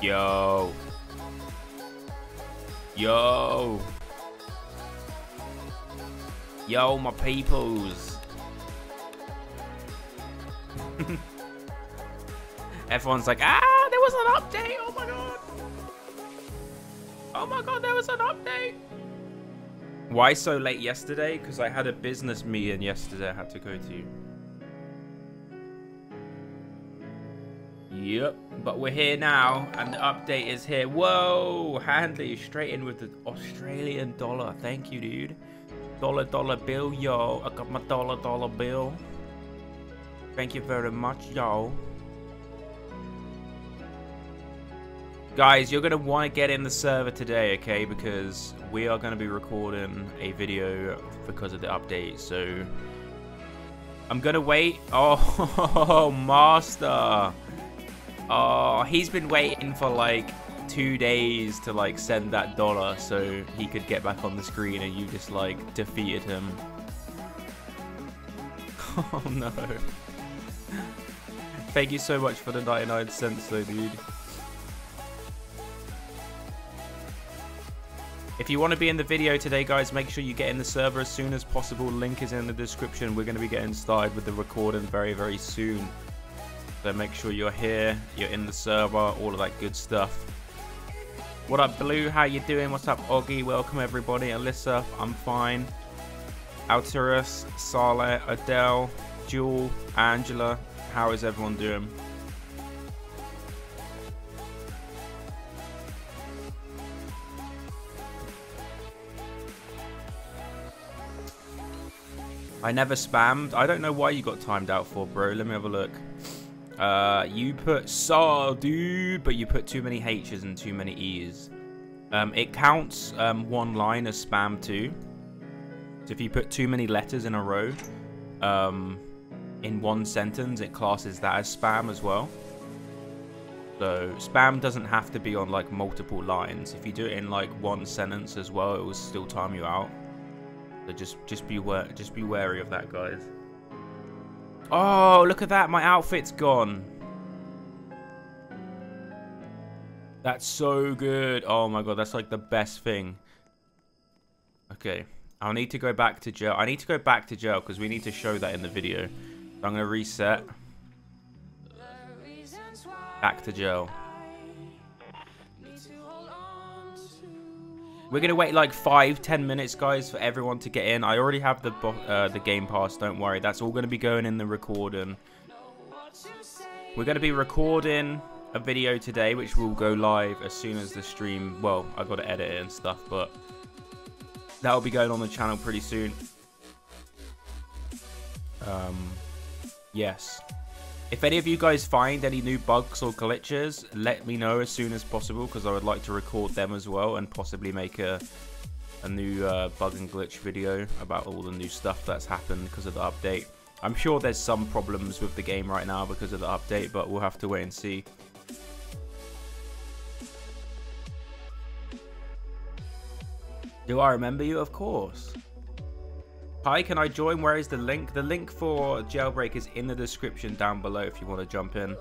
Yo. Yo. Yo, my peoples. Everyone's like, ah, there was an update. Oh my god. Oh my god, there was an update. Why so late yesterday? Because I had a business meeting yesterday I had to go to. Yep, but we're here now, and the update is here. Whoa, Handley, straight in with the Australian dollar. Thank you, dude. Dollar, dollar bill, yo. I got my dollar, dollar bill. Thank you very much, yo. Guys, you're going to want to get in the server today, okay? Because we are going to be recording a video because of the update. So, I'm going to wait. Oh, Master. Oh, he's been waiting for like 2 days to like send that dollar so he could get back on the screen, and you just like defeated him. Oh, no. Thank you so much for the 99 cents though, dude. If you want to be in the video today, guys, make sure you get in the server as soon as possible. Link is in the description. We're going to be getting started with the recording very, very soon. So make sure you're here, you're in the server, all of that good stuff. What up, Blue? How you doing? What's up, Oggy? Welcome, everybody. Alyssa, I'm fine. Alterus, Saleh, Adele, Jewel, Angela. How is everyone doing? I never spammed. I don't know why you got timed out for, bro. Let me have a look. You put so, dude, but you put too many H's and too many E's. It counts one line as spam too. So if you put too many letters in a row in one sentence, it classes that as spam as well. So spam doesn't have to be on like multiple lines. If you do it in like one sentence as well, it will still time you out. So just be wary of that, guys. Oh, look at that. My outfit's gone. That's so good. Oh my god, that's like the best thing. Okay, I'll need to go back to jail. I need to go back to jail because we need to show that in the video. So I'm going to reset. Back to jail. We're going to wait like 5-10 minutes, guys, for everyone to get in. I already have the Game Pass, don't worry. That's all going to be going in the recording. We're going to be recording a video today, which will go live as soon as the stream... Well, I've got to edit it and stuff, but... that'll be going on the channel pretty soon. Yes. If any of you guys find any new bugs or glitches, let me know as soon as possible, because I would like to record them as well and possibly make a new bug and glitch video about all the new stuff that's happened because of the update. I'm sure there's some problems with the game right now because of the update, but we'll have to wait and see. Do I remember you? Of course. Hi, can I join? Where is the link? The link for Jailbreak is in the description down below if you want to jump in.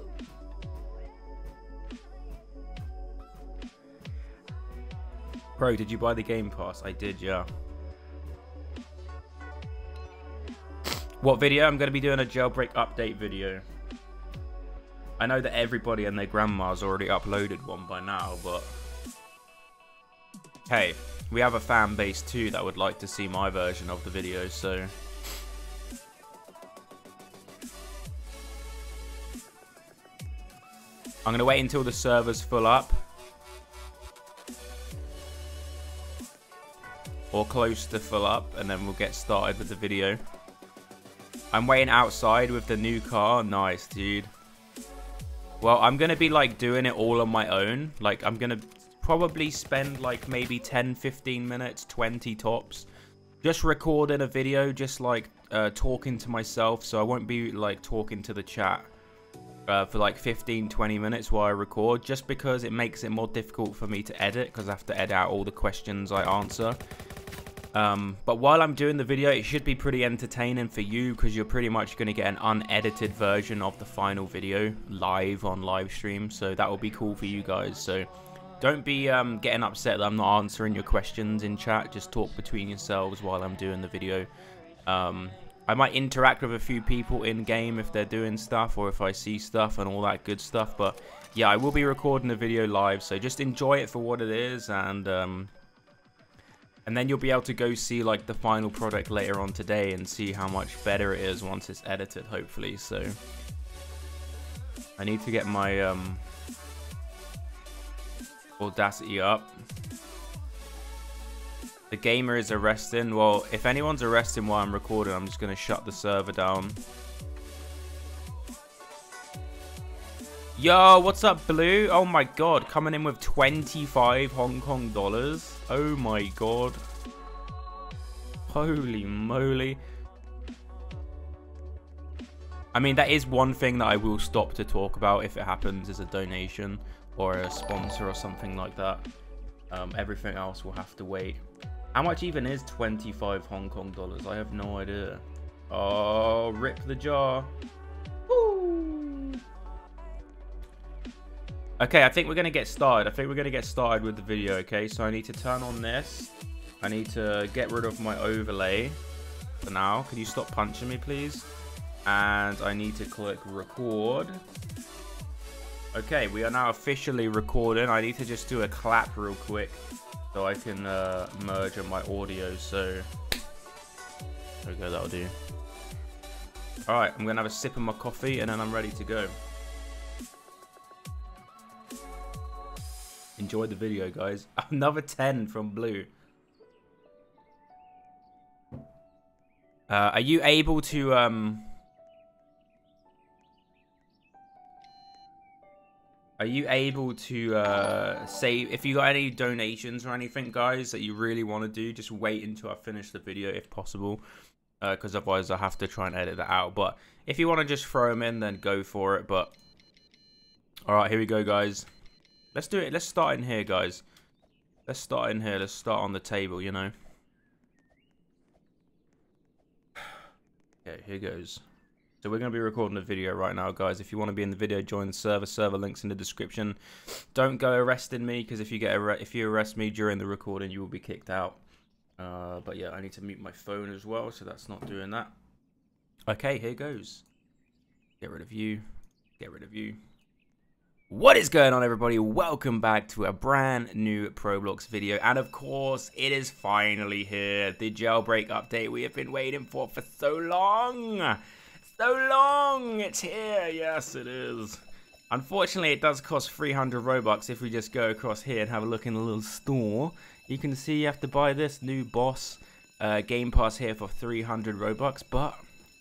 Bro, did you buy the Game Pass? I did, yeah. What video? I'm going to be doing a Jailbreak update video. I know that everybody and their grandma's already uploaded one by now, but... hey, we have a fan base too that would like to see my version of the video, so... I'm going to wait until the server's full up. Or close to full up, and then we'll get started with the video. I'm waiting outside with the new car. Nice, dude. Well, I'm going to be like doing it all on my own. Like, I'm going to... probably spend like maybe 10-15 minutes, 20 tops, just recording a video, just like talking to myself. So I won't be like talking to the chat for like 15-20 minutes while I record, just because it makes it more difficult for me to edit, because I have to edit out all the questions I answer. But while I'm doing the video, it should be pretty entertaining for you, because you're pretty much going to get an unedited version of the final video live on live stream, so that will be cool for you guys. So don't be getting upset that I'm not answering your questions in chat. Just talk between yourselves while I'm doing the video. I might interact with a few people in game if they're doing stuff, or if I see stuff and all that good stuff. But yeah, I will be recording the video live, so just enjoy it for what it is, and then you'll be able to go see like the final product later on today and see how much better it is once it's edited, hopefully. So I need to get my Audacity up. The gamer is arresting. Well, if anyone's arresting while I'm recording, I'm just going to shut the server down. Yo, what's up, Blue? Oh my god, coming in with 25 Hong Kong dollars. Oh my god. Holy moly. I mean, that is one thing that I will stop to talk about if it happens, is a donation or a sponsor or something like that. Everything else will have to wait. How much even is 25 Hong Kong dollars? I have no idea. Oh, rip the jar. Woo! Okay, I think we're going to get started. I think we're going to get started with the video, okay? So I need to turn on this. I need to get rid of my overlay for now. Can you stop punching me, please? And I need to click record. Okay, we are now officially recording. I need to just do a clap real quick, so I can merge on my audio. So there we go, that'll do. Alright, I'm gonna have a sip of my coffee and then I'm ready to go. Enjoy the video, guys. Another 10 from Blue. Are you able to say if you got any donations or anything, guys, that you really want to do? Just wait until I finish the video if possible, because otherwise I have to try and edit that out. But if you want to just throw them in, then go for it. But all right, here we go, guys. Let's do it. Let's start in here, guys. Let's start in here. Let's start on the table, you know. Okay, here goes. So we're going to be recording the video right now, guys. If you want to be in the video, join the server. Server link's in the description. Don't go arresting me, because if you arrest me during the recording, you will be kicked out. But yeah, I need to mute my phone as well, so that's not doing that. Okay, here goes. Get rid of you. Get rid of you. What is going on, everybody? Welcome back to a brand new ProBlox video. And of course, it is finally here. The jailbreak update we have been waiting for so long. So long, it's here. Yes, it is. Unfortunately, it does cost 300 Robux. If we just go across here and have a look in the little store, you can see you have to buy this new boss game pass here for 300 Robux, but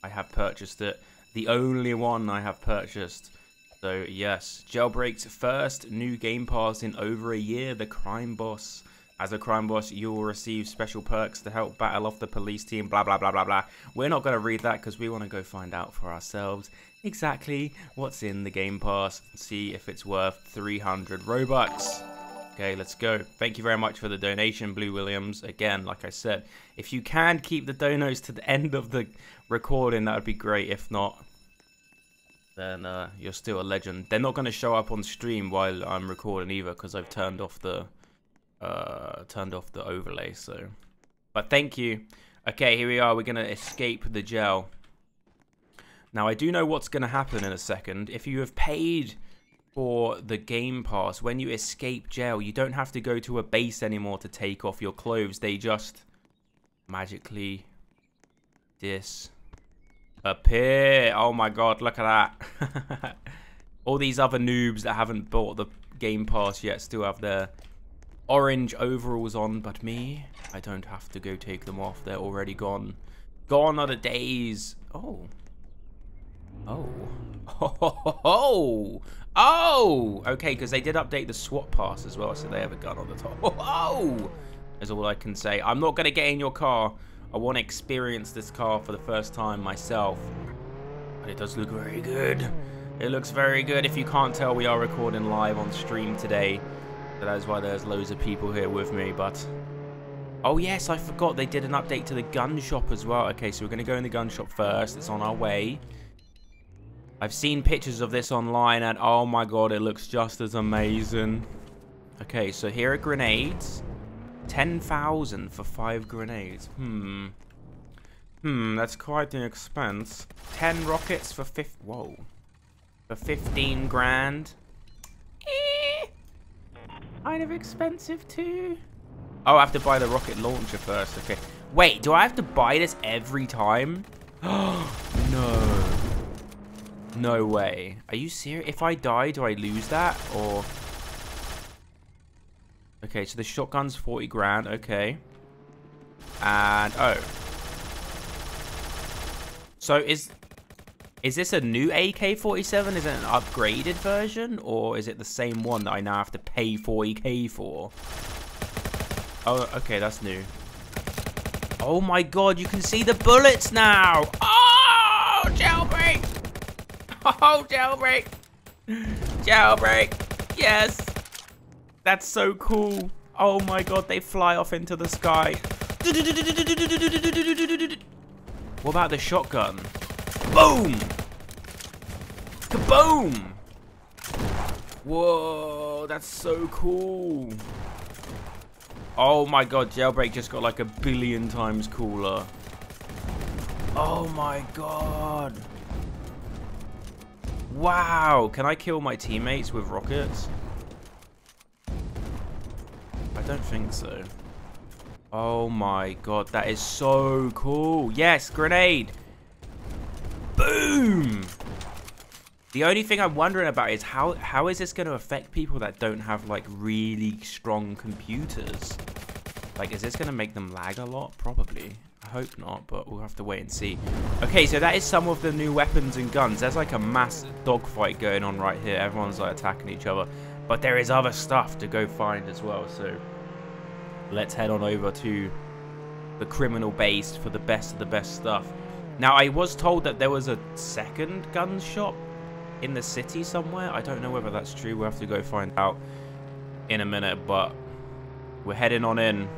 I have purchased it. The only one I have purchased. So yes, Jailbreak's first new game pass in over a year, the crime boss. As a crime boss, you will receive special perks to help battle off the police team, blah, blah, blah, blah, blah. We're not going to read that because we want to go find out for ourselves exactly what's in the Game Pass and see if it's worth 300 Robux. Okay, let's go. Thank you very much for the donation, Blue Williams. Again, like I said, if you can keep the donos to the end of the recording, that would be great. If not, then you're still a legend. They're not going to show up on stream while I'm recording either, because I've turned off the... overlay. So, but thank you. Okay, here we are. We're gonna escape the jail now. I do know what's gonna happen in a second. If you have paid for the game pass, when you escape jail, you don't have to go to a base anymore to take off your clothes. They just magically disappear. Oh my god, look at that. All these other noobs that haven't bought the game pass yet still have their orange overalls on, but me, I don't have to go take them off. They're already gone. Gone are the days. Oh. Oh. Oh. Oh. Okay, because they did update the SWAT pass as well, so they have a gun on the top. Oh. Is all I can say. I'm not going to get in your car. I want to experience this car for the first time myself. But it does look very good. It looks very good. If you can't tell, we are recording live on stream today. So that is why there's loads of people here with me, but Oh yes, I forgot they did an update to the gun shop as well. Okay, so we're going to go in the gun shop first. It's on our way. I've seen pictures of this online and oh my god, it looks just as amazing. Okay, so here are grenades. 10,000 for 5 grenades. That's quite an expense. 10 rockets for whoa. For 15 grand. Kind of expensive too. Oh, I have to buy the rocket launcher first. Okay. Wait, do I have to buy this every time? No. No way. Are you serious? If I die, do I lose that? Or... Okay, so the shotgun's 40 grand. Okay. And... Oh. So is this a new AK-47? Is it an upgraded version? Or is it the same one that I now have to pay 40k for? Oh, okay, that's new. Oh my god, you can see the bullets now! Oh! Jailbreak! Oh, jailbreak! Jailbreak! Yes! That's so cool! Oh my god, they fly off into the sky. What about the shotgun? Boom! Kaboom! Whoa, that's so cool! Oh my god, Jailbreak just got like a billion times cooler. Oh my god. Wow, can I kill my teammates with rockets? I don't think so. Oh my god, that is so cool. Yes, grenade. Boom. The only thing I'm wondering about is how is this going to affect people that don't have like really strong computers? Like, is this going to make them lag a lot? Probably. I hope not, but we'll have to wait and see. Okay, so that is some of the new weapons and guns. There's like a mass dogfight going on right here. Everyone's like attacking each other, but there is other stuff to go find as well. So let's head on over to the criminal base for the best of the best stuff. Now, I was told that there was a second gun shop in the city somewhere. I don't know whether that's true. We'll have to go find out in a minute, but we're heading on in.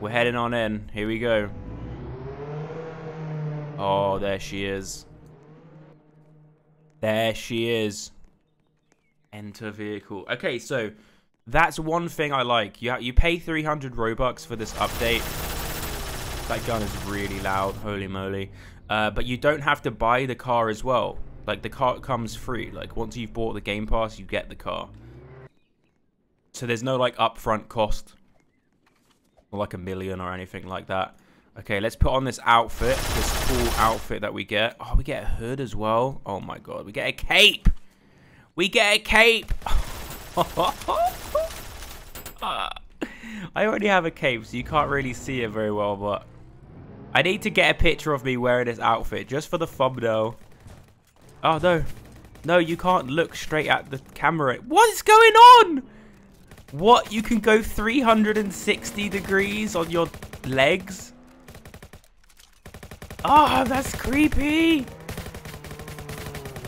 We're heading on in. Here we go. Oh, there she is. There she is. Enter vehicle. Okay, so that's one thing I like. You pay 300 Robux for this update. That gun is really loud. Holy moly. But you don't have to buy the car as well. Like, the car comes free. Like, once you've bought the Game Pass, you get the car. So there's no, like, upfront cost. Or, like, $1 million or anything like that. Okay, let's put on this outfit. This cool outfit that we get. Oh, we get a hood as well. Oh, my God. We get a cape. We get a cape. I already have a cape, so you can't really see it very well, but... I need to get a picture of me wearing this outfit just for the thumbnail. Oh, no. No, you can't look straight at the camera. What is going on? What? You can go 360 degrees on your legs? Oh, that's creepy.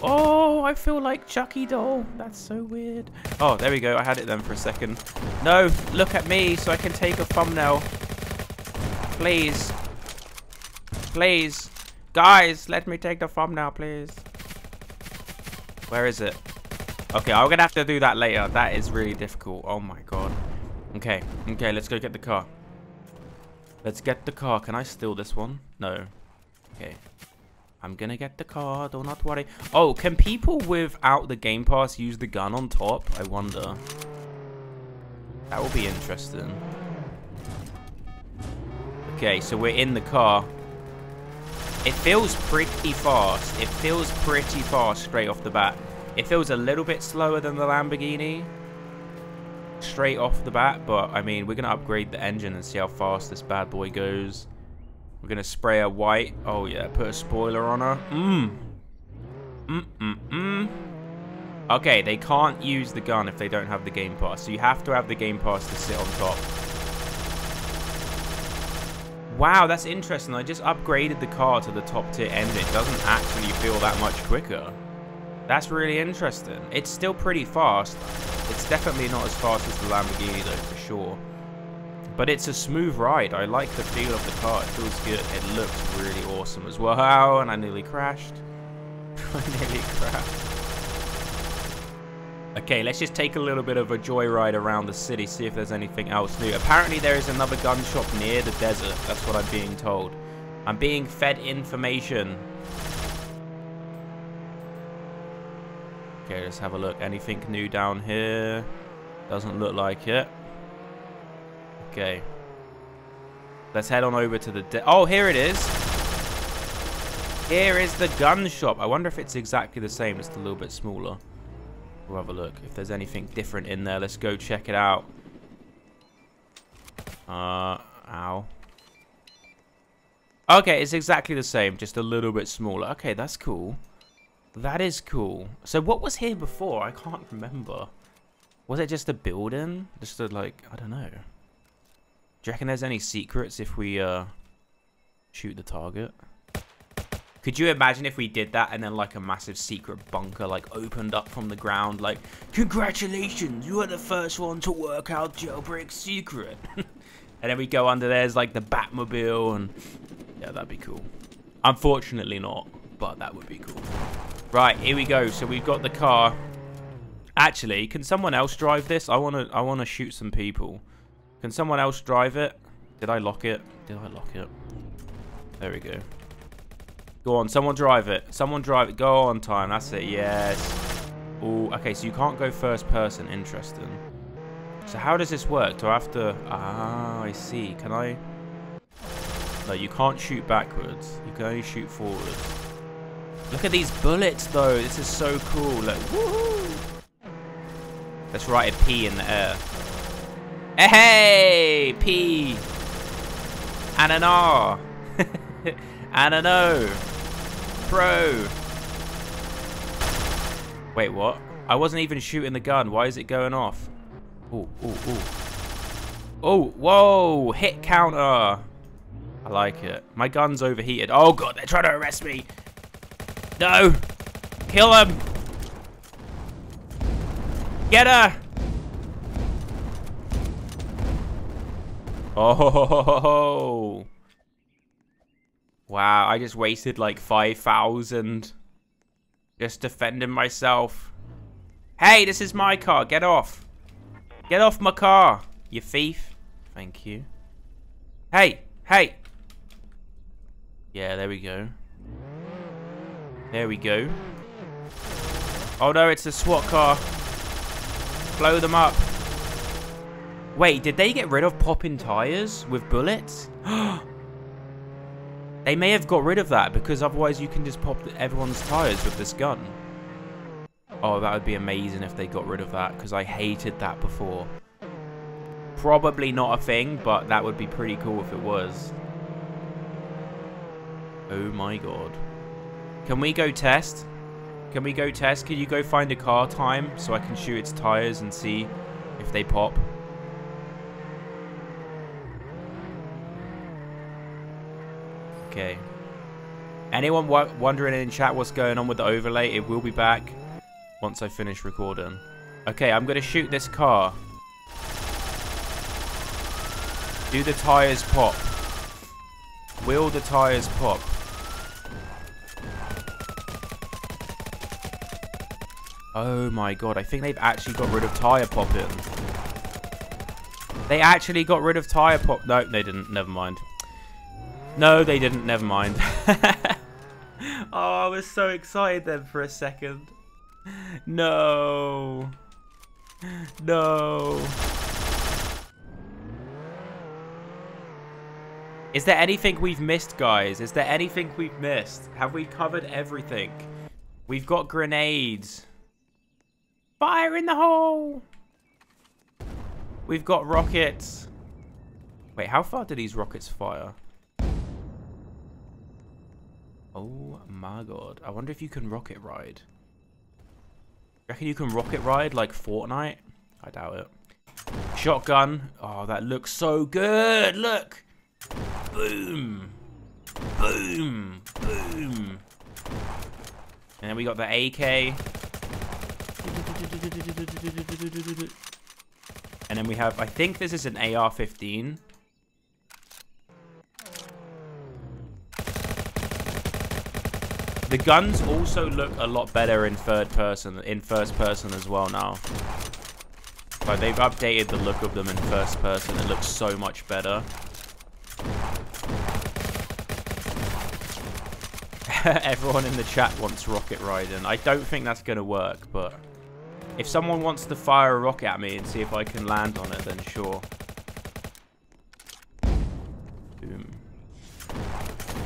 Oh, I feel like Chucky doll. That's so weird. Oh, there we go. I had it then for a second. No, look at me so I can take a thumbnail. Please. Please. Guys, let me take the thumbnail, please. Where is it? Okay, I'm gonna have to do that later. That is really difficult. Oh my god. Okay, okay, let's go get the car. Let's get the car. Can I steal this one? No. Okay. I'm gonna get the car. Do not worry. Oh, can people without the Game Pass use the gun on top? I wonder. That will be interesting. Okay, so we're in the car. It feels pretty fast. It feels pretty fast straight off the bat. It feels a little bit slower than the Lamborghini straight off the bat, but I mean, we're going to upgrade the engine and see how fast this bad boy goes. We're going to spray her white. Oh yeah, put a spoiler on her. Okay, they can't use the gun if they don't have the Game Pass, so you have to have the Game Pass to sit on top. Wow, that's interesting. I just upgraded the car to the top tier engine. It doesn't actually feel that much quicker. That's really interesting. It's still pretty fast. It's definitely not as fast as the Lamborghini though, for sure. But it's a smooth ride. I like the feel of the car. It feels good. It looks really awesome as well. Oh, and I nearly crashed. I nearly crashed. Okay, let's just take a little bit of a joyride around the city, see if there's anything else new. Apparently there is another gun shop near the desert. That's what I'm being told. I'm being fed information. Okay, let's have a look. Anything new down here? Doesn't look like it. Okay. Let's head on over to the... Oh, here it is. Here is the gun shop. I wonder if it's exactly the same. It's a little bit smaller. We'll have a look. If there's anything different in there, let's go check it out. Ow. Okay, it's exactly the same, just a little bit smaller. Okay, that's cool. That is cool. So what was here before? I can't remember. Was it just a building? Just a, like, I don't know. Do you reckon there's any secrets if we shoot the target? Could you imagine if we did that and then like a massive secret bunker like opened up from the ground like, congratulations, you are the first one to work out Jailbreak's secret. And then we go under there's like the Batmobile and yeah, that'd be cool. Unfortunately not, but that would be cool. Right, here we go. So we've got the car. Actually, can someone else drive this? I wanna shoot some people. Can someone else drive it? Did I lock it? Did I lock it? There we go. Go on, someone drive it. Someone drive it. Go on, time. That's it. Yes. Oh, okay. So you can't go first person. Interesting. So how does this work? Do I have to... Ah, I see. Can I... No, you can't shoot backwards. You can only shoot forwards. Look at these bullets, though. This is so cool. Like, woohoo! Let's write a P in the air. Hey, P. And an R. And an O. Pro. Wait, what? I wasn't even shooting the gun. Why is it going off? Oh, oh, oh. Oh, whoa. Hit counter. I like it. My gun's overheated. Oh, God. They're trying to arrest me. No. Kill him. Get her. Oh. Wow, I just wasted like 5,000 just defending myself. Hey, this is my car. Get off. Get off my car, you thief. Thank you. Hey, hey. Yeah, there we go. There we go. Oh no, it's a SWAT car. Blow them up. Wait, did they get rid of popping tires with bullets? They may have got rid of that because otherwise you can just pop everyone's tires with this gun. Oh, that would be amazing if they got rid of that because I hated that before. Probably not a thing, but that would be pretty cool if it was. Oh my God. Can we go test? Can we go test? Can you go find a car time so I can shoot its tires and see if they pop? Okay. Anyone wondering in chat what's going on with the overlay? It will be back once I finish recording. Okay, I'm going to shoot this car. Do the tires pop? Will the tires pop? Oh my God, I think they've actually got rid of tire popping. They actually got rid of tire pop. No, they didn't. Never mind. No, they didn't. Never mind. Oh, I was so excited then for a second. No. No. Is there anything we've missed, guys? Is there anything we've missed? Have we covered everything? We've got grenades. Fire in the hole. We've got rockets. Wait, how far do these rockets fire? Oh my God. I wonder if you can rocket ride. Reckon you can rocket ride like Fortnite? I doubt it. Shotgun. Oh, that looks so good. Look. Boom. Boom. Boom. And then we got the AK. And then we have, I think this is an AR-15. The guns also look a lot better in third person, in first person as well now. Like they've updated the look of them in first person. It looks so much better. Everyone in the chat wants rocket riding. I don't think that's going to work, but if someone wants to fire a rocket at me and see if I can land on it, then sure. Boom.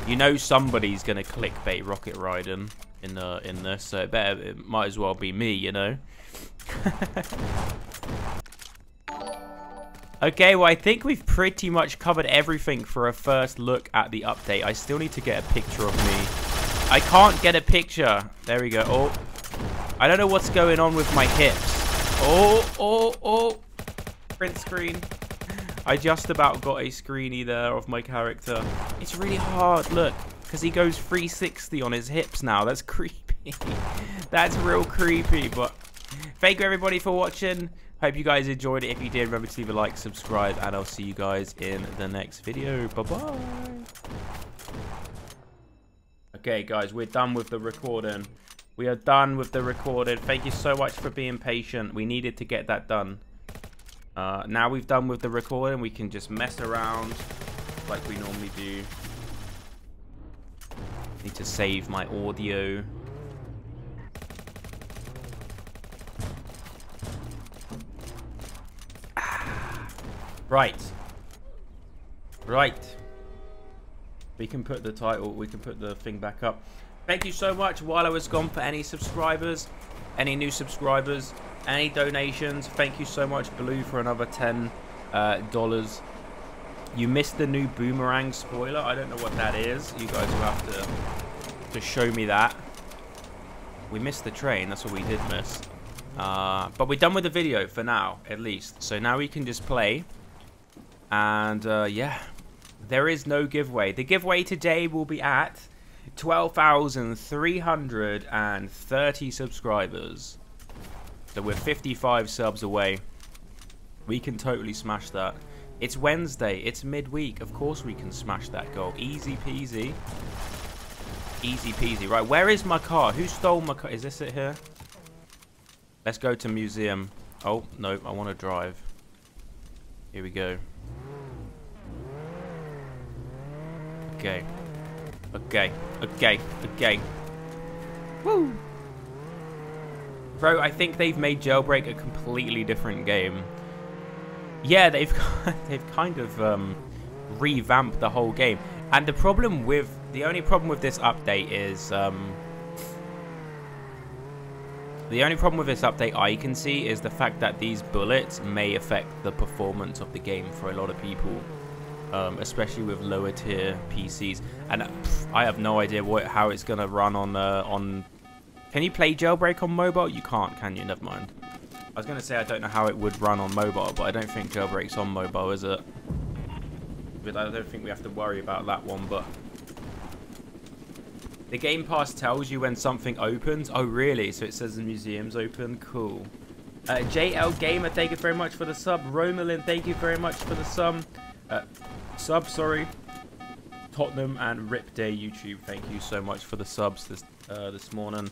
You know somebody's going to clickbait rocket riding in this, so it might as well be me, you know? Okay, well, I think we've pretty much covered everything for a first look at the update. I still need to get a picture of me. I can't get a picture. There we go. Oh, I don't know what's going on with my hips. Oh, oh, oh. Print screen. I just about got a screeny there of my character. It's really hard, look, because he goes 360 on his hips now. That's creepy. That's real creepy, but thank you, everybody, for watching. Hope you guys enjoyed it. If you did, remember to leave a like, subscribe, and I'll see you guys in the next video. Bye-bye. Okay, guys, we're done with the recording. We are done with the recording. Thank you so much for being patient. We needed to get that done. Now we've done with the recording, we can just mess around like we normally do. Need to save my audio. Right. Right. We can put the title, we can put the thing back up. Thank you so much while I was gone for any subscribers, any new subscribers, any donations. Thank you so much, Blue, for another $10. You missed the new boomerang spoiler. I don't know what that is. You guys will have to show me that. We missed the train. That's what we did miss. But we're done with the video for now, at least. So now we can just play. And, yeah. There is no giveaway. The giveaway today will be at 12,330 subscribers. So we're 55 subs away. We can totally smash that. It's Wednesday. It's midweek. Of course we can smash that goal. Easy peasy. Easy peasy. Right, where is my car? Who stole my car? Is this it here? Let's go to museum. Oh, no. I want to drive. Here we go. Okay. Okay. Okay. Okay. Woo! Bro, I think they've made Jailbreak a completely different game. Yeah, they've kind of revamped the whole game. And the problem with the only problem with this update I can see is the fact that these bullets may affect the performance of the game for a lot of people, especially with lower tier PCs. And I have no idea how it's gonna run on. Can you play Jailbreak on mobile? You can't, can you? Never mind. I was going to say I don't know how it would run on mobile, but I don't think Jailbreak's on mobile, is it? But I don't think we have to worry about that one, but... The Game Pass tells you when something opens. Oh, really? So it says the museum's open. Cool. JL Gamer, thank you very much for the sub. Romalin, thank you very much for the sub. Sorry. Tottenham and Rip Day YouTube, thank you so much for the subs this morning.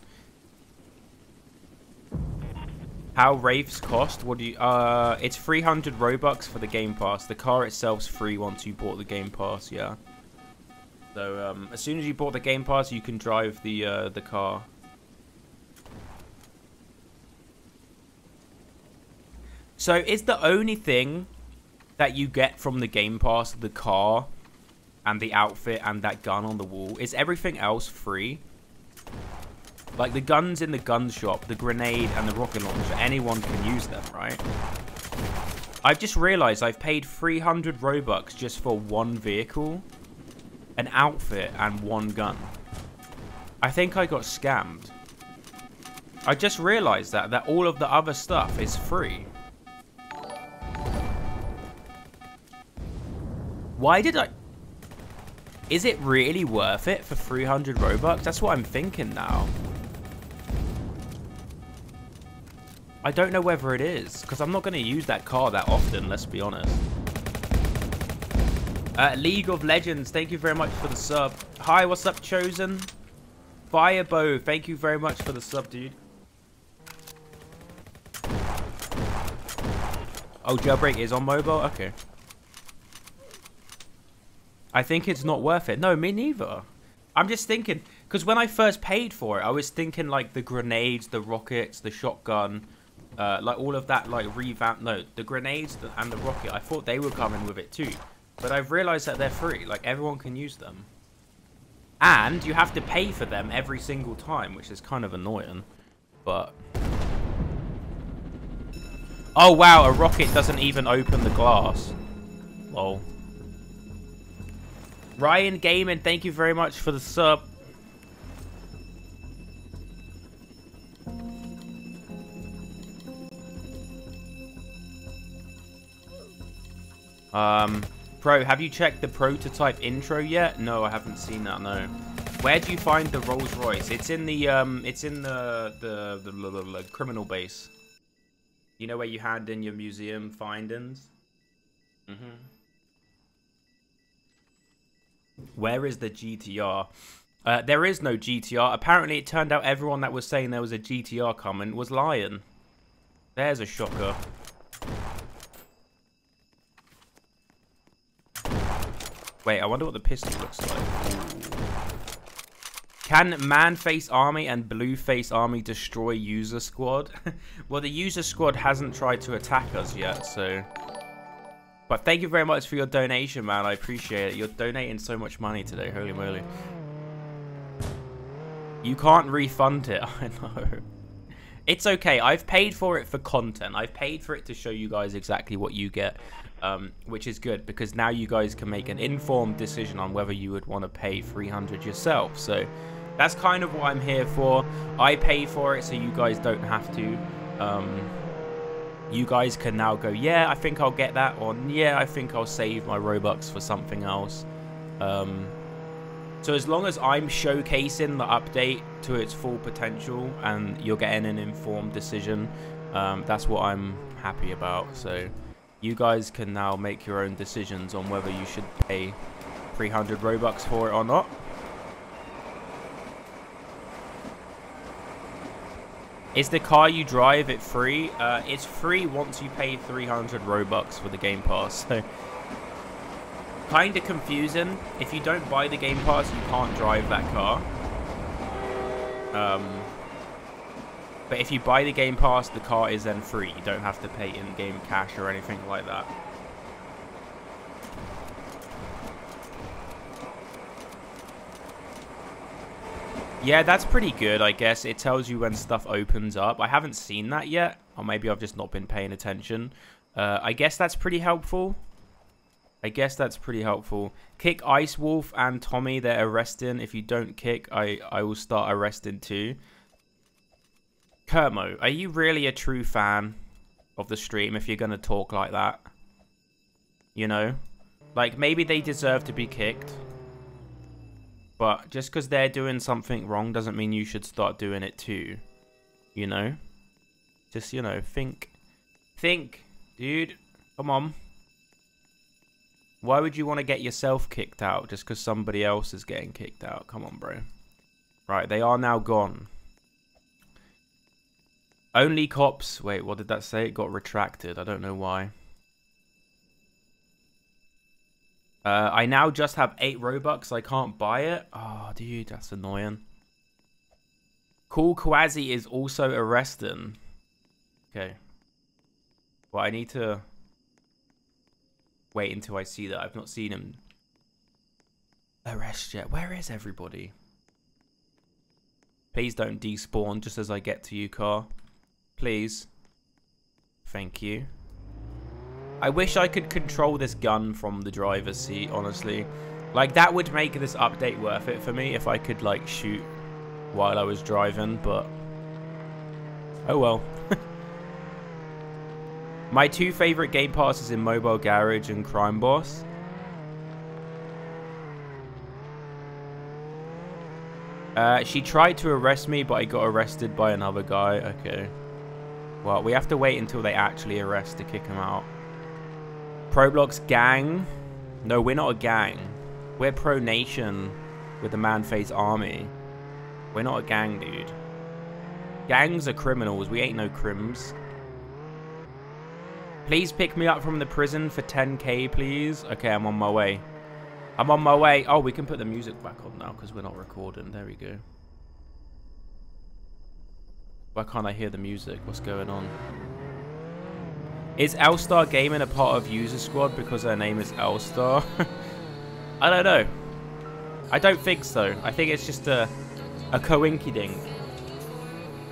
How Wraiths cost? What do you it's 300 Robux for the Game Pass. The car itself's free once you bought the Game Pass, yeah. So as soon as you bought the Game Pass, you can drive the car. So is the only thing that you get from the Game Pass the car and the outfit and that gun on the wall? Is everything else free? Like the guns in the gun shop, the grenade and the rocket launcher, anyone can use them, right? I've just realized I've paid 300 Robux just for one vehicle, an outfit and one gun. I think I got scammed. I just realized that all of the other stuff is free. Why did I... Is it really worth it for 300 Robux? That's what I'm thinking now. I don't know whether it is, because I'm not going to use that car that often, let's be honest. League of Legends, thank you very much for the sub. Hi, what's up, Chosen? Firebow, thank you very much for the sub, dude. Oh, Jailbreak is on mobile? Okay. I think it's not worth it. No, me neither. I'm just thinking, because when I first paid for it, I was thinking like the grenades, the rockets, the shotgun, like all of that, like revamp. No, the grenades and the rocket, I thought they were coming with it too. But I've realized that they're free, like everyone can use them. And you have to pay for them every single time, which is kind of annoying, but... Oh wow, a rocket doesn't even open the glass. Lol. Ryan Gaming, thank you very much for the sub. Pro, have you checked the prototype intro yet? No, I haven't seen that, no. Where do you find the Rolls Royce? It's in the, it's in the criminal base. You know where you hand in your museum findings? Mm-hmm. Where is the GTR? There is no GTR. Apparently it turned out everyone that was saying there was a GTR coming was lying. There's a shocker. Wait, I wonder what the pistol looks like. Can Man-Face Army and Blue-Face Army destroy User Squad? Well, the User Squad hasn't tried to attack us yet, so... But thank you very much for your donation, man. I appreciate it. You're donating so much money today. Holy moly. You can't refund it. I know. It's okay. I've paid for it for content. I've paid for it to show you guys exactly what you get. Which is good, because now you guys can make an informed decision on whether you would want to pay 300 yourself. So that's kind of what I'm here for. I pay for it so you guys don't have to. You guys can now go, yeah, I think I'll get that, or yeah, I think I'll save my Robux for something else. So as long as I'm showcasing the update to its full potential and you're getting an informed decision, that's what I'm happy about. So... You guys can now make your own decisions on whether you should pay 300 Robux for it or not. Is the car you drive it free? It's free once you pay 300 Robux for the Game Pass. So, kind of confusing. If you don't buy the Game Pass, you can't drive that car. But if you buy the Game Pass, the car is then free. You don't have to pay in-game cash or anything like that. Yeah, that's pretty good, I guess. It tells you when stuff opens up. I haven't seen that yet. Or maybe I've just not been paying attention. I guess that's pretty helpful. Kick Ice Wolf and Tommy, they're arresting. If you don't kick, I will start arresting too. Kermo, are you really a true fan of the stream if you're going to talk like that? You know? Like, maybe they deserve to be kicked. But just because they're doing something wrong doesn't mean you should start doing it too. You know? Just, you know, think. Think, dude. Come on. Why would you want to get yourself kicked out just because somebody else is getting kicked out? Come on, bro. Right, they are now gone. Only cops. Wait, what did that say? It got retracted. I don't know why. I now just have 8 Robux. I can't buy it. Oh, dude, that's annoying. Cool Kwazi is also arresting. Okay. Well, I need to wait until I see that. I've not seen him arrest yet. Where is everybody? Please don't despawn just as I get to you, car. Please. Thank you. I wish I could control this gun from the driver's seat, honestly. Like, that would make this update worth it for me if I could, like, shoot while I was driving, but... Oh, well. My 2 favourite game passes in Mobile Garage and Crime Boss. She tried to arrest me, but I got arrested by another guy. Okay. Well, we have to wait until they actually arrest to kick him out. ProBlox gang? No, we're not a gang. We're Pro Nation with the Man-Face Army. We're not a gang, dude. Gangs are criminals. We ain't no crims. Please pick me up from the prison for 10k, please. Okay, I'm on my way. I'm on my way. Oh, we can put the music back on now because we're not recording. There we go. Why can't I hear the music? What's going on? Is Elstar Gaming a part of User Squad because her name is Elstar? I don't know. I don't think so. I think it's just a coinkydink.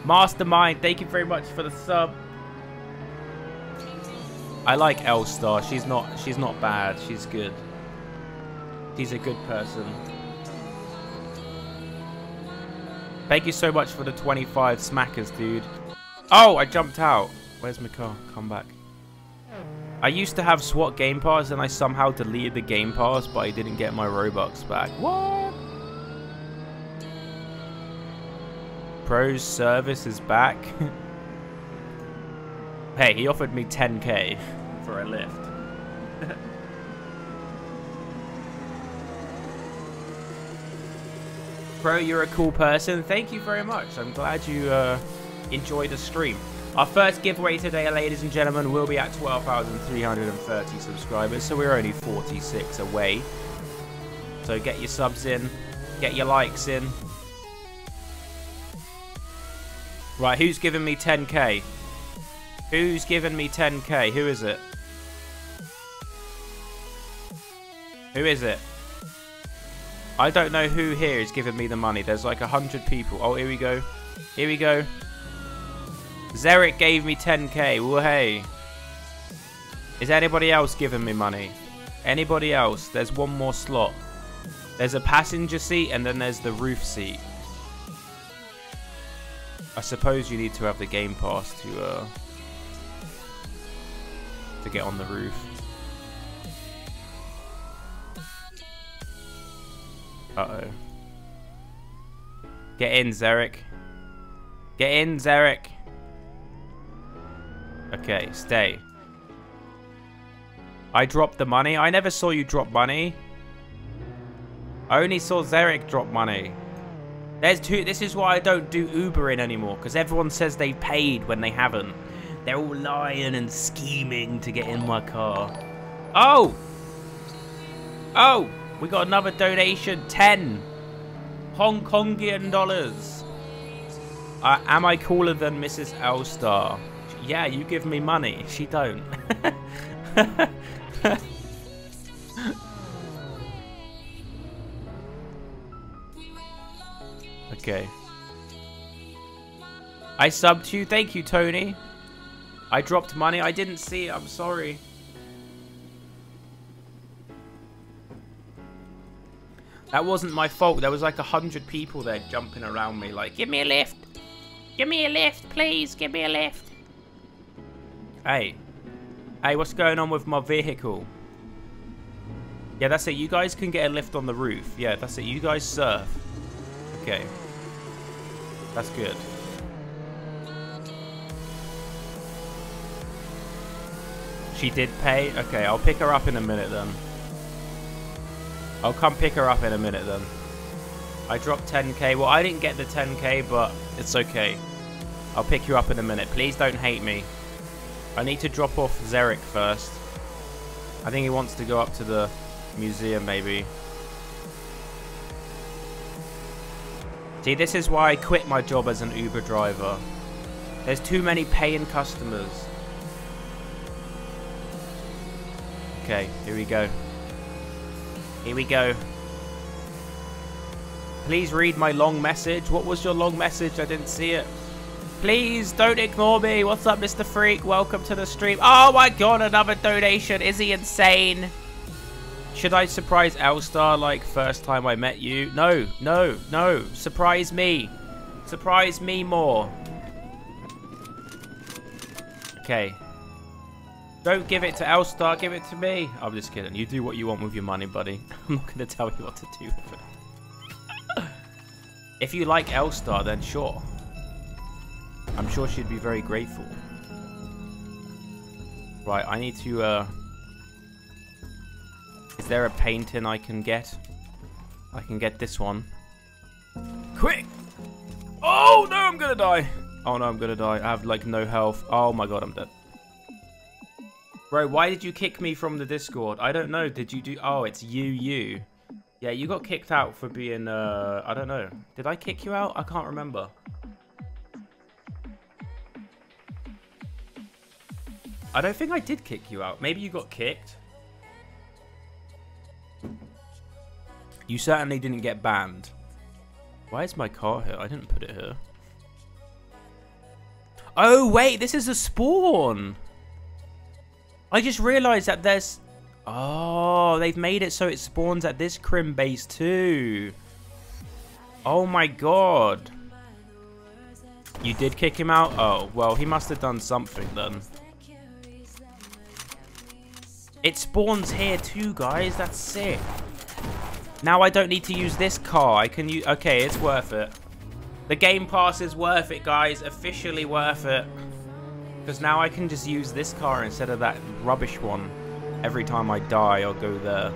Mastermind, thank you very much for the sub. I like Elstar. She's not bad. She's good. She's a good person. Thank you so much for the 25 smackers, dude. Oh, I jumped out. Where's my car? Come back. I used to have SWAT Game Pass and I somehow deleted the Game Pass, but I didn't get my Robux back. What? Pro's service is back. Hey, he offered me 10k for a lift. Bro, you're a cool person. Thank you very much. I'm glad you enjoyed the stream. Our first giveaway today, ladies and gentlemen, will be at 12,330 subscribers. So we're only 46 away. So get your subs in. Get your likes in. Right, who's giving me 10k? Who's giving me 10k? Who is it? Who is it? I don't know who here is giving me the money. There's like 100 people. Oh, here we go. Here we go. Zerek gave me 10k. Well, hey. Is anybody else giving me money? Anybody else? There's one more slot. There's a passenger seat and then there's the roof seat. I suppose you need to have the Game Pass to get on the roof. Uh-oh. Get in, Zerek. Get in, Zerek. Okay, stay. I dropped the money. I never saw you drop money. I only saw Zerek drop money. There's two. This is why I don't do Ubering anymore, because everyone says they paid when they haven't. They're all lying and scheming to get in my car. Oh! Oh! We got another donation. 10 Hong Kongian dollars. Am I cooler than Mrs. Elstar? Yeah, you give me money. She don't. Okay. I subbed you. Thank you, Tony. I dropped money. I didn't see it. I'm sorry. That wasn't my fault. There was like 100 people there jumping around me like, give me a lift. Give me a lift, please. Give me a lift. Hey. Hey, what's going on with my vehicle? Yeah, that's it. You guys can get a lift on the roof. Yeah, that's it. You guys surf. Okay. That's good. She did pay? Okay, I'll pick her up in a minute then. I'll come pick her up in a minute then. I dropped 10k. Well, I didn't get the 10k, but it's okay. I'll pick you up in a minute. Please don't hate me. I need to drop off Zerek first. I think he wants to go up to the museum, maybe. See, this is why I quit my job as an Uber driver. There's too many paying customers. Okay, here we go. Here we go. Please read my long message. What was your long message? I didn't see it. Please don't ignore me. What's up, Mr. Freak? Welcome to the stream. Oh my god, another donation. Is he insane? Should I surprise Elstar like first time I met you? No, no, no. Surprise me. Surprise me more. Okay. Don't give it to Elstar, give it to me. I'm just kidding. You do what you want with your money, buddy. I'm not going to tell you what to do with it. If you like Elstar, then sure. I'm sure she'd be very grateful. Right, I need to... Is there a painting I can get? I can get this one. Quick! Oh no, I'm gonna die. Oh no, I'm gonna die. I have like no health. Oh my god, I'm dead. Bro, why did you kick me from the Discord? I don't know. Did you do... Oh, it's you. Yeah, you got kicked out for being... I don't know. Did I kick you out? I can't remember. I don't think I did kick you out. Maybe you got kicked. You certainly didn't get banned. Why is my car here? I didn't put it here. Oh, wait. This is a spawn. I just realized that there's... Oh, they've made it so it spawns at this crim base too. Oh my god. You did kick him out? Oh, well, he must have done something then. It spawns here too, guys. That's sick. Now I don't need to use this car. I can use... Okay, it's worth it. The Game Pass is worth it, guys. Officially worth it. Because now I can just use this car instead of that rubbish one. Every time I die, I'll go there.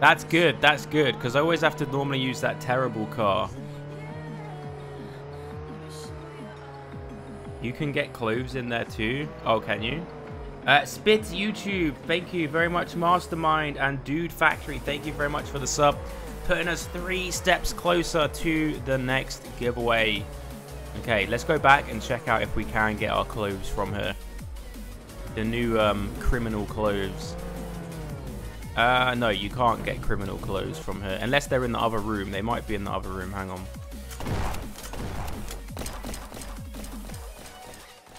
That's good, that's good. Because I always have to normally use that terrible car. You can get clothes in there too. Oh, can you? Spit YouTube, thank you very much. Mastermind and Dude Factory, thank you very much for the sub. Putting us 3 steps closer to the next giveaway. Okay, let's go back and check out if we can get our clothes from her. The new criminal clothes. No, you can't get criminal clothes from her. Unless they're in the other room. They might be in the other room. Hang on.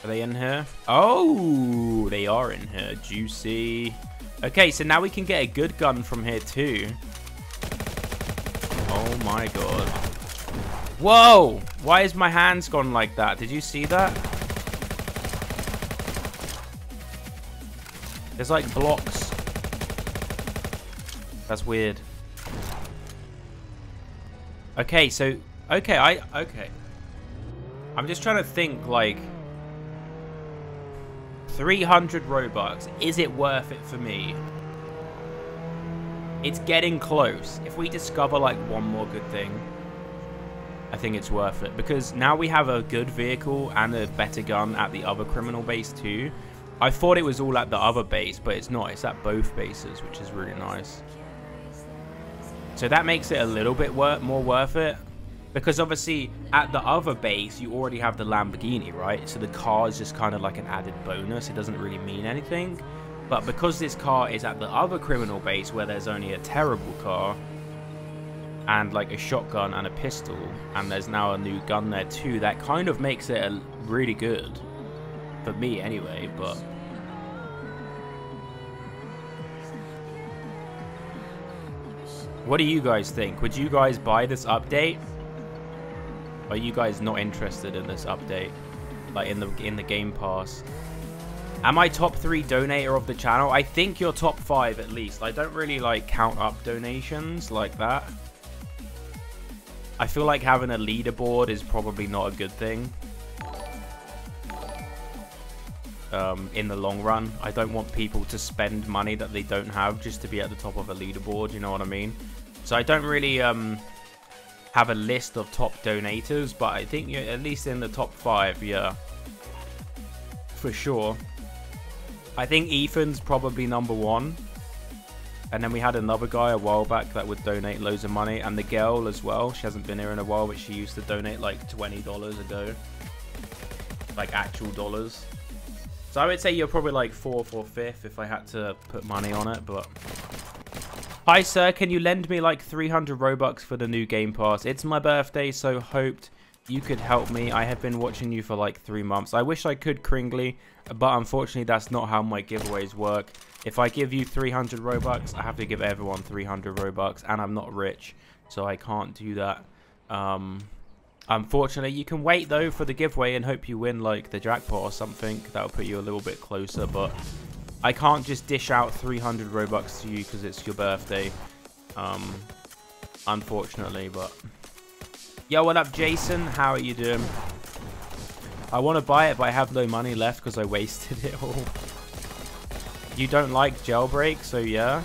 Are they in here? Oh, they are in here. Juicy. Okay, so now we can get a good gun from here too. Oh my god. Whoa! Why is my hands gone like that? Did you see that? There's like blocks. That's weird. Okay, so... Okay, Okay. I'm just trying to think, like... 300 Robux. Is it worth it for me? It's getting close. If we discover like one more good thing, I think it's worth it, because now we have a good vehicle and a better gun at the other criminal base too. I thought it was all at the other base, but it's not. It's at both bases, which is really nice. So that makes it a little bit more worth it, because obviously at the other base you already have the Lamborghini, right? So the car is just kind of like an added bonus. It doesn't really mean anything. But because this car is at the other criminal base where there's only a terrible car and like a shotgun and a pistol, and there's now a new gun there too, that kind of makes it really good. For me anyway, but... What do you guys think? Would you guys buy this update? Are you guys not interested in this update? Like in the Game Pass? Am I top 3 donator of the channel? I think you're top 5 at least. I don't really like count up donations like that. I feel like having a leaderboard is probably not a good thing. In the long run, I don't want people to spend money that they don't have just to be at the top of a leaderboard, you know what I mean? So I don't really have a list of top donators, but I think you're at least in the top 5, yeah. For sure. I think Ethan's probably number 1. And then we had another guy a while back that would donate loads of money. And the girl as well. She hasn't been here in a while, but she used to donate like $20 ago. Like actual dollars. So I would say you're probably like 4th or 5th if I had to put money on it. But hi, sir. Can you lend me like 300 Robux for the new Game Pass? It's my birthday, so hoped you could help me. I have been watching you for like 3 months. I wish I could, Kringly, but unfortunately that's not how my giveaways work. If I give you 300 Robux, I have to give everyone 300 Robux, and I'm not rich, so I can't do that. Unfortunately, you can wait though for the giveaway and hope you win like the jackpot or something. That'll put you a little bit closer, but I can't just dish out 300 Robux to you because it's your birthday, unfortunately, but... Yo, what up, Jason? How are you doing? I want to buy it, but I have no money left because I wasted it all. You don't like Jailbreak, so yeah.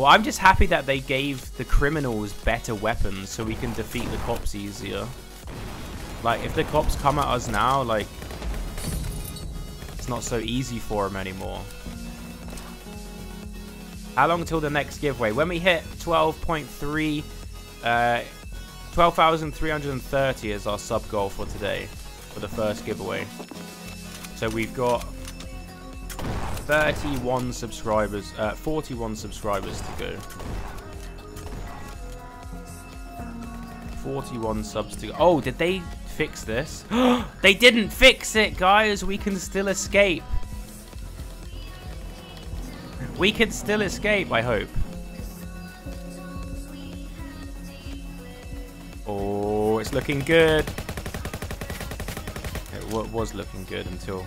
Well, I'm just happy that they gave the criminals better weapons so we can defeat the cops easier. Like, if the cops come at us now, like, it's not so easy for them anymore. How long till the next giveaway? When we hit 12.3, 12,330 is our sub goal for today, for the first giveaway. So we've got 31 subscribers, 41 subscribers to go. 41 subs to go. Oh, did they fix this? They didn't fix it, guys. We can still escape. We can still escape, I hope. Oh, it's looking good. It was looking good until...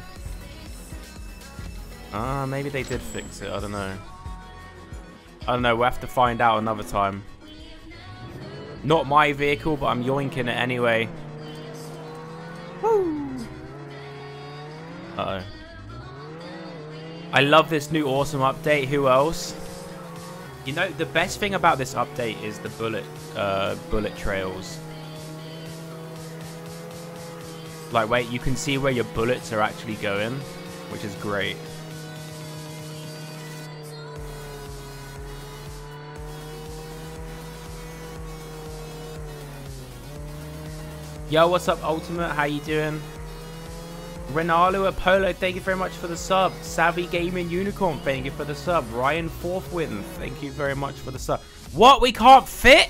Ah, maybe they did fix it. I don't know. I don't know. We'll have to find out another time. Not my vehicle, but I'm yoinking it anyway. Woo! Uh-oh. I love this new awesome update. Who else? You know, the best thing about this update is the bullet trails. Like, wait, you can see where your bullets are actually going, which is great. Yo, what's up, Ultimate? How you doing? Renalu Apollo, thank you very much for the sub. Savvy Gaming Unicorn, thank you for the sub. Ryan Forthwin, thank you very much for the sub. What? We can't fit?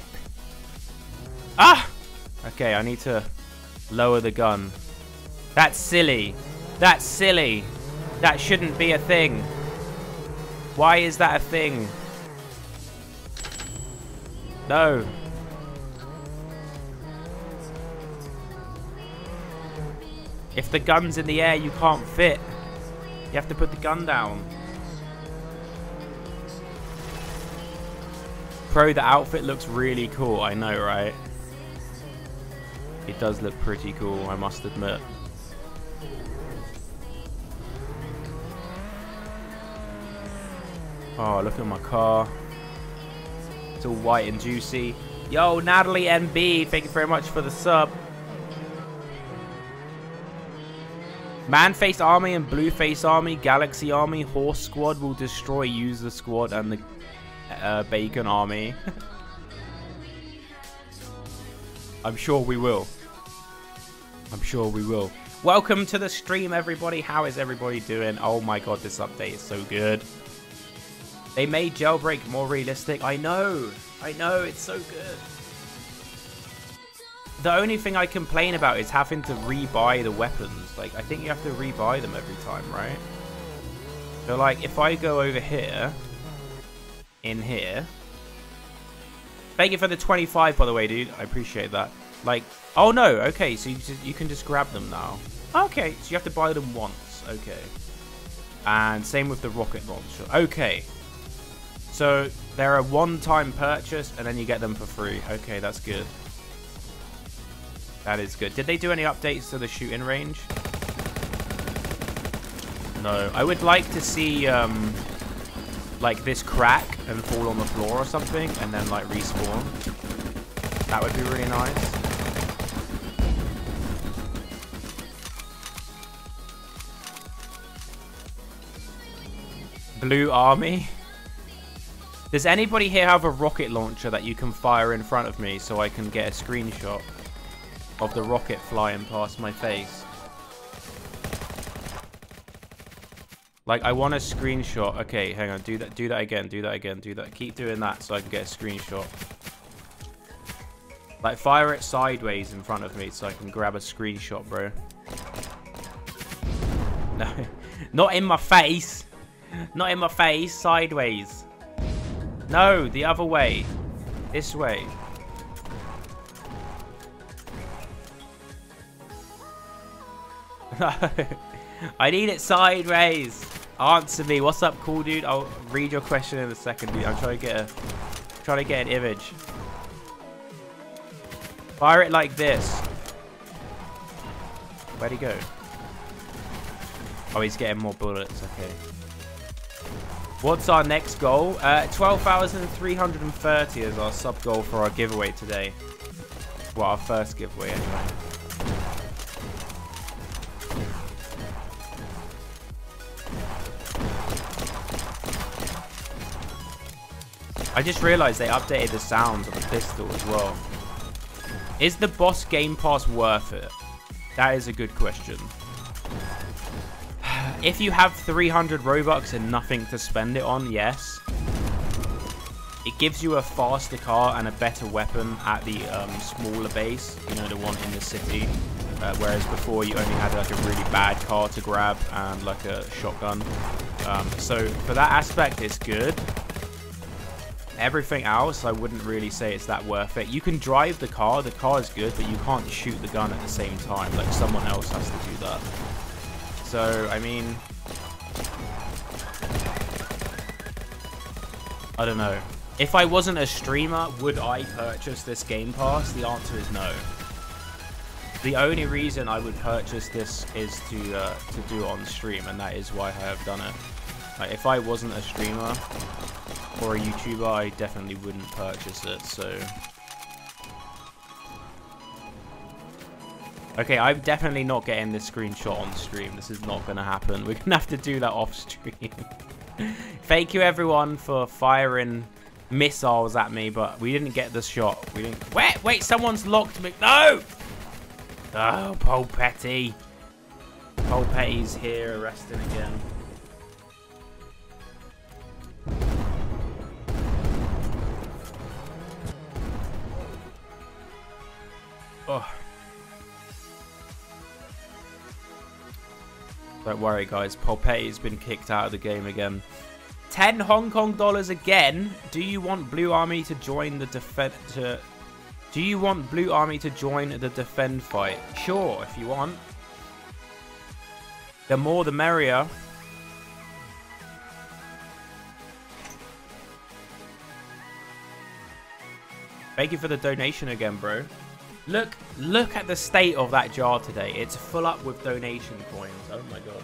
Ah! Okay, I need to lower the gun. That's silly. That's silly. That shouldn't be a thing. Why is that a thing? No. If the gun's in the air, you can't fit. You have to put the gun down. Pro, the outfit looks really cool. I know, right? It does look pretty cool, I must admit. Oh, look at my car. It's all white and juicy. Yo, Natalie MB, thank you very much for the sub. Man-Face Army and Blue-Face Army, Galaxy Army, Horse Squad will destroy User Squad and the Bacon Army. I'm sure we will. I'm sure we will. Welcome to the stream, everybody. How is everybody doing? Oh my god, this update is so good. They made Jailbreak more realistic. I know. I know, it's so good. The only thing I complain about is having to rebuy the weapons. Like, I think you have to rebuy them every time, right? So, like, if I go over here, in here. Thank you for the 25, by the way, dude. I appreciate that. Like, oh no, okay, so you can just grab them now. Okay, so you have to buy them once, okay. And same with the rocket launcher. Okay. So, they're a one-time purchase, and then you get them for free. Okay, that's good. That is good. Did they do any updates to the shooting range? No. I would like to see, like, this crack and fall on the floor or something, and then, like, respawn. That would be really nice. Blue Army. Does anybody here have a rocket launcher that you can fire in front of me so I can get a screenshot of the rocket flying past my face? Like, I want a screenshot. Okay, hang on. Do that again. Do that again. Do that. Keep doing that so I can get a screenshot. Like, fire it sideways in front of me so I can grab a screenshot, bro. No. Not in my face. Not in my face. Sideways. No, the other way. This way. No. I need it sideways. Answer me. What's up, cool dude? I'll read your question in a second, dude. I'm trying to get an image. Fire it like this. Where'd he go? Oh, he's getting more bullets. Okay. What's our next goal? 12,330 is our sub goal for our giveaway today. Well, our first giveaway anyway. I just realized they updated the sounds of the pistol as well. Is the boss game pass worth it? That is a good question. If you have 300 Robux and nothing to spend it on, yes. It gives you a faster car and a better weapon at the smaller base, you know, the one in the city. Whereas before you only had like a really bad car to grab and like a shotgun. So for that aspect, it's good. Everything else, I wouldn't really say it's that worth it. You can drive the car is good, but you can't shoot the gun at the same time. Like, someone else has to do that. So, I mean, I don't know. If I wasn't a streamer, would I purchase this Game Pass? The answer is no. The only reason I would purchase this is to do it on stream, and that is why I have done it. Like, if I wasn't a streamer or a YouTuber, I definitely wouldn't purchase it, so... Okay, I'm definitely not getting this screenshot on stream. This is not going to happen. We're going to have to do that off stream. Thank you, everyone, for firing missiles at me, but we didn't get the shot. We didn't... Wait, wait, someone's locked me. No! Oh, Polpetti. Polpetti's here arresting again. Oh. Don't worry, guys. Polpetti's been kicked out of the game again. 10 Hong Kong dollars again. Do you want Blue Army to join the defend? Do you want Blue Army to join the defend fight? Sure, if you want. The more, the merrier. Thank you for the donation again, bro. Look at the state of that jar today. It's full up with donation coins. Oh my god.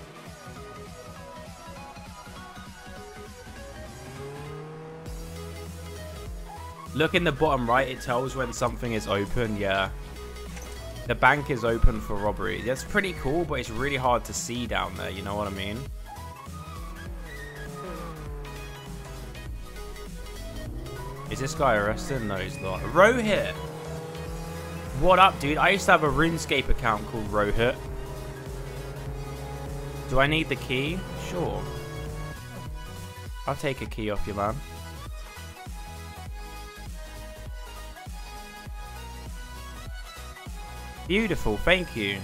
Look in the bottom right, it tells when something is open. Yeah. The bank is open for robbery. That's pretty cool, but it's really hard to see down there. You know what I mean? Is this guy arrested? No, he's not. Rohit! What up, dude? I used to have a RuneScape account called Rohit. Do I need the key? Sure. I'll take a key off you, man. Beautiful, thank you.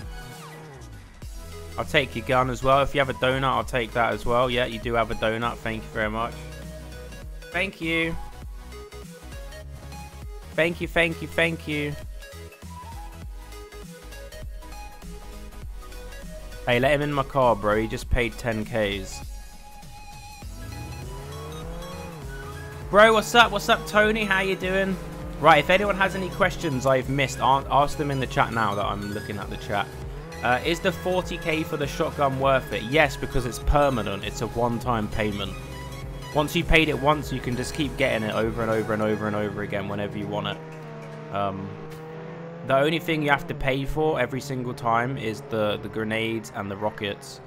I'll take your gun as well. If you have a donut, I'll take that as well. Yeah, you do have a donut. Thank you very much. Thank you. Thank you, thank you, thank you. Hey, let him in my car, bro. He just paid 10Ks. Bro, what's up? What's up, Tony? How you doing? Right, if anyone has any questions I've missed, ask them in the chat now that I'm looking at the chat. Is the 40K for the shotgun worth it? Yes, because it's permanent. It's a one-time payment. Once you paid it once, you can just keep getting it over and over and over and over again whenever you want it. The only thing you have to pay for every single time is the grenades and the rockets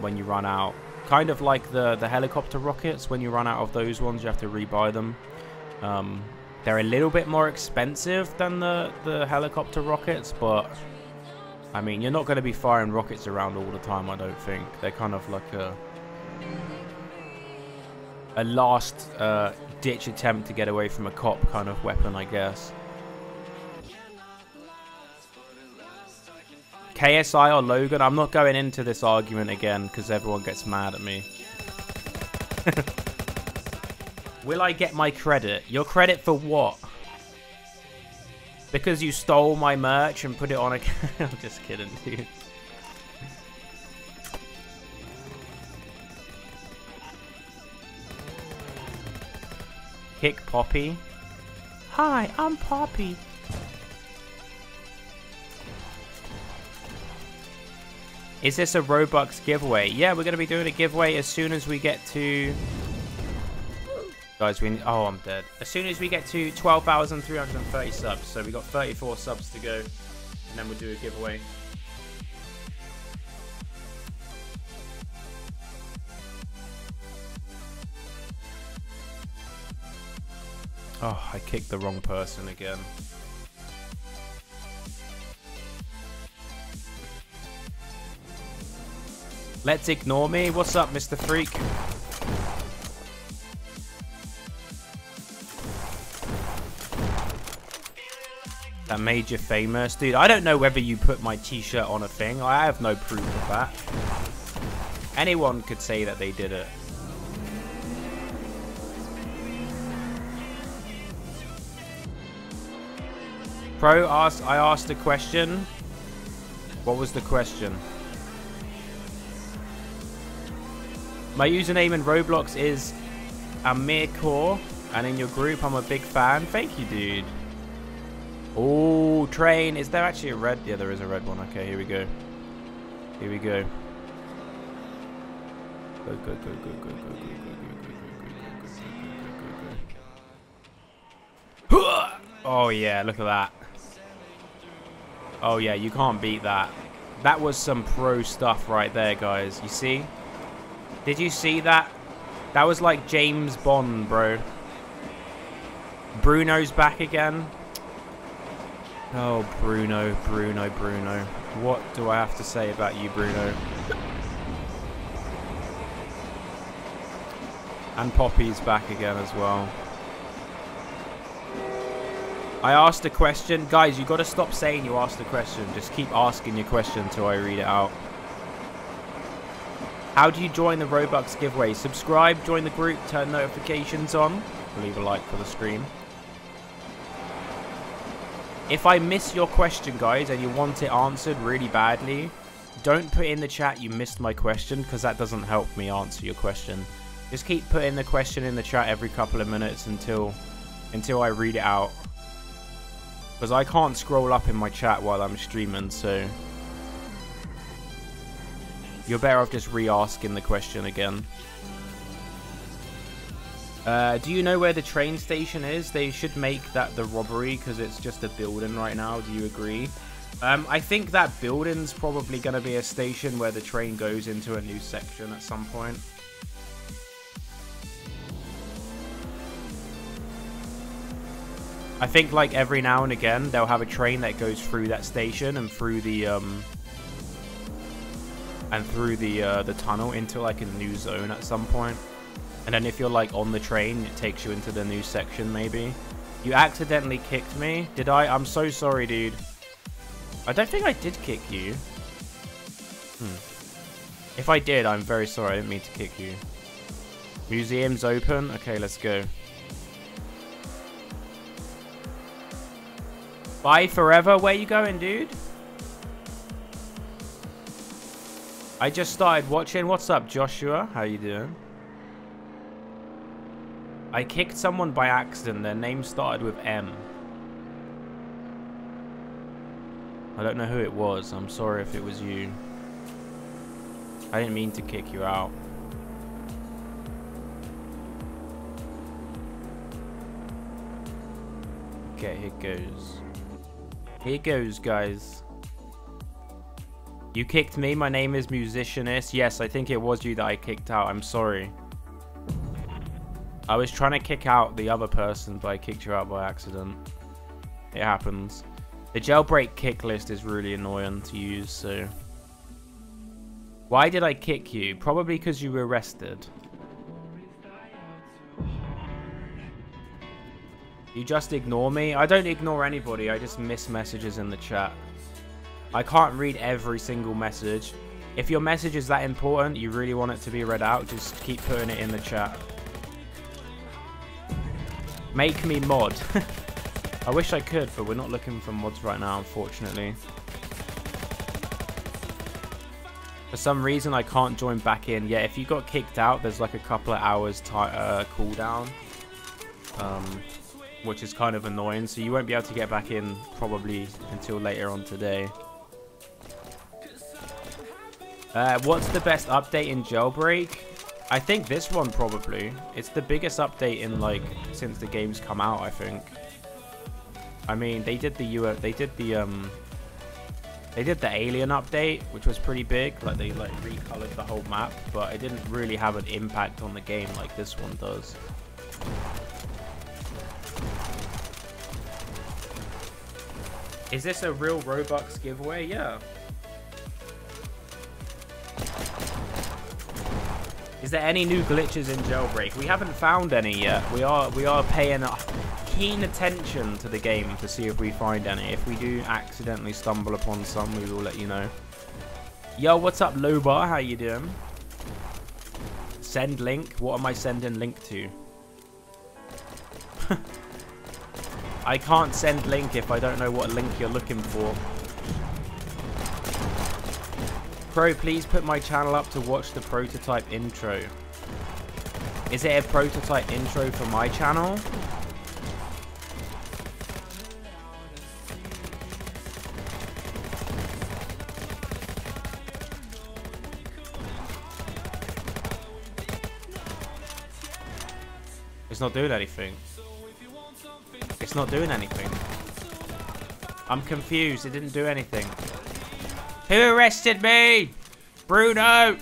when you run out. Kind of like the helicopter rockets. When you run out of those ones, you have to rebuy them. They're a little bit more expensive than the helicopter rockets, but... I mean, you're not going to be firing rockets around all the time, I don't think. They're kind of like a last-ditch attempt to get away from a cop kind of weapon, I guess. KSI or Logan? I'm not going into this argument again because everyone gets mad at me. Will I get my credit? Your credit for what? Because you stole my merch and put it on a... I'm just kidding, dude. Kick Poppy. Hi, I'm Poppy. Is this a Robux giveaway? Yeah, we're going to be doing a giveaway as soon as we get to Guys, we need... Oh, I'm dead. As soon as we get to 12,330 subs, so we got 34 subs to go, and then we'll do a giveaway. Oh, I kicked the wrong person again. Let's ignore me. What's up, Mr. Freak? That made you famous. Dude, I don't know whether you put my t-shirt on a thing. I have no proof of that. Anyone could say that they did it. Pro asked, I asked a question. What was the question? My username in Roblox is AmirCore, and in your group, I'm a big fan. Thank you, dude. Oh, train. Is there actually a red? Yeah, there is a red one. Okay, here we go. Here we go. Go, go, go, go, go, go, go, go, go, go, go, go, go, go, go, go, go. Oh, yeah, look at that. Oh, yeah, you can't beat that. That was some pro stuff right there, guys. You see? Did you see that? That was like James Bond, bro. Bruno's back again. Oh, Bruno, Bruno, Bruno. What do I have to say about you, Bruno? And Poppy's back again as well. I asked a question. Guys, you got to stop saying you asked a question. Just keep asking your question until I read it out. How do you join the Robux giveaway? Subscribe, join the group, turn notifications on. Leave a like for the stream. If I miss your question, guys, and you want it answered really badly, don't put in the chat you missed my question, because that doesn't help me answer your question. Just keep putting the question in the chat every couple of minutes until I read it out. Because I can't scroll up in my chat while I'm streaming, so... You're better off just re-asking the question again. Do you know where the train station is? They should make that the robbery because it's just a building right now. Do you agree? I think that building's probably going to be a station where the train goes into a new section at some point. I think like every now and again they'll have a train that goes through that station and through the... And through the tunnel into like a new zone at some point. And then if you're like on the train, it takes you into the new section maybe. You accidentally kicked me. Did I? I'm so sorry, dude. I don't think I did kick you. If I did, I'm very sorry. I didn't mean to kick you. Museum's open. Okay, let's go. Bye forever. Where you going, dude? I just started watching. What's up, Joshua? How you doing? I kicked someone by accident. Their name started with M. I don't know who it was. I'm sorry if it was you. I didn't mean to kick you out. Okay, here goes. Here goes, guys. You kicked me. My name is Musicianist. Yes, I think it was you that I kicked out. I'm sorry. I was trying to kick out the other person, but I kicked you out by accident. It happens. The jailbreak kick list is really annoying to use, so... Why did I kick you? Probably because you were arrested. You just ignore me? I don't ignore anybody. I just miss messages in the chat. I can't read every single message. If your message is that important, you really want it to be read out, just keep putting it in the chat. Make me mod. I wish I could, but we're not looking for mods right now, unfortunately. For some reason, I can't join back in. Yeah, if you got kicked out, there's like a couple of hours cooldown, which is kind of annoying. So you won't be able to get back in probably until later on today. What's the best update in Jailbreak? I think this one probably. It's the biggest update in like since the game's come out, I think. I mean, they did the Alien update, which was pretty big. Like they like recolored the whole map, but it didn't really have an impact on the game like this one does. Is this a real Robux giveaway? Yeah. Is there any new glitches in Jailbreak? We haven't found any yet. We are paying keen attention to the game to see if we find any. If we do accidentally stumble upon some, we will let you know. Yo, what's up, Lobar? How you doing? Send link. What am I sending link to? I can't send link if I don't know what link you're looking for. Pro, please put my channel up to watch the prototype intro. Is it a prototype intro for my channel? It's not doing anything. It's not doing anything. I'm confused. It didn't do anything. Who arrested me? Bruno!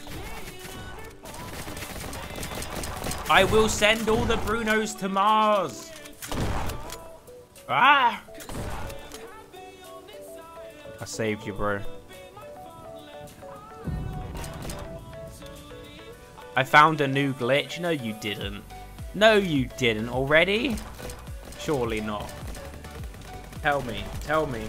I will send all the Brunos to Mars! Ah! I saved you, bro. I found a new glitch. No, you didn't. No, you didn't already? Surely not. Tell me. Tell me.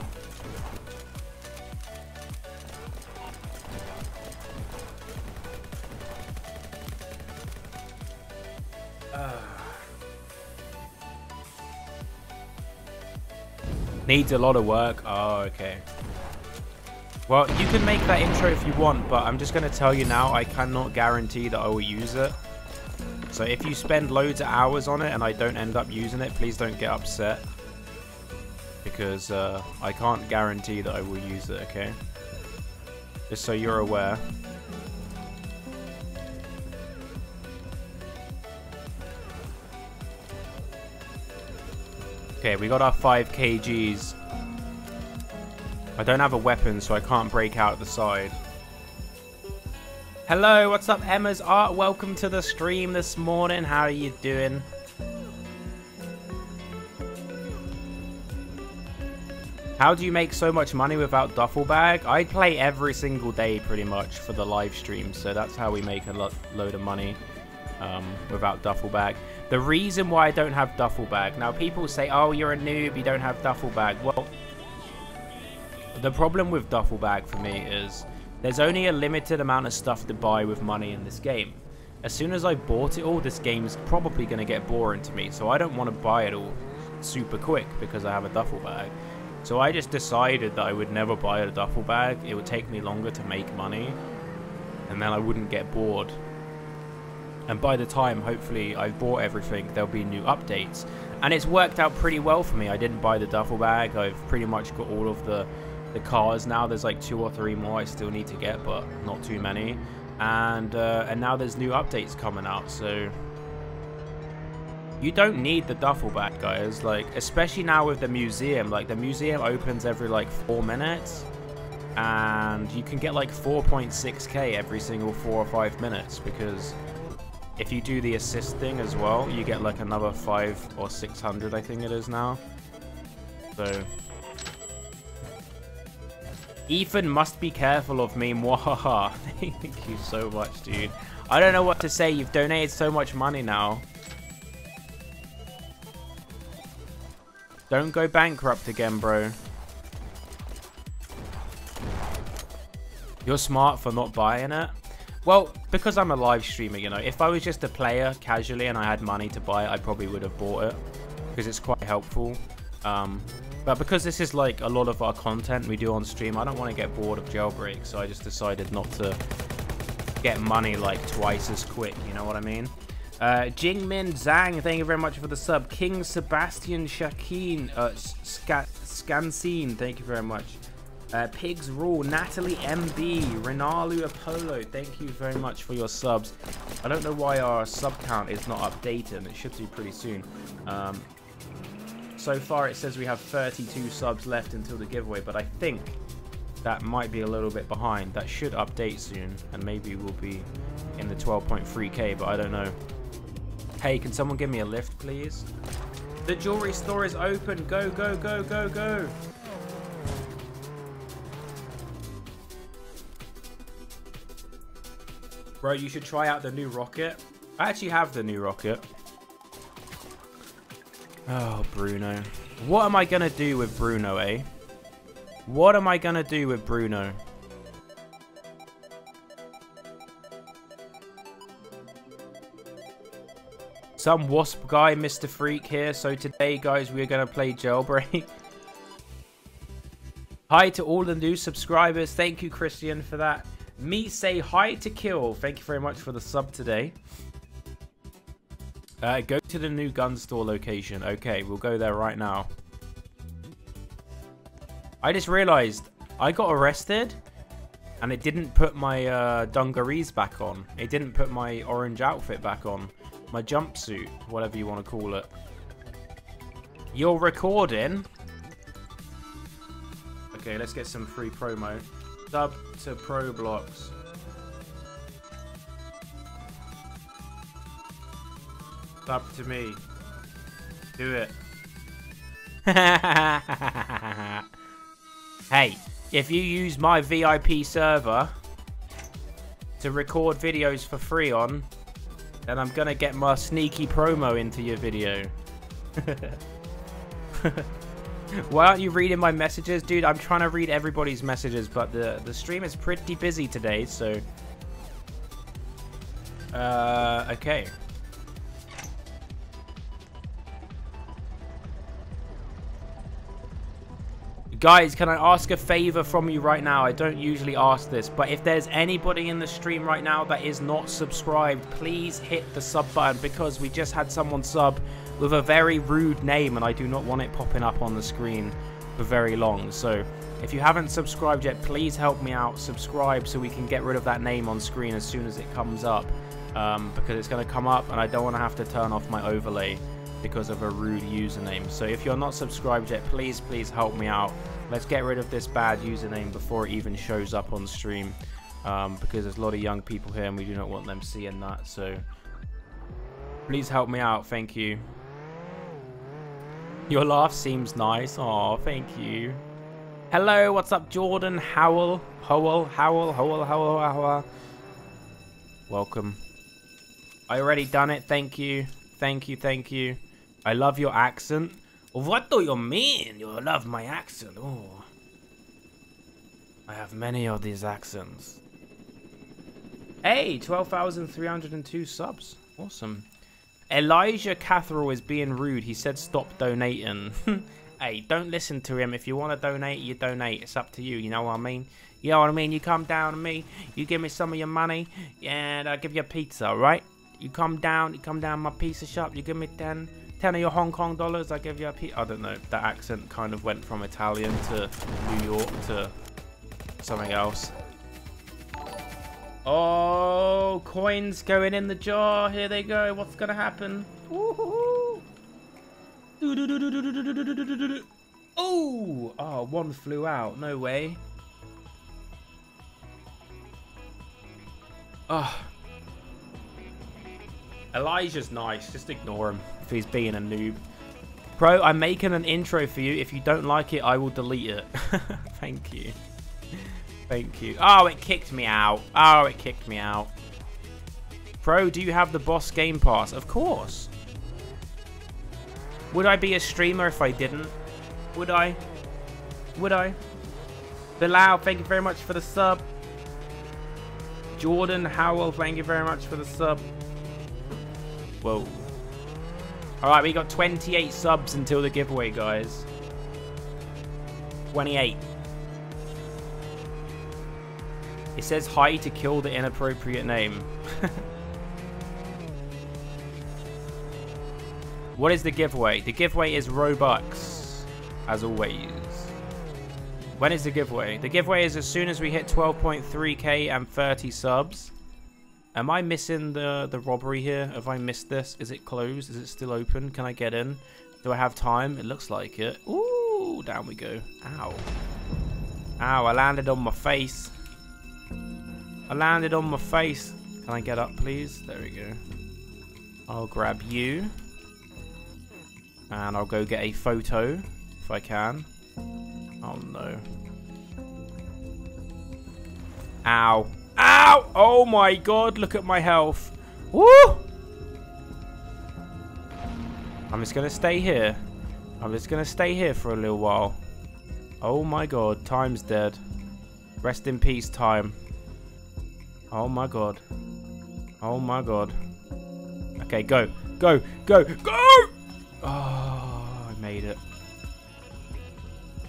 Needs a lot of work. Oh, okay. Well, you can make that intro if you want, but I'm just going to tell you now, I cannot guarantee that I will use it. So if you spend loads of hours on it and I don't end up using it, please don't get upset. Because I can't guarantee that I will use it, okay? Just so you're aware. Okay, we got our 5 kgs. I don't have a weapon, so I can't break out the side. Hello, what's up, Emma's Art? Welcome to the stream this morning. How are you doing? How do you make so much money without duffel bag? I play every single day pretty much for the live stream, so that's how we make a load of money. Without duffel bag. The reason why I don't have duffel bag. Now people say, oh, you're a noob, you don't have duffel bag. Well, the problem with duffel bag for me is there's only a limited amount of stuff to buy with money in this game. As soon as I bought it all, this game's probably going to get boring to me. So I don't want to buy it all super quick because I have a duffel bag. So I just decided that I would never buy a duffel bag. It would take me longer to make money. And then I wouldn't get bored. And by the time, hopefully, I've bought everything, there'll be new updates. And it's worked out pretty well for me. I didn't buy the duffel bag. I've pretty much got all of the cars now. There's like 2 or 3 more I still need to get, but not too many. And now there's new updates coming out, so... You don't need the duffel bag, guys. Like, especially now with the museum. Like, the museum opens every, like, 4 minutes. And you can get, like, 4.6k every single 4 or 5 minutes, because... If you do the assist thing as well, you get like another 500 or 600, I think it is now. So, Ethan must be careful of me, mwahaha. Thank you so much, dude. I don't know what to say. You've donated so much money now. Don't go bankrupt again, bro. You're smart for not buying it. Well, because I'm a live streamer, you know, if I was just a player casually and I had money to buy it, I probably would have bought it because it's quite helpful. But because this is like a lot of our content we do on stream, I don't want to get bored of Jailbreak, so I just decided not to get money like twice as quick, you know what I mean? Jingmin Zhang, thank you very much for the sub. King Sebastian Shakin, Scansine, thank you very much. Pigs Rule, Natalie MB, Renalu Apollo, thank you very much for your subs. I don't know why our sub count is not updated, and it should be pretty soon. So far it says we have 32 subs left until the giveaway, but I think that might be a little bit behind. That should update soon, and maybe we'll be in the 12.3k, but I don't know. Hey, can someone give me a lift, please? The jewelry store is open. Go, go, go, go, go. Bro, you should try out the new rocket. I actually have the new rocket. Oh, Bruno. What am I going to do with Bruno, eh? What am I going to do with Bruno? Some wasp guy, Mr. Freak here. So today, guys, we're going to play Jailbreak. Hi to all the new subscribers. Thank you, Christian, for that. Me say hi to Kill. Thank you very much for the sub today. Go to the new gun store location. Okay, we'll go there right now. I just realized I got arrested and it didn't put my dungarees back on. It didn't put my orange outfit back on. My jumpsuit, whatever you want to call it. You're recording. Okay, let's get some free promo. Sub to ProBlox. Sub to me. Do it. Hey, if you use my VIP server to record videos for free on, then I'm gonna get my sneaky promo into your video. Why aren't you reading my messages? Dude, I'm trying to read everybody's messages, but the stream is pretty busy today, so... okay. Guys, can I ask a favor from you right now? I don't usually ask this, but if there's anybody in the stream right now that is not subscribed, please hit the sub button, because we just had someone sub with a very rude name and I do not want it popping up on the screen for very long. So if you haven't subscribed yet, please help me out. Subscribe so we can get rid of that name on screen as soon as it comes up, because it's going to come up and I don't want to have to turn off my overlay because of a rude username. So if you're not subscribed yet, please help me out. Let's get rid of this bad username before it even shows up on stream, because there's a lot of young people here and we do not want them seeing that. So please help me out. Thank you. Your laugh seems nice. Aw, thank you. Hello, what's up, Jordan Howell? Howell. Welcome. I already done it. Thank you. Thank you. I love your accent. What do you mean you love my accent? Oh, I have many of these accents. Hey, 12,302 subs. Awesome. Elijah Catherall is being rude. He said stop donating. Hey, don't listen to him. If you want to donate, you donate. It's up to you. You know what I mean? You know what I mean? You come down to me. You give me some of your money. And I'll give you a pizza, all right? You come down my pizza shop. You give me 10 of your Hong Kong dollars, I give you a P. I don't know, that accent kind of went from Italian to New York to something else. Oh, coins going in the jar. Here they go. What's going to happen? Oh, oh, one flew out. No way. Oh. Elijah's nice. Just ignore him if he's being a noob. Bro, I'm making an intro for you. If you don't like it, I will delete it. Thank you. Thank you. Oh, it kicked me out. Oh, it kicked me out. Bro, do you have the boss game pass? Of course. Would I be a streamer if I didn't? Would I? Would I? Bilal, thank you very much for the sub. Jordan Howell, thank you very much for the sub. Whoa. Alright, we got 28 subs until the giveaway, guys. 28. It says hi to kill the inappropriate name. What is the giveaway? The giveaway is Robux, as always. When is the giveaway? The giveaway is as soon as we hit 12.3k and 30 subs. Am I missing the robbery here? Have I missed this? Is it closed? Is it still open? Can I get in? Do I have time? It looks like it. Ooh, down we go. Ow. Ow, I landed on my face. I landed on my face. Can I get up, please? There we go. I'll grab you. And I'll go get a photo, if I can. Oh, no. Ow. Ow! Oh, my God. Look at my health. Woo! I'm just going to stay here. I'm just going to stay here for a little while. Oh, my God. Time's dead. Rest in peace, time. Oh, my God. Oh, my God. Okay, go. Go. Go. Go! Oh, I made it.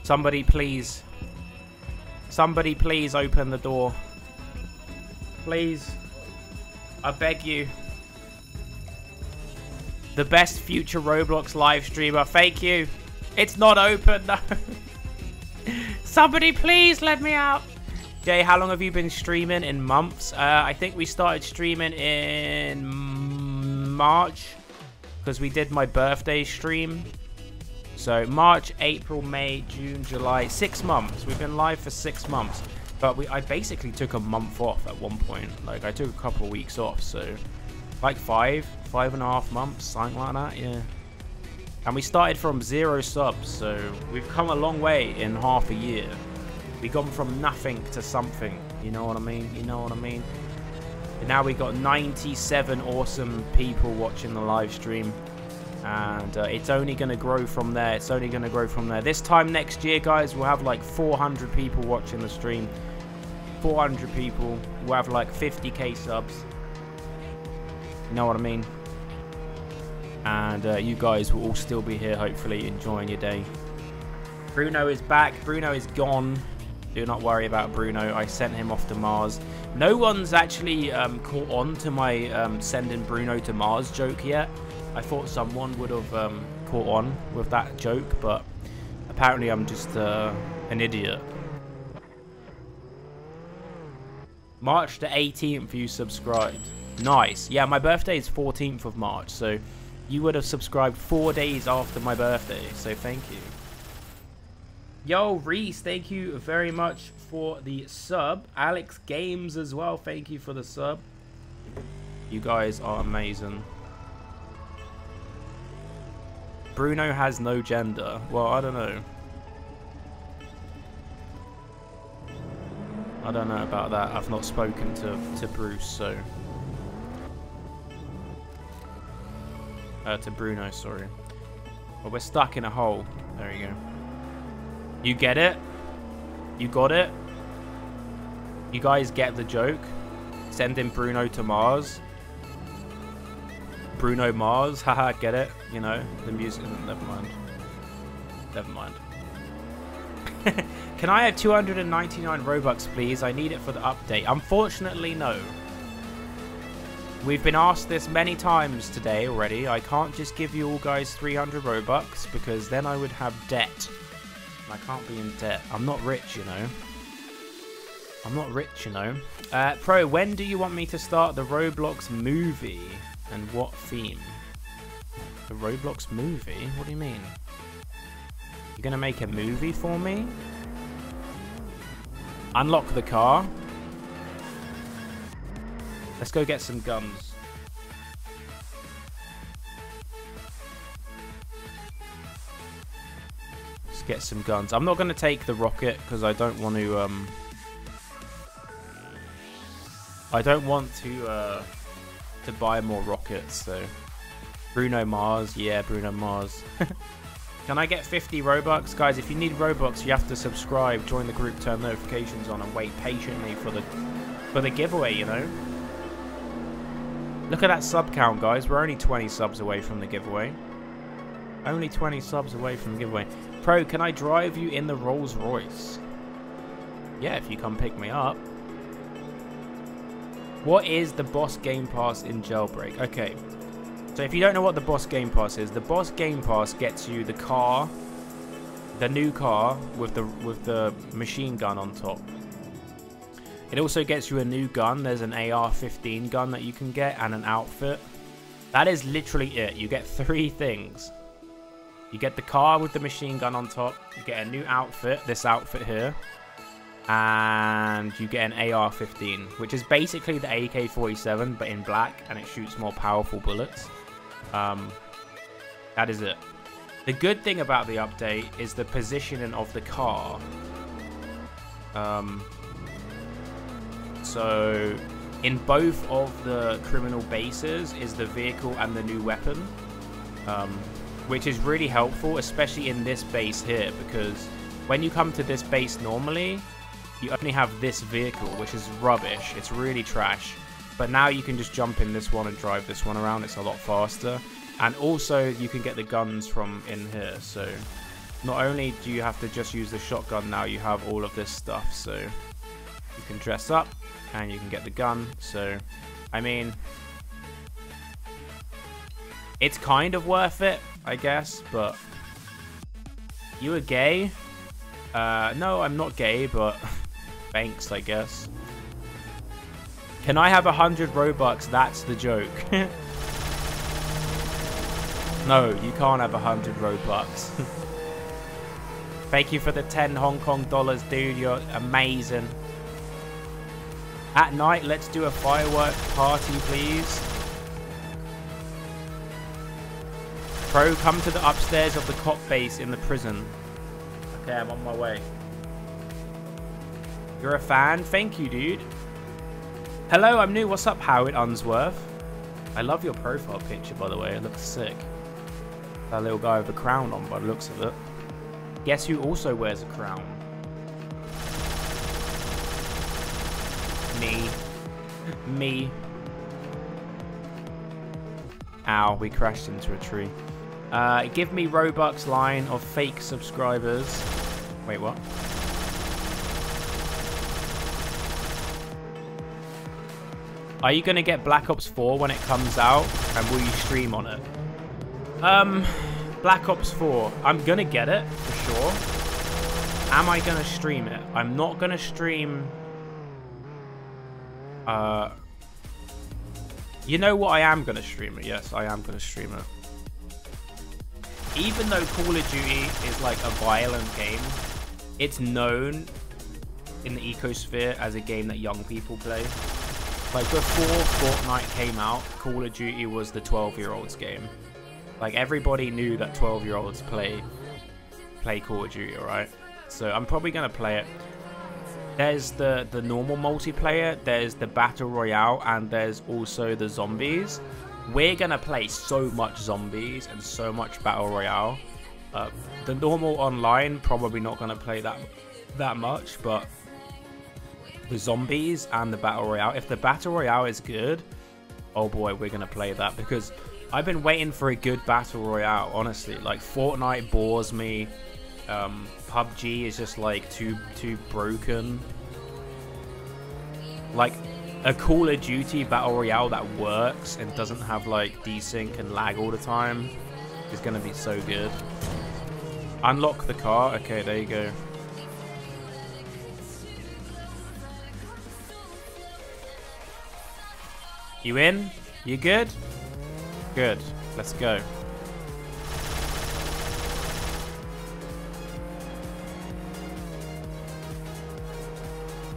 Somebody, please. Somebody, please open the door. Please. I beg you. The best future Roblox live streamer. Thank you. It's not open, no. Somebody, please let me out. Jay, how long have you been streaming? In months? I think we started streaming in March. Because we did my birthday stream. So March, April, May, June, July. 6 months. We've been live for 6 months. But I basically took a month off at one point. Like, I took a couple of weeks off, so... Like five and a half months, something like that, yeah. And we started from 0 subs, so we've come a long way in half a year. We've gone from nothing to something, you know what I mean? You know what I mean? And now we've got 97 awesome people watching the live stream. And it's only going to grow from there. It's only going to grow from there. This time next year, guys, we'll have like 400 people watching the stream. 400 people. We'll have like 50k subs. You know what I mean? And you guys will all still be here, hopefully, enjoying your day. Bruno is back. Bruno is gone. Do not worry about Bruno. I sent him off to Mars. No one's actually caught on to my sending Bruno to Mars joke yet. I thought someone would have caught on with that joke, but apparently I'm just an idiot. March the 18th, you subscribed. Nice. Yeah, my birthday is 14th of March, so you would have subscribed 4 days after my birthday, so thank you. Yo, Reese, thank you very much for the sub. Alex Games as well, thank you for the sub. You guys are amazing. Bruno has no gender. Well, I don't know. I don't know about that. I've not spoken to Bruce, so... to Bruno, sorry. But we're stuck in a hole. There you go. You get it? You got it? You guys get the joke? Sending Bruno to Mars? Bruno Mars, haha, get it? You know, the music, never mind. Never mind. Can I have 299 Robux, please? I need it for the update. Unfortunately, no. We've been asked this many times today already. I can't just give you all guys 300 Robux because then I would have debt. I can't be in debt. I'm not rich, you know. I'm not rich, you know. Pro, when do you want me to start the Roblox movie? And what theme? The Roblox movie? What do you mean? You're gonna make a movie for me? Unlock the car. Let's go get some guns. Let's get some guns. I'm not gonna take the rocket because I don't want to. I don't want to buy more rockets, so Bruno Mars, yeah, Bruno Mars. Can I get 50 Robux? Guys, if you need Robux, you have to subscribe, join the group, turn notifications on, and wait patiently for the giveaway, you know? Look at that sub count, guys. We're only 20 subs away from the giveaway. Only 20 subs away from the giveaway. Pro, can I drive you in the Rolls Royce? Yeah, if you come pick me up. What is the boss game pass in Jailbreak? Okay, so if you don't know what the boss game pass is, the boss game pass gets you the car, the new car with the machine gun on top. It also gets you a new gun. There's an AR-15 gun that you can get and an outfit. That is literally it. You get three things. You get the car with the machine gun on top. You get a new outfit, this outfit here. And you get an AR-15, which is basically the AK-47, but in black, and it shoots more powerful bullets. That is it. The good thing about the update is the positioning of the car. So in both of the criminal bases is the vehicle and the new weapon, which is really helpful, especially in this base here, because when you come to this base normally, you only have this vehicle, which is rubbish. It's really trash. But now you can just jump in this one and drive this one around. It's a lot faster. And also you can get the guns from in here. So not only do you have to just use the shotgun now, you have all of this stuff. So you can dress up and you can get the gun. So, I mean, it's kind of worth it, I guess. But you are gay? No, I'm not gay, but thanks, I guess. Can I have 100 Robux? That's the joke. No, you can't have 100 Robux. Thank you for the 10 Hong Kong dollars, dude. You're amazing. At night, let's do a firework party, please. Pro, come to the upstairs of the cop base in the prison. Okay, I'm on my way. You're a fan? Thank you, dude. Hello, I'm new. What's up, Howard Unsworth? I love your profile picture, by the way. It looks sick. That little guy with a crown on by the looks of it. Guess who also wears a crown? Me. Me. Ow, we crashed into a tree. Give me Robux line of fake subscribers. Wait, what? Are you going to get Black Ops 4 when it comes out? And will you stream on it? Black Ops 4. I'm going to get it, for sure. Am I going to stream it? I'm not going to stream... You know what? I am going to stream it. Yes, I am going to stream it. Even though Call of Duty is like a violent game, it's known in the ecosphere as a game that young people play. Like before Fortnite came out, Call of Duty was the 12-year-olds game. Like everybody knew that 12-year-olds play Call of Duty, right? So I'm probably gonna play it. There's the normal multiplayer, there's the battle royale, and there's also the zombies. We're gonna play so much zombies and so much battle royale. The normal online, probably not gonna play that much, but the zombies and the battle royale, if the battle royale is good, oh boy, we're gonna play that, because I've been waiting for a good battle royale, honestly. Like Fortnite bores me, PUBG is just like too broken. Like a Call of Duty battle royale that works and doesn't have like desync and lag all the time is gonna be so good. Unlock the car. Okay, there you go. You in? You good? Good. Let's go.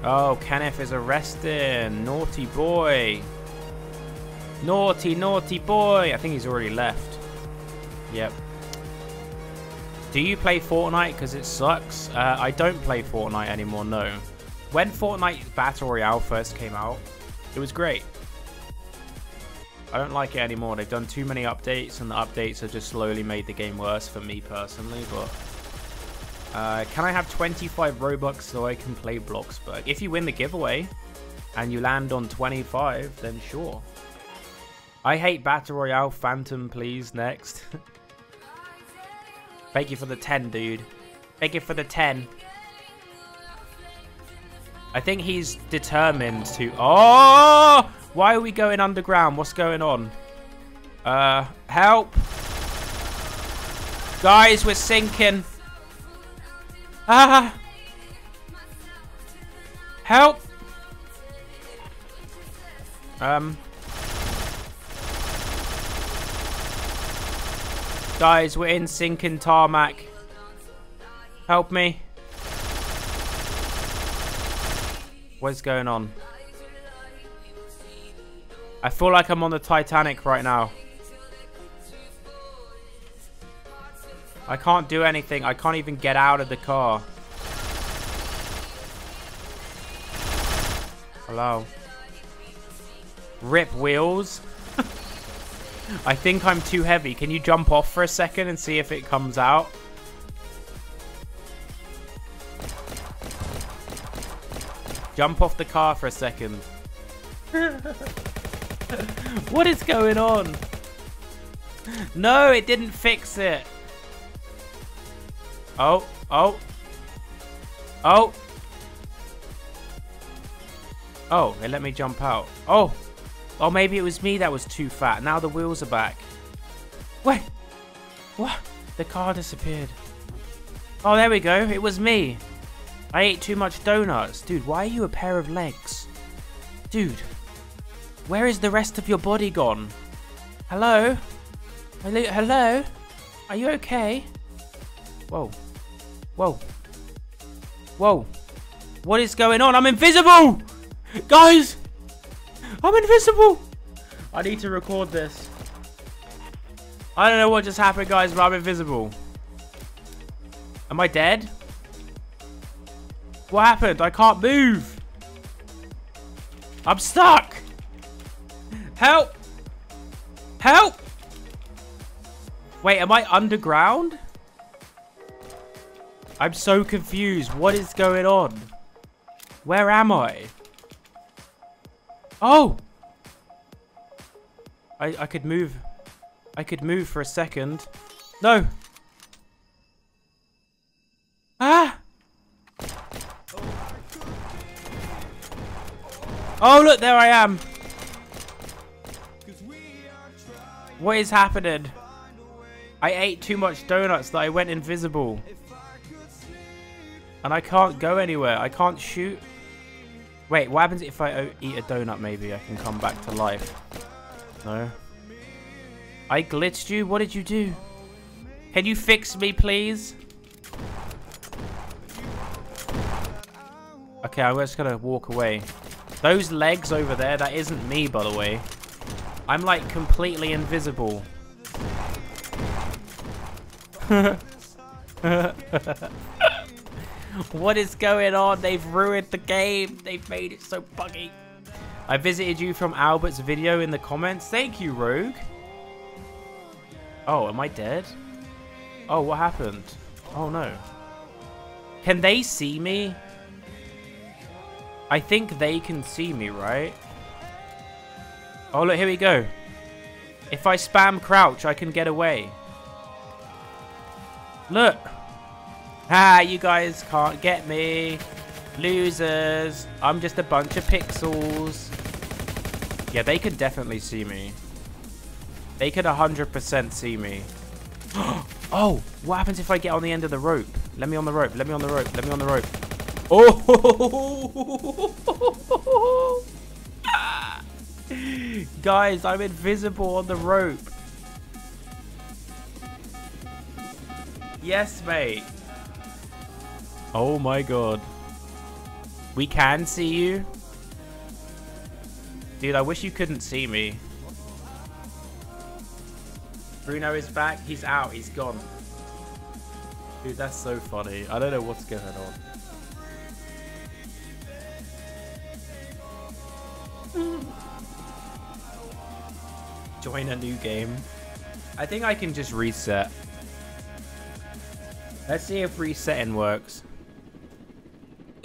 Oh, Kenneth is arrested. Naughty boy. Naughty, naughty boy. I think he's already left. Yep. Do you play Fortnite because it sucks? I don't play Fortnite anymore, no. When Fortnite Battle Royale first came out, it was great. I don't like it anymore. They've done too many updates, and the updates have just slowly made the game worse for me personally, but... can I have 25 Robux so I can play Bloxburg? If you win the giveaway and you land on 25, then sure. I hate Battle Royale. Phantom, please, next. Thank you for the 10, dude. Thank you for the 10. I think he's determined to... Oh! Why are we going underground? What's going on? Help! Guys, we're sinking! Ah! Help! Guys, we're in sinking tarmac. Help me. What's going on? I feel like I'm on the Titanic right now. I can't do anything. I can't even get out of the car. Hello. Rip wheels. I think I'm too heavy. Can you jump off for a second and see if it comes out? Jump off the car for a second. What is going on? No, it didn't fix it. Oh, oh. Oh. Oh, it let me jump out. Oh. Oh, maybe it was me that was too fat. Now the wheels are back. Wait. What? The car disappeared. Oh, there we go. It was me. I ate too much donuts. Dude, why are you a pair of legs? Dude. Where is the rest of your body gone? Hello? Hello? Are you okay? Whoa. Whoa. Whoa. What is going on? I'm invisible! Guys! I'm invisible! I need to record this. I don't know what just happened, guys, but I'm invisible. Am I dead? What happened? I can't move. I'm stuck. Help! Help! Wait, am I underground? I'm so confused. What is going on? Where am I? Oh! I could move. I could move for a second. No! Ah! Oh, look, there I am. What is happening? I ate too much donuts that I went invisible. And I can't go anywhere. I can't shoot. Wait, what happens if I eat a donut? Maybe I can come back to life. No. I glitched you? What did you do? Can you fix me, please? Okay, I'm just gonna walk away. Those legs over there, that isn't me, by the way. I'm like completely invisible. What is going on? They've ruined the game. They've made it so buggy. I visited you from Albert's video in the comments. Thank you, Rogue. Oh, am I dead? Oh, what happened? Oh, no. Can they see me? I think they can see me, right? Oh, look, here we go. If I spam crouch, I can get away. Look. Ah, you guys can't get me. Losers. I'm just a bunch of pixels. Yeah, they could definitely see me. They could 100% see me. Oh, what happens if I get on the end of the rope? Let me on the rope. Let me on the rope. Let me on the rope. Oh! Guys, I'm invisible on the rope. Yes, mate. Oh my god. We can see you? Dude, I wish you couldn't see me. Bruno is back. He's out. He's gone. Dude, that's so funny. I don't know what's going on. Join a new game. I think I can just reset. Let's see if resetting works.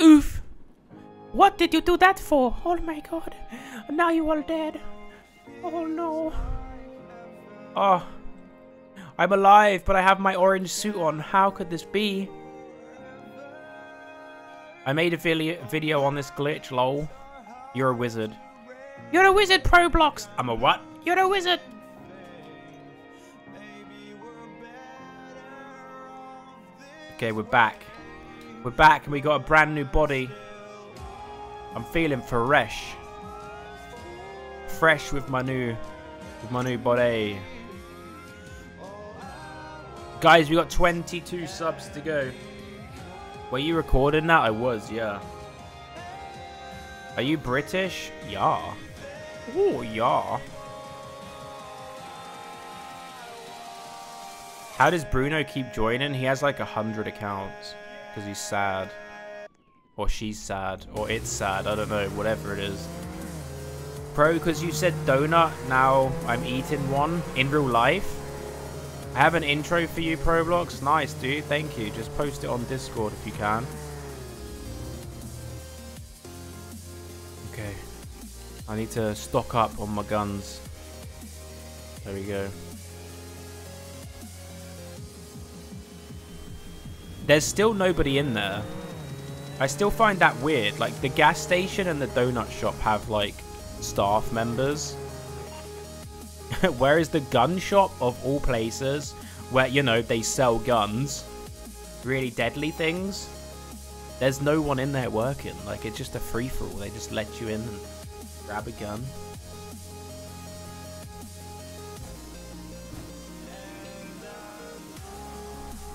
Oof! What did you do that for? Oh my god. Now you are dead. Oh no. Oh. I'm alive, but I have my orange suit on. How could this be? I made a video on this glitch, lol. You're a wizard. You're a wizard, ProBlox! I'm a what? You're a wizard! Okay, we're back. We're back and we got a brand new body. I'm feeling fresh. Fresh with my new body. Guys, we got 22 subs to go. Were you recording that? I was, yeah. Are you British? Yeah. Oh, yeah. How does Bruno keep joining? He has like 100 accounts because he's sad, or she's sad, or it's sad. I don't know, whatever it is. Pro, because you said donut, now I'm eating one in real life. I have an intro for you, ProBlox. Nice, dude. Thank you. Just post it on Discord if you can. Okay. I need to stock up on my guns. There we go. There's still nobody in there. I still find that weird. Like, the gas station and the donut shop have, like, staff members. Where is the gun shop, of all places, where, you know, they sell guns? Really deadly things? There's no one in there working. Like, it's just a free-for-all. They just let you in and grab a gun.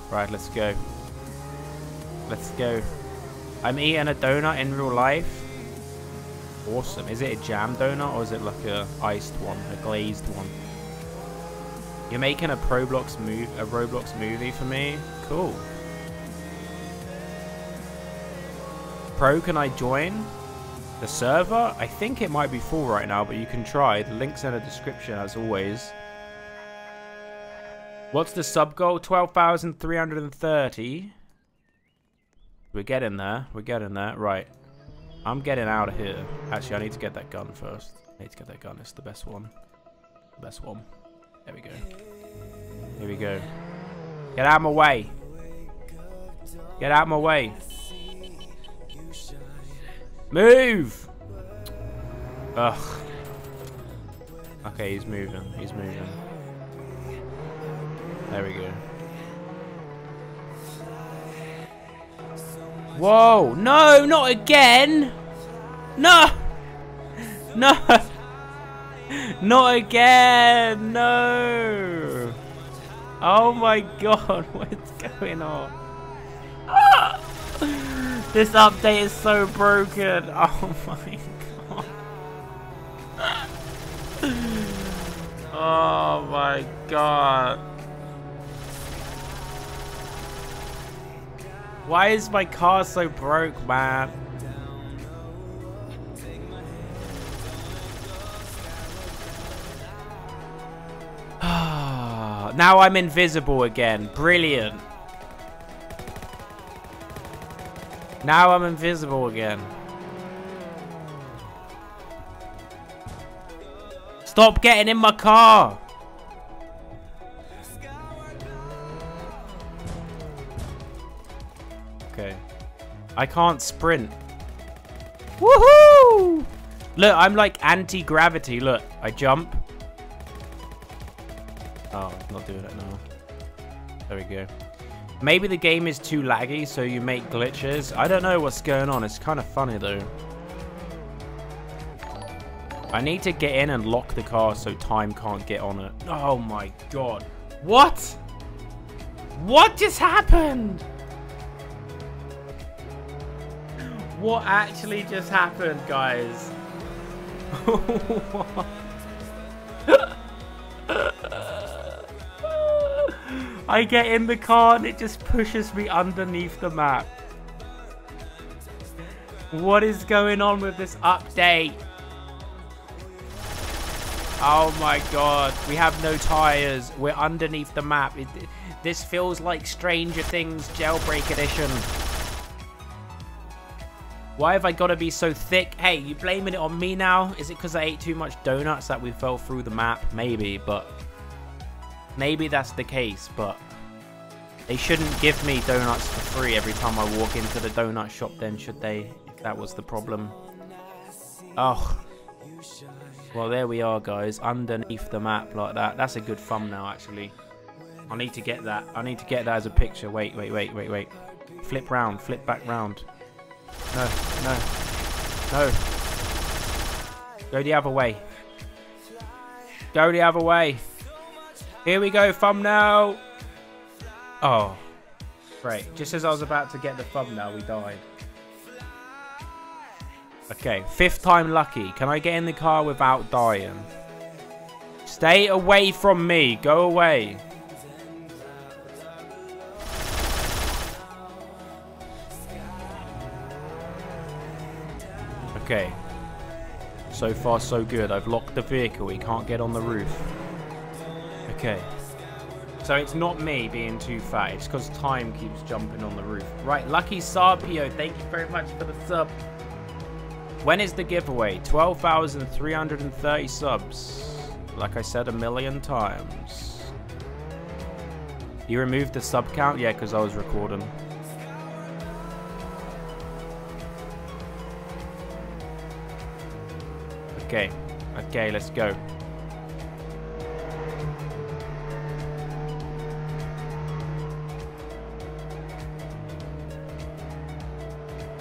Right, let's go. Let's go. I'm eating a donut in real life. Awesome. Is it a jam donut or is it like a iced one, a glazed one? You're making a Roblox movie for me? Cool. Pro, can I join the server? I think it might be full right now, but you can try. The link's in the description as always. What's the sub goal? 12,330. We're getting there. We're getting there. Right. I'm getting out of here. Actually, I need to get that gun first. I need to get that gun. It's the best one. Best one. There we go. Here we go. Get out of my way. Get out of my way. Move! Ugh. Okay, he's moving. He's moving. There we go. Whoa! No, not again! No! No! Not again! No! Oh my god, what's going on? Ah! This update is so broken! Oh my god. Oh my god. Why is my car so broke, man? Now I'm invisible again. Brilliant. Now I'm invisible again. Stop getting in my car. Okay. I can't sprint. Woohoo! Look, I'm like anti-gravity. Look, I jump. Oh, I'm not doing it now. There we go. Maybe the game is too laggy, so you make glitches. I don't know what's going on. It's kind of funny, though. I need to get in and lock the car so time can't get on it. Oh, my God. What? What just happened? What actually just happened, guys? I get in the car and it just pushes me underneath the map. What is going on with this update? Oh my god, we have no tires. We're underneath the map. This feels like Stranger Things Jailbreak Edition. Why have I got to be so thick? Hey, you blaming it on me now? Is it because I ate too much donuts that we fell through the map? Maybe, but... maybe that's the case, but... they shouldn't give me donuts for free every time I walk into the donut shop then, should they? If that was the problem. Oh. Well, there we are, guys. Underneath the map like that. That's a good thumbnail, actually. I need to get that. I need to get that as a picture. Wait. Flip round, flip back round. No, no, no. Go the other way. Go the other way. Here we go, thumbnail. Oh, great. Just as I was about to get the thumbnail, we died. Okay, 5th time lucky. Can I get in the car without dying? Stay away from me. Go away. Okay. So far, so good. I've locked the vehicle. He can't get on the roof. Okay. So it's not me being too fat. It's because time keeps jumping on the roof. Right, Lucky Sarpio, thank you very much for the sub. When is the giveaway? 12,330 subs. Like I said 1,000,000 times. You removed the sub count? Yeah, because I was recording. Okay. Okay, let's go.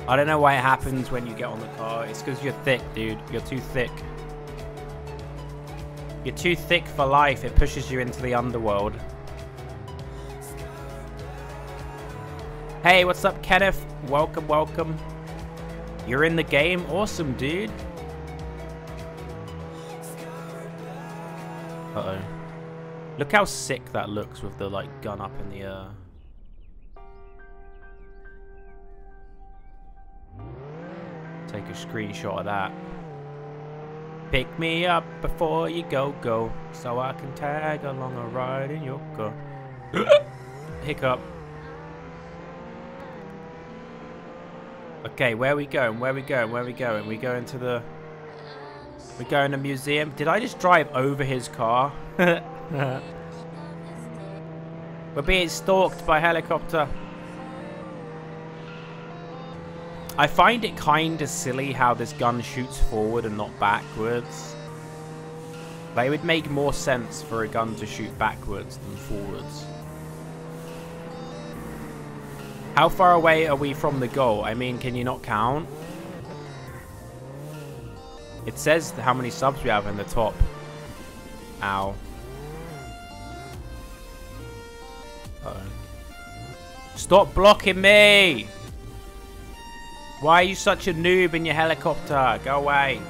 I don't know why it happens when you get on the car. It's because you're thick, dude. You're too thick. You're too thick for life. It pushes you into the underworld. Hey, what's up, Kenneth? Welcome, welcome. You're in the game? Awesome, dude. Uh-oh. Look how sick that looks with the, like, gun up in the air. Take a screenshot of that. Pick me up before you go, so I can tag along a ride in your car. Hiccup. Okay, where are we going? Where are we going? Where are we going? We go into the... We're going to the museum. Did I just drive over his car? We're being stalked by helicopter. I find it kind of silly how this gun shoots forward and not backwards. Like, it would make more sense for a gun to shoot backwards than forwards. How far away are we from the goal? I mean, can you not count? It says how many subs we have in the top. Ow. Uh-oh. Stop blocking me! Why are you such a noob in your helicopter? Go away.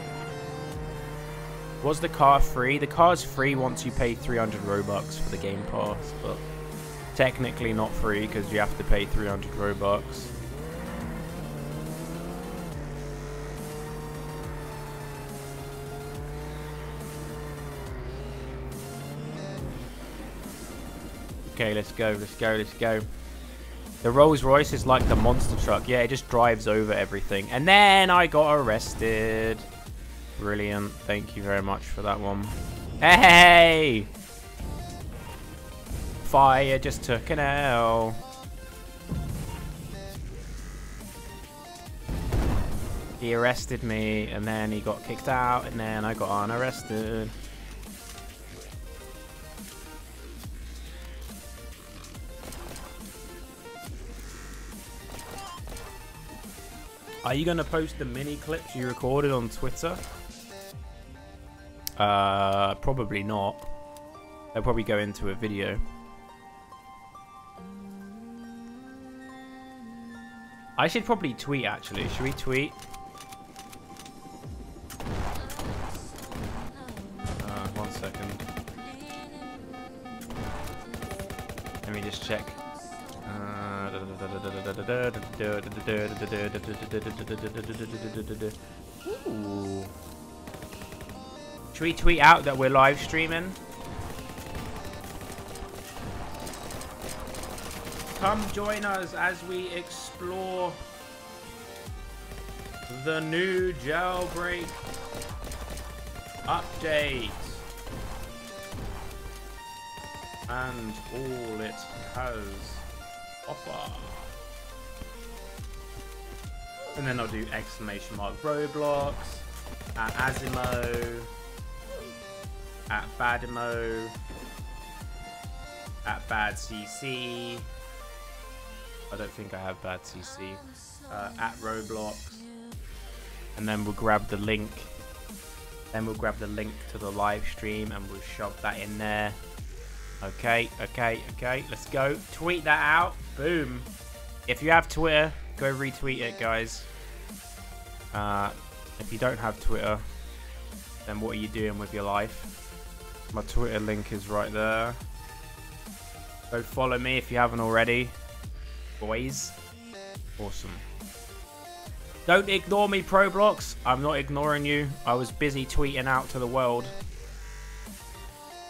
Was the car free? The car's free once you pay 300 Robux for the Game Pass, but technically not free because you have to pay 300 Robux. Okay, let's go, let's go, let's go. The Rolls Royce is like the monster truck. Yeah, it just drives over everything. And then I got arrested. Brilliant. Thank you very much for that one. Hey! Fire just took an L. He arrested me, and then he got kicked out, and then I got unarrested. Are you going to post the mini clips you recorded on Twitter? Probably not. They'll probably go into a video. I should probably tweet, actually. Should we tweet? One second. Let me just check. Ooh. Should we tweet out that we're live streaming? Come join us as we explore the new Jailbreak update and all it has. Offer. And then I'll do ! Roblox at Azimo, at Badimo, at BadCC, I don't think I have bad CC. At Roblox. And then we'll grab the link. Then we'll grab the link to the live stream and we'll shove that in there. Okay, okay, okay. Let's go. Tweet that out. Boom. If you have Twitter, go retweet it, guys. If you don't have Twitter, then what are you doing with your life? My Twitter link is right there. Go follow me if you haven't already, boys. Awesome. Don't ignore me, ProBlox. I'm not ignoring you. I was busy tweeting out to the world.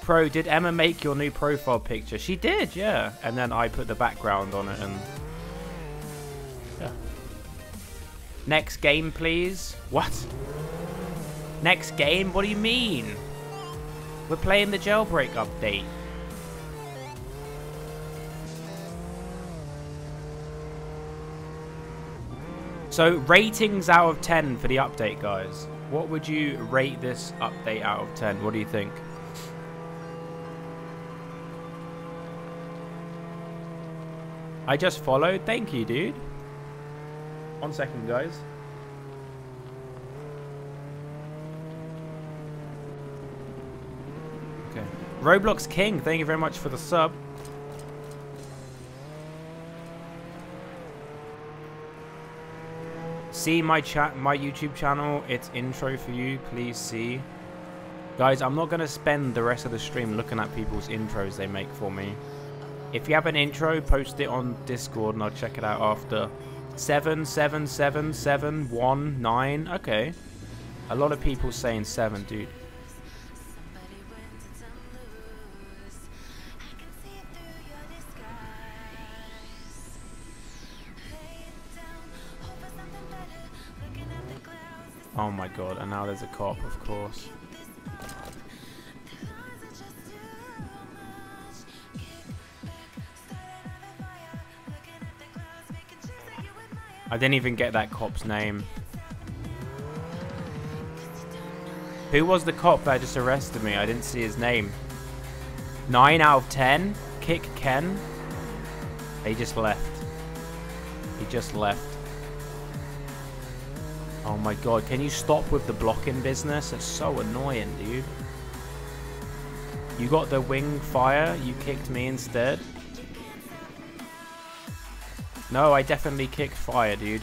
Pro, did Emma make your new profile picture? She did, yeah. And then I put the background on it and... yeah. Next game, please. What? Next game? What do you mean? We're playing the Jailbreak update. So, ratings out of 10 for the update, guys. What would you rate this update out of 10? What do you think? I just followed. Thank you, dude. 1 second, guys. Okay. Roblox King, thank you very much for the sub. See my chat, my YouTube channel. It's intro for you. Please see. Guys, I'm not going to spend the rest of the stream looking at people's intros they make for me. If you have an intro, post it on Discord and I'll check it out after. 7777719. Okay. A lot of people saying 7, dude. Oh my god, and now there's a cop, of course. I didn't even get that cop's name. Who was the cop that just arrested me? I didn't see his name. 9 out of 10. Kick Ken. He just left. He just left. Oh my god, can you stop with the blocking business? It's so annoying, dude. You got the wing fire, you kicked me instead. No, I definitely kicked fire, dude.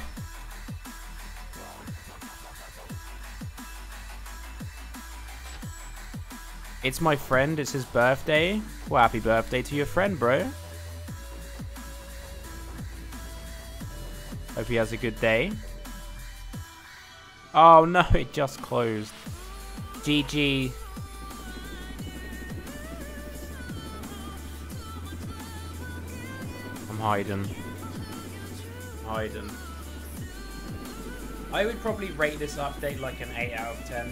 It's my friend, it's his birthday. Well, happy birthday to your friend, bro. Hope he has a good day. Oh no, it just closed. GG. I'm hiding. I would probably rate this update like an 8 out of 10.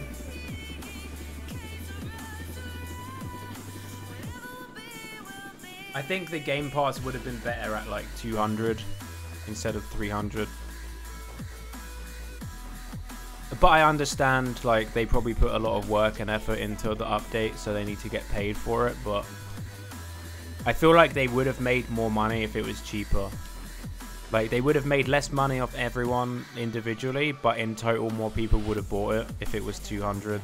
I think the game pass would have been better at like 200 instead of 300. But I understand, like, they probably put a lot of work and effort into the update, so they need to get paid for it, but I feel like they would have made more money if it was cheaper. Like, they would have made less money off everyone individually, but in total, more people would have bought it if it was 200.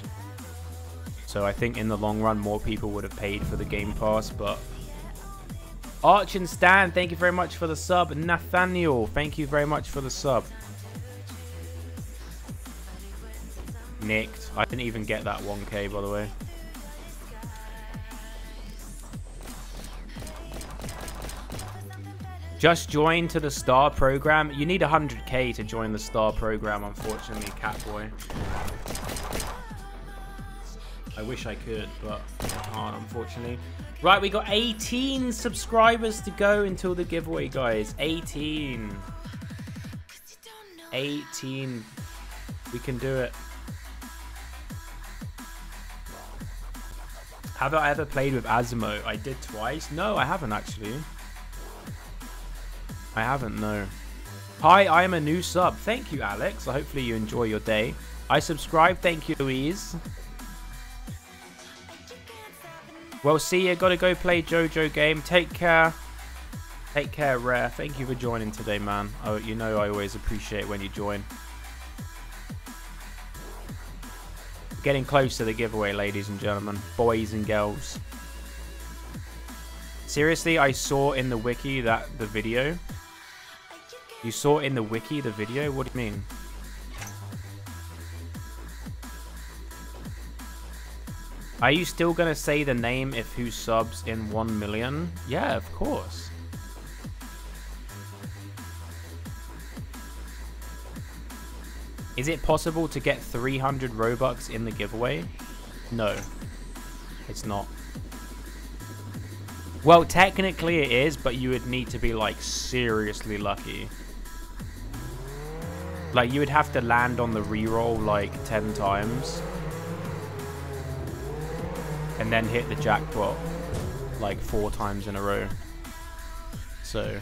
So I think in the long run, more people would have paid for the Game Pass, but... Arch and Stan, thank you very much for the sub. Nathaniel, thank you very much for the sub. Nicked. I didn't even get that 1k, by the way. Just join to the star program. You need 100k to join the star program, unfortunately, Catboy. I wish I could, but I can't, unfortunately. Right, we got 18 subscribers to go until the giveaway, guys. 18. 18. We can do it. Have I ever played with Asimo? I did twice. No, I haven't actually. I haven't, no. Hi, I am a new sub. Thank you, Alex. Hopefully you enjoy your day. I subscribe. Thank you, Louise. Well, see ya. Gotta go play JoJo game. Take care. Take care, Rare. Thank you for joining today, man. Oh, you know I always appreciate when you join. Getting close to the giveaway, ladies and gentlemen, boys and girls. Seriously, I saw in the wiki that the video. You saw in the wiki the video? What do you mean? Are you still going to say the name if who subs in 1 million? Yeah, of course. Is it possible to get 300 Robux in the giveaway? No, it's not. Well, technically it is, but you would need to be like seriously lucky. Like you would have to land on the reroll like 10 times. And then hit the jackpot like 4 times in a row. So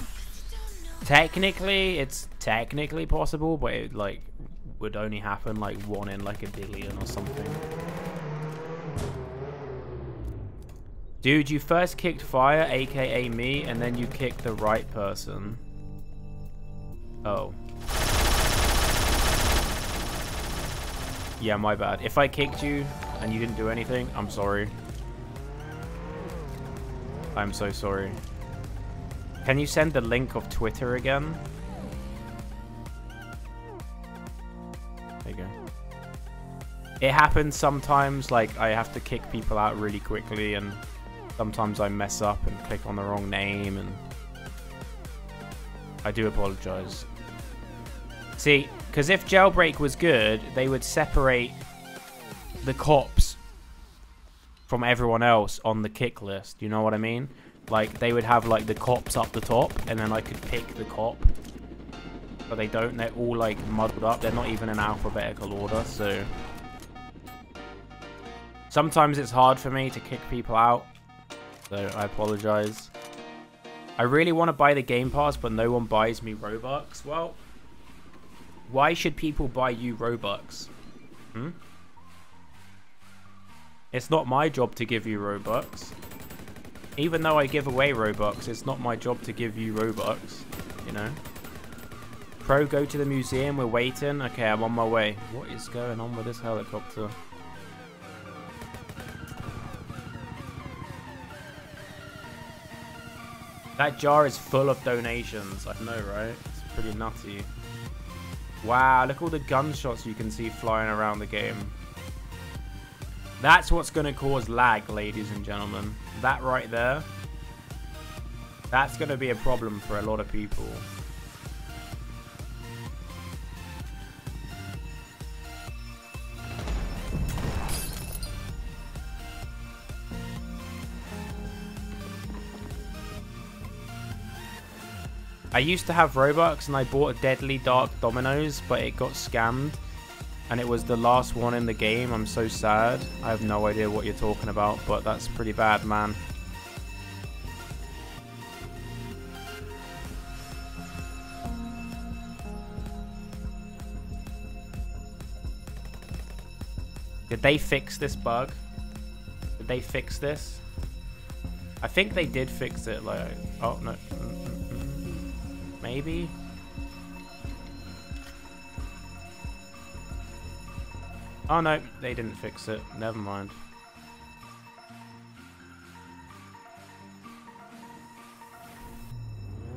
technically, it's technically possible, but it like would only happen like 1 in like a billion or something. Dude, you first kicked Fire, aka me, and then you kicked the right person. Oh. Yeah, my bad. If I kicked you and you didn't do anything, I'm sorry. I'm so sorry. Can you send the link of Twitter again? There you go. It happens sometimes, like I have to kick people out really quickly, and sometimes I mess up and click on the wrong name, and I do apologize. See, because if Jailbreak was good, they would separate the cops from everyone else on the kick list, you know what I mean? Like, they would have, like, the cops up the top, and then I could pick the cop. But they don't, they're all, like, muddled up. They're not even in alphabetical order, so... Sometimes it's hard for me to kick people out, so I apologize. I really want to buy the Game Pass, but no one buys me Robux. Well, why should people buy you Robux? Hmm? It's not my job to give you Robux. Even though I give away Robux, it's not my job to give you Robux, you know? Pro, go to the museum, we're waiting. Okay, I'm on my way. What is going on with this helicopter? That jar is full of donations. I know, right? It's pretty nutty. Wow, look all the gunshots you can see flying around the game. That's what's going to cause lag, ladies and gentlemen. That right there, that's going to be a problem for a lot of people. I used to have Robux and I bought a Deadly Dark Dominoes, but it got scammed. And it was the last one in the game. I'm so sad. I have no idea what you're talking about, but that's pretty bad, man. Did they fix this bug? Did they fix this? I think they did fix it. Like, oh no, maybe. Oh no, they didn't fix it. Never mind.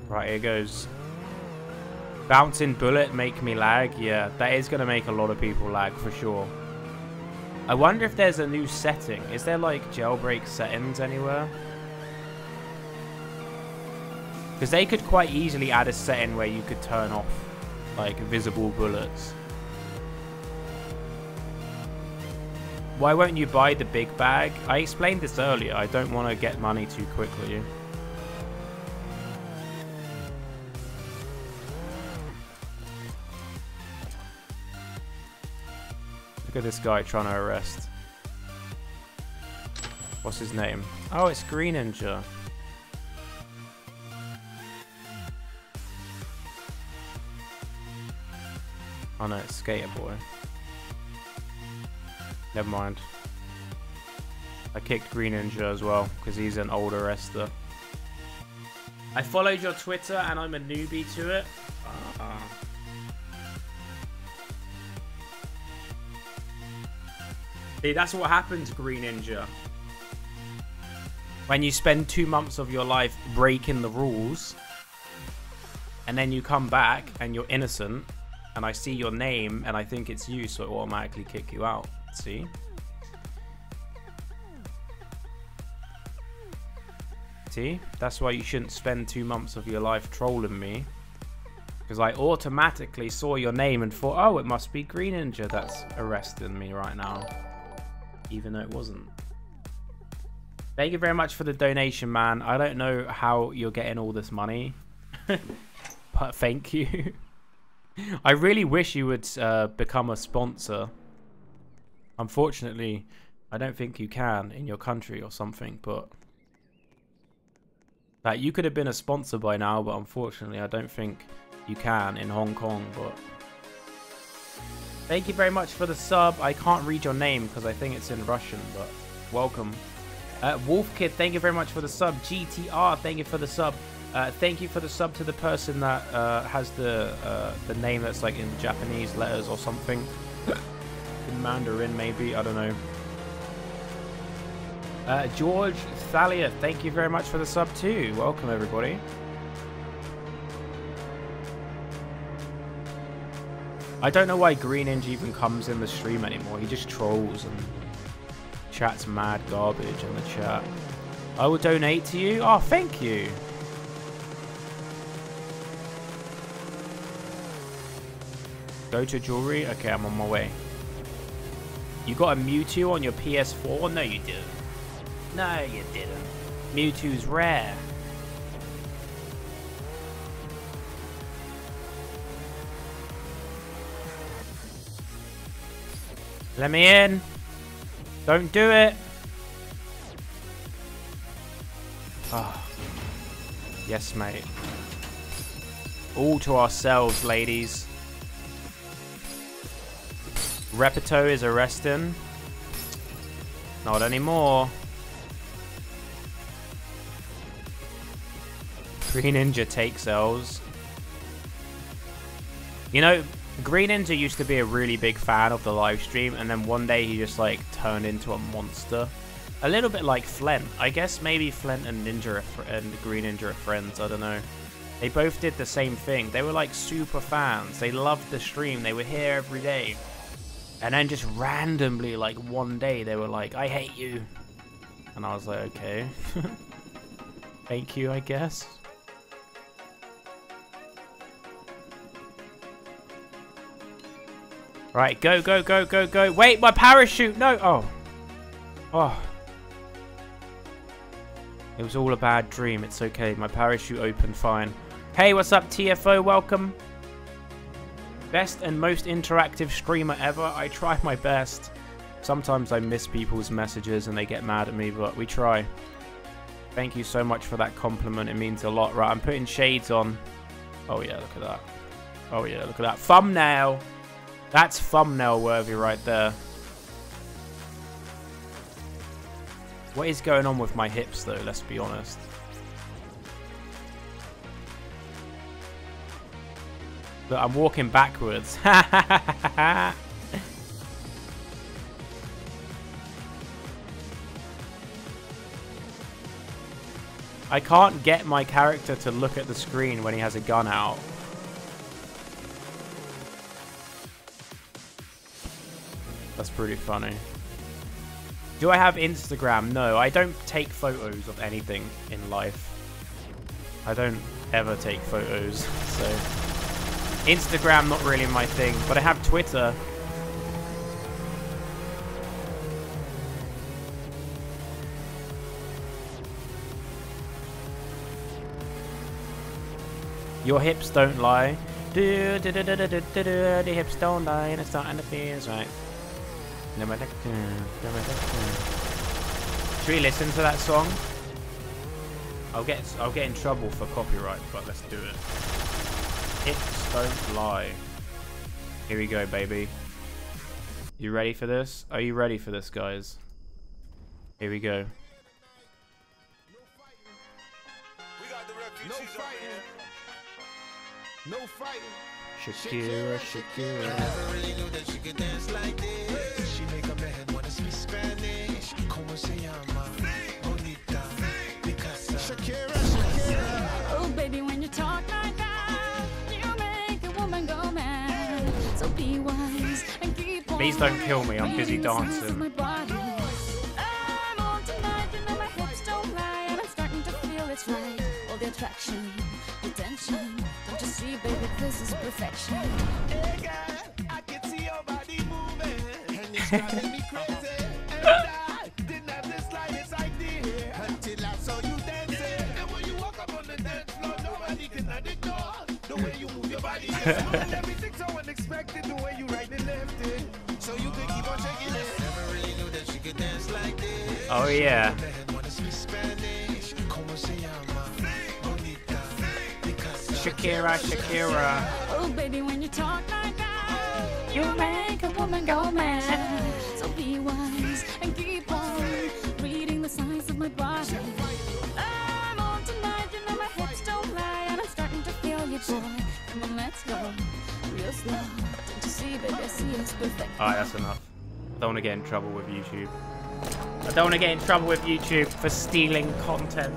Right, here goes. Bouncing bullet make me lag. Yeah, that is going to make a lot of people lag for sure. I wonder if there's a new setting. Is there like Jailbreak settings anywhere? Because they could quite easily add a setting where you could turn off like visible bullets. Why won't you buy the big bag? I explained this earlier. I don't want to get money too quickly. Look at this guy trying to arrest. What's his name? Oh, it's Green Ninja. Oh no, it's Skater Boy. Never mind. I kicked Green Ninja as well, because he's an older Esther. I followed your Twitter and I'm a newbie to it. See, that's what happens, Green Ninja. When you spend 2 months of your life breaking the rules, and then you come back and you're innocent, and I see your name and I think it's you, so it will automatically kick you out. See? See? That's why you shouldn't spend 2 months of your life trolling me. Because I automatically saw your name and thought, oh, it must be Green Ninja that's arresting me right now. Even though it wasn't. Thank you very much for the donation, man. I don't know how you're getting all this money, but thank you. I really wish you would become a sponsor. Unfortunately, I don't think you can in your country or something, but like, you could have been a sponsor by now, but unfortunately, I don't think you can in Hong Kong, but thank you very much for the sub. I can't read your name because I think it's in Russian, but welcome. Wolf Kid, thank you very much for the sub. GTR, thank you for the sub. Thank you for the sub to the person that has the name that's like in Japanese letters or something. In Mandarin, maybe, I don't know. George Thalia, thank you very much for the sub too. Welcome, everybody. I don't know why Green Ninja even comes in the stream anymore. He just trolls and chat's mad garbage in the chat. I will donate to you. Oh, thank you. Go to jewelry. Okay, I'm on my way. You got a Mewtwo on your PS4? No, you didn't. No, you didn't. Mewtwo's rare. Let me in. Don't do it. Oh. Yes, mate. All to ourselves, ladies. Repito is arresting. Not anymore. Green Ninja takes L's. You know, Green Ninja used to be a really big fan of the live stream, and then one day he just like turned into a monster. A little bit like Flint. I guess maybe Flint and Ninja and Green Ninja are friends. I don't know. They both did the same thing. They were like super fans. They loved the stream. They were here every day. And then just randomly, like one day, they were like, I hate you. And I was like, okay. Thank you, I guess. Right, go, go, go, go, go. Wait, my parachute! No! Oh. Oh. It was all a bad dream. It's okay. My parachute opened fine. Hey, what's up, TFO? Welcome. Best and most interactive streamer ever. I try my best. Sometimes I miss people's messages and they get mad at me, but we try. Thank you so much for that compliment. It means a lot. Right, I'm putting shades on. Oh yeah, look at that. Oh yeah, look at that. Thumbnail! That's thumbnail worthy right there. What is going on with my hips though, let's be honest. But I'm walking backwards. I can't get my character to look at the screen when he has a gun out. That's pretty funny. Do I have Instagram? No, I don't take photos of anything in life. I don't ever take photos, so... Instagram, not really my thing, but I have Twitter. Your hips don't lie. Do, do, do, do, do, do, do, do. The hips don't lie, and it's not in the fears, right? Should we listen to that song? I'll get in trouble for copyright, but let's do it. Hips don't lie. Here we go, baby. You ready for this? Are you ready for this, guys? Here we go. No No fighting. Shakira, Shakira. I never really knew that she could dance like this. She make a man wanna speak Spanish. Como se llama? Bonita. Because Shakira, Shakira. Oh baby, when you talk like that, you make a woman go mad. So be wise and keep on. Please don't kill me. I'm busy dancing. Attraction, attention. Don't you see, baby, this is perfection. Hey girl, I can see your body moving, and it's driving me crazy. And I didn't have the slightest idea until I saw you dancing. And when you walk up on the dance floor, nobody can ignore the way you move your body. Everything's so unexpected, the way you right and left it, so you can keep on shaking it. Never really knew that she could dance like this. Oh yeah. Shakira, Shakira. Oh baby, when you talk like that, you make a woman go mad. So be wise and keep on reading the signs of my body. I'm on tonight, you know my hips don't lie, and I'm starting to feel you, boy. Come on, let's go. Real slow. Don't you see, baby, I see it's perfect. Alright, that's enough. I don't want to get in trouble with YouTube. I don't want to get in trouble with YouTube for stealing content.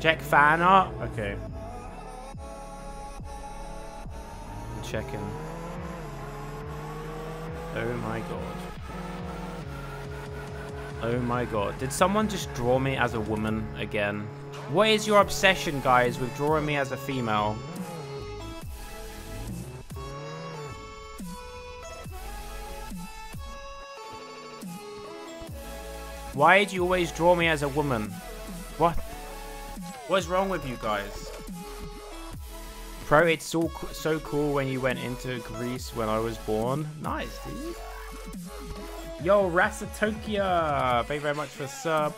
Check fan art? Okay. Checking. Oh my god. Oh my god. Did someone just draw me as a woman again? What is your obsession, guys, with drawing me as a female? Why do you always draw me as a woman? What? What's wrong with you guys? Pro, it's so cool when you went into Greece when I was born. Nice, dude. Yo, Rasatokia, thank you very much for sub.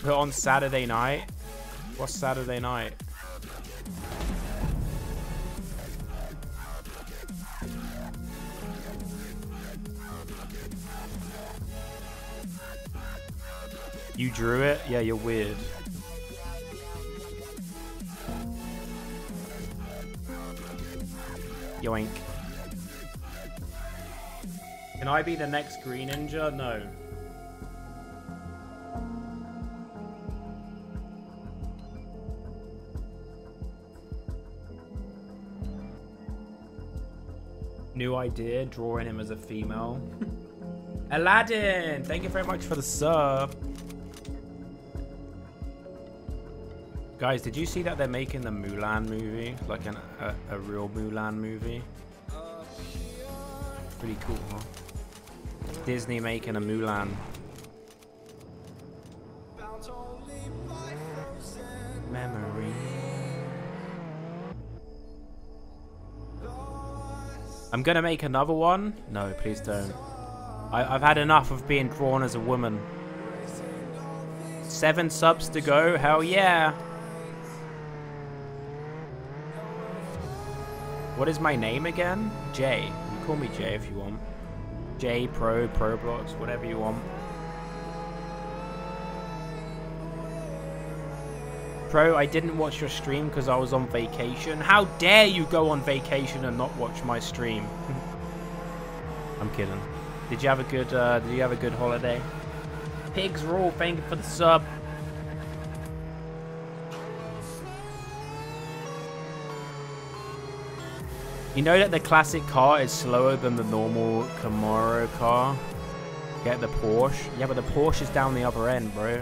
Put on Saturday night. What's Saturday night? You drew it? Yeah, you're weird. Yoink. Can I be the next Green Ninja? No. New idea, drawing him as a female. Aladdin, thank you very much for the sub. Guys, did you see that they're making the Mulan movie? Like a real Mulan movie? Pretty cool, huh? Disney making a Mulan. Memory. I'm gonna make another one? No, please don't. I've had enough of being drawn as a woman. 7 subs to go, hell yeah! What is my name again? Jay. You call me Jay if you want. Jay, Pro, ProBlox, whatever you want. Pro, I didn't watch your stream because I was on vacation. How dare you go on vacation and not watch my stream? I'm kidding. Did you have a good? Did you have a good holiday? Pigs rule. Thank you for the sub. You know that the classic car is slower than the normal Camaro car? Get the Porsche. Yeah, but the Porsche is down the other end, bro.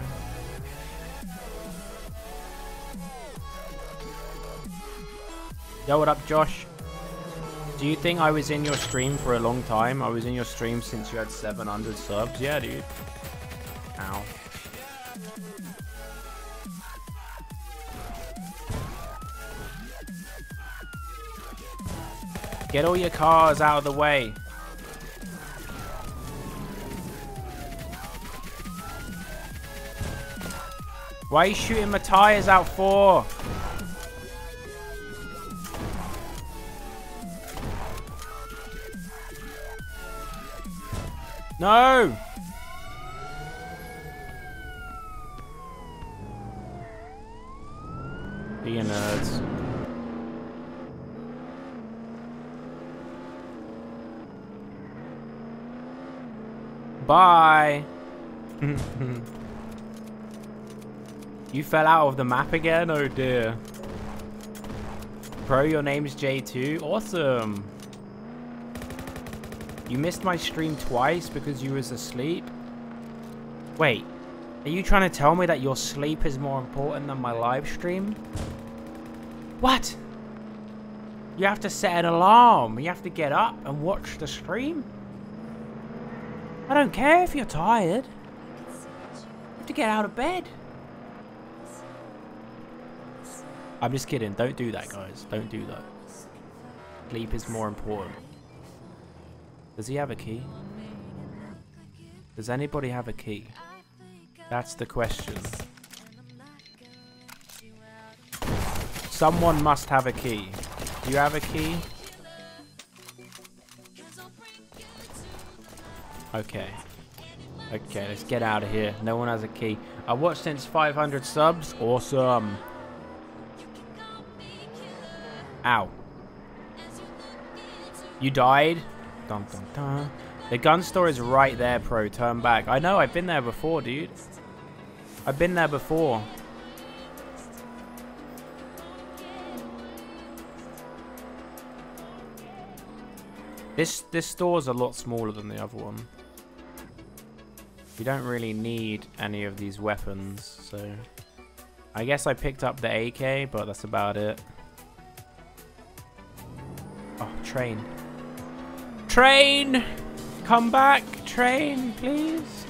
Yo, what up, Josh? Do you think I was in your stream for a long time? I was in your stream since you had 700 subs. Yeah, dude. Ow. Get all your cars out of the way. Why are you shooting my tires out for? No! you know, it's... Bye! You fell out of the map again? Oh dear. Bro, your name's J2? Awesome! You missed my stream twice because you was asleep? Wait, are you trying to tell me that your sleep is more important than my live stream? What? You have to set an alarm. You have to get up and watch the stream? I don't care if you're tired. You have to get out of bed. I'm just kidding. Don't do that, guys. Don't do that. Sleep is more important. Does he have a key? Does anybody have a key? That's the question. Someone must have a key. Do you have a key? Okay. Okay, let's get out of here. No one has a key. I watched since 500 subs. Awesome. Ow. You died? Dun, dun, dun. The gun store is right there, pro. Turn back. I know, I've been there before, dude. I've been there before. This store's a lot smaller than the other one. You don't really need any of these weapons, so... I guess I picked up the AK, but that's about it. Oh, train. Train! Come back, train, please.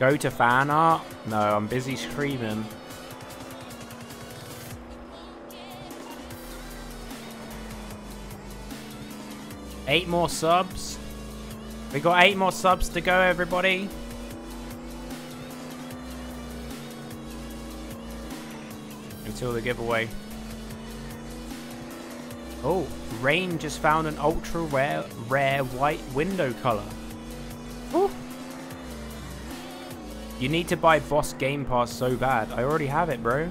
Go to fan art? No, I'm busy streaming. Eight more subs. We got 8 more subs to go, everybody. Until the giveaway. Oh, Rain just found an ultra rare white window color. Ooh. You need to buy Boss Game Pass so bad. I already have it, bro.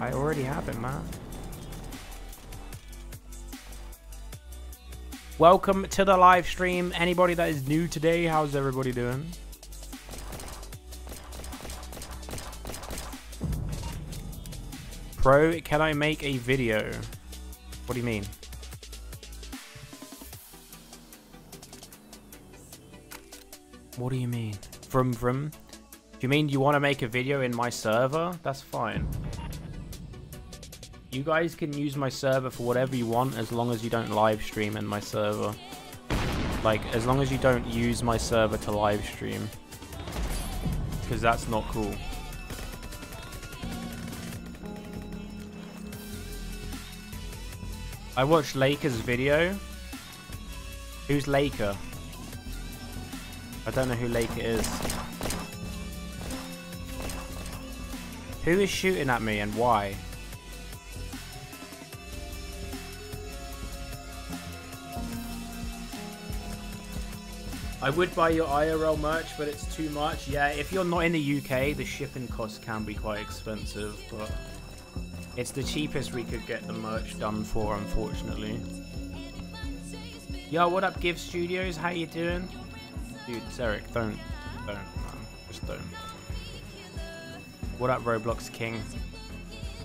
I already have it, man. Welcome to the live stream. Anybody that is new today, how's everybody doing? Pro, can I make a video? What do you mean? What do you mean? Vroom vroom. Do you mean you want to make a video in my server? That's fine. You guys can use my server for whatever you want as long as you don't live stream in my server. Like, as long as you don't use my server to live stream. Because that's not cool. I watched Laker's video. Who's Laker? I don't know who Laker is. Who is shooting at me and why? I would buy your IRL merch, but it's too much. Yeah, if you're not in the UK, the shipping costs can be quite expensive, but... it's the cheapest we could get the merch done for, unfortunately. Yo, what up, Give Studios? How you doing? Dude, Zerek, don't, man. Just don't. What up, Roblox King?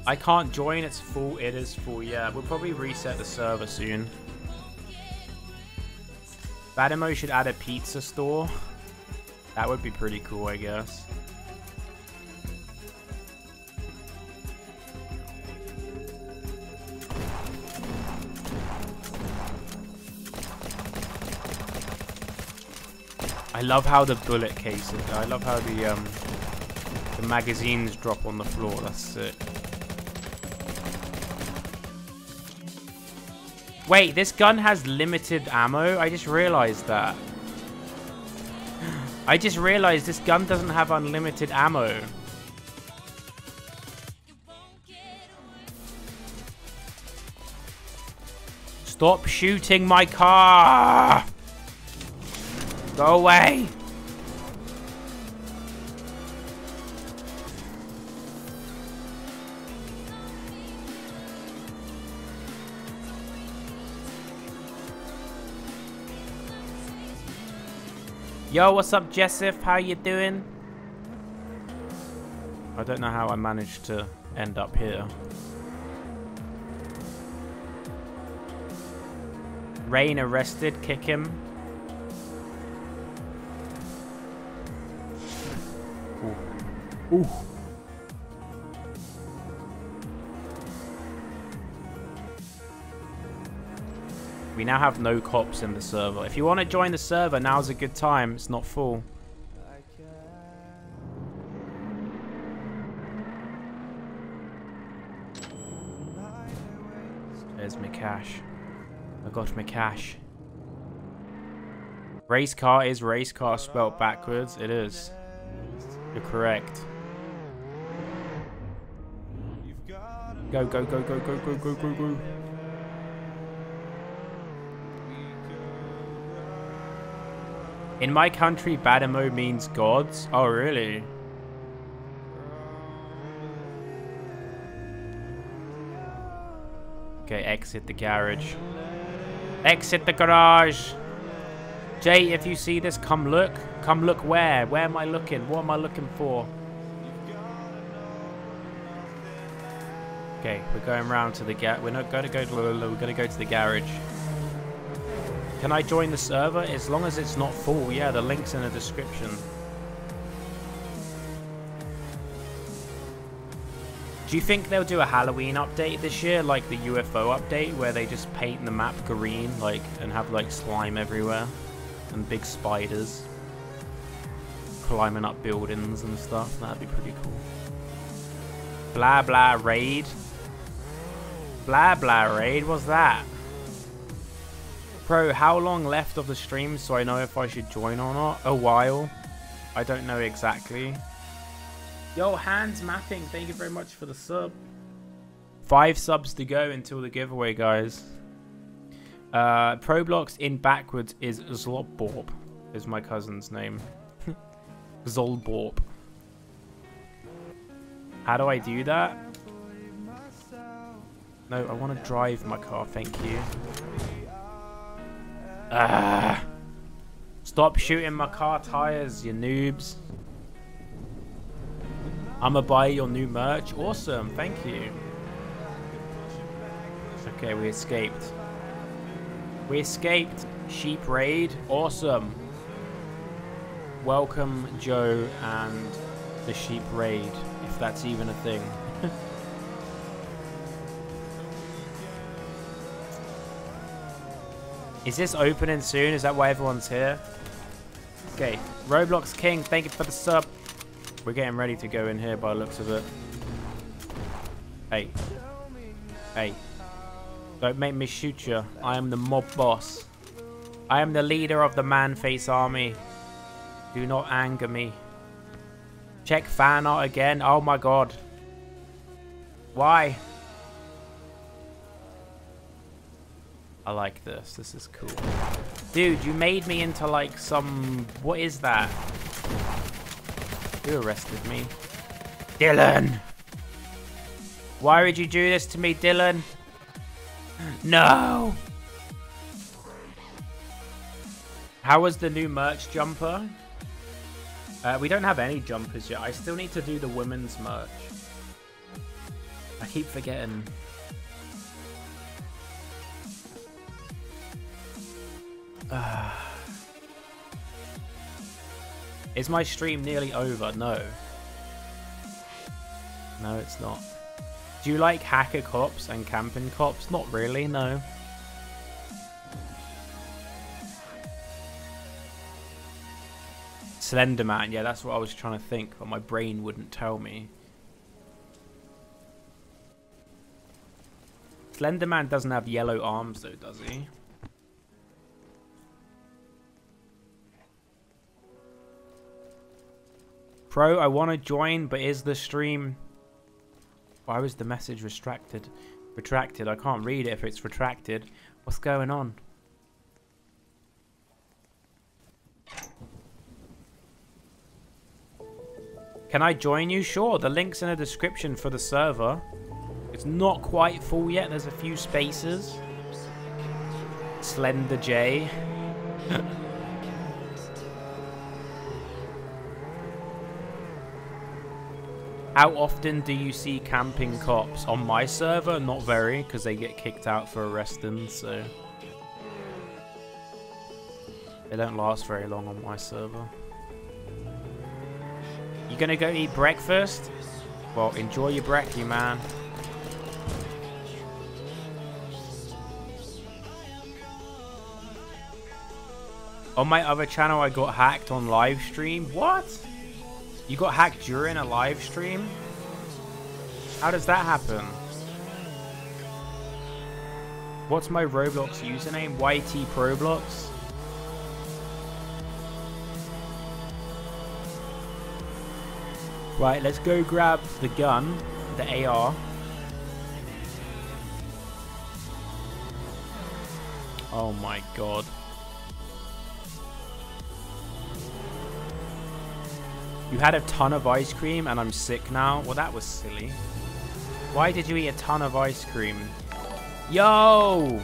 I can't join, it's full, it is full, yeah. We'll probably reset the server soon. Badimo should add a pizza store. That would be pretty cool, I guess. I love how the bullet cases. I love how the magazines drop on the floor. That's sick. Wait, this gun has limited ammo? I just realized that. I just realized this gun doesn't have unlimited ammo. Stop shooting my car! Go away! Yo, what's up, Jessif? How you doing? I don't know how I managed to end up here. Rain arrested, kick him. Ooh. Ooh. We now have no cops in the server. If you want to join the server, now's a good time. It's not full. There's my cash. I got my cash. Race car is race car spelled backwards. It is. You're correct. Go, go, go, go, go, go, go, go, go. In my country, Badimo means gods. Oh, really? Okay, exit the garage. Exit the garage! Jay, if you see this, come look. Come look where? Where am I looking? What am I looking for? Okay, we're going round to the garage. We're not going to go to Lulu. We're going to go to the garage. Can I join the server? As long as it's not full, yeah, the link's in the description. Do you think they'll do a Halloween update this year, like the UFO update, where they just paint the map green, like, and have, like, slime everywhere? And big spiders. Climbing up buildings and stuff, that'd be pretty cool. Blah blah raid. Blah blah raid, what's that? Bro, how long left of the stream so I know if I should join or not? A while. I don't know exactly. Yo, hands mapping, thank you very much for the sub. 5 subs to go until the giveaway, guys. ProBlox in backwards is Zlotborp, is my cousin's name. Zolborp. How do I do that? No, I want to drive my car, thank you. Ah! Stop shooting my car tires, you noobs. I'ma buy your new merch. Awesome, thank you. Okay, we escaped. We escaped. Sheep raid. Awesome. Welcome, Joe, and the sheep raid, if that's even a thing. Is this opening soon? Is that why everyone's here? Okay. Roblox King, thank you for the sub. We're getting ready to go in here by the looks of it. Hey. Hey. Don't make me shoot you. I am the mob boss. I am the leader of the Man-Face Army. Do not anger me. Check fan art again. Oh my god. Why? I like this. This is cool. Dude, you made me into like some... What is that? Who arrested me? Dylan! Why would you do this to me, Dylan? No! How was the new merch jumper? We don't have any jumpers yet. I still need to do the women's merch. I keep forgetting... Is my stream nearly over? No. No, it's not. Do you like hacker cops and camping cops? Not really, no. Slenderman, yeah, that's what I was trying to think, but my brain wouldn't tell me. Slenderman doesn't have yellow arms though, does he? Bro, I want to join, but is the stream... Why was the message retracted? Retracted? I can't read it if it's retracted. What's going on? Can I join you? Sure, the link's in the description for the server. It's not quite full yet. There's a few spaces. Slender J. How often do you see camping cops on my server? Not very, because they get kicked out for arresting, so they don't last very long on my server. You gonna go eat breakfast? Well, enjoy your brekkie, man. On my other channel, I got hacked on live stream. What? You got hacked during a live stream? How does that happen? What's my Roblox username? YT ProBlox? Right, let's go grab the gun, the AR. Oh my god. You had a ton of ice cream and I'm sick now. Well, that was silly. Why did you eat a ton of ice cream? Yo!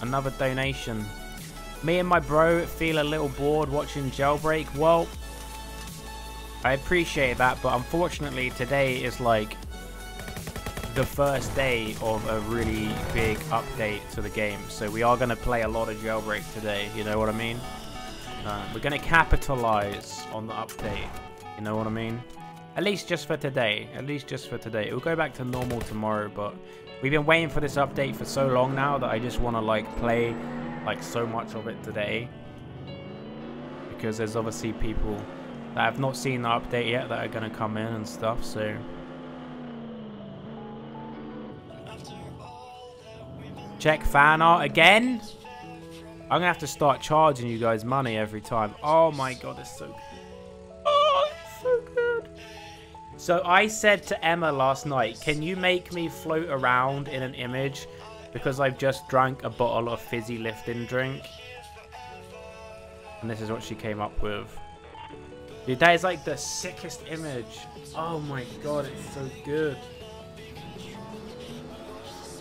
Another donation. Me and my bro feel a little bored watching Jailbreak. Well, I appreciate that, but unfortunately today is like the first day of a really big update to the game. So we are going to play a lot of Jailbreak today. You know what I mean? We're going to capitalize on the update, you know what I mean? At least just for today, at least just for today. It'll go back to normal tomorrow, but we've been waiting for this update for so long now that I just want to, like, play, like, so much of it today. Because there's obviously people that have not seen the update yet that are going to come in and stuff, so... Check fan art again? I'm gonna have to start charging you guys money every time. Oh my god, it's so good. Oh, it's so good. So I said to Emma last night, can you make me float around in an image? Because I've just drank a bottle of fizzy lifting drink. And this is what she came up with. Dude, that is like the sickest image. Oh my god, it's so good.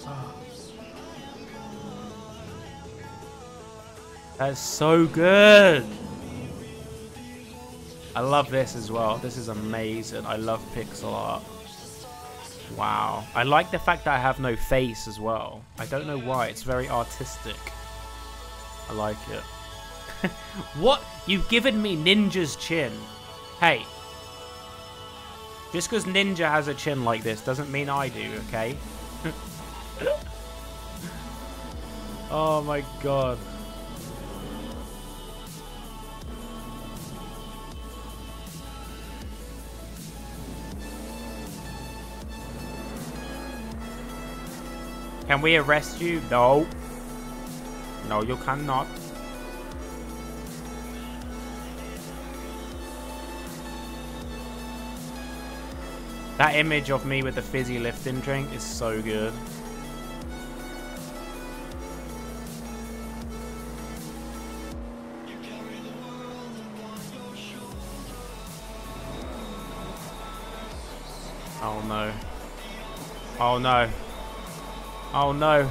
Oh. That's so good. I love this as well. This is amazing. I love pixel art. Wow. I like the fact that I have no face as well. I don't know why. It's very artistic. I like it. What? You've given me Ninja's chin. Hey. Just because Ninja has a chin like this doesn't mean I do, okay? Oh my god. Can we arrest you? No. No, you cannot. That image of me with the fizzy lifting drink is so good. Oh no. Oh no. Oh no.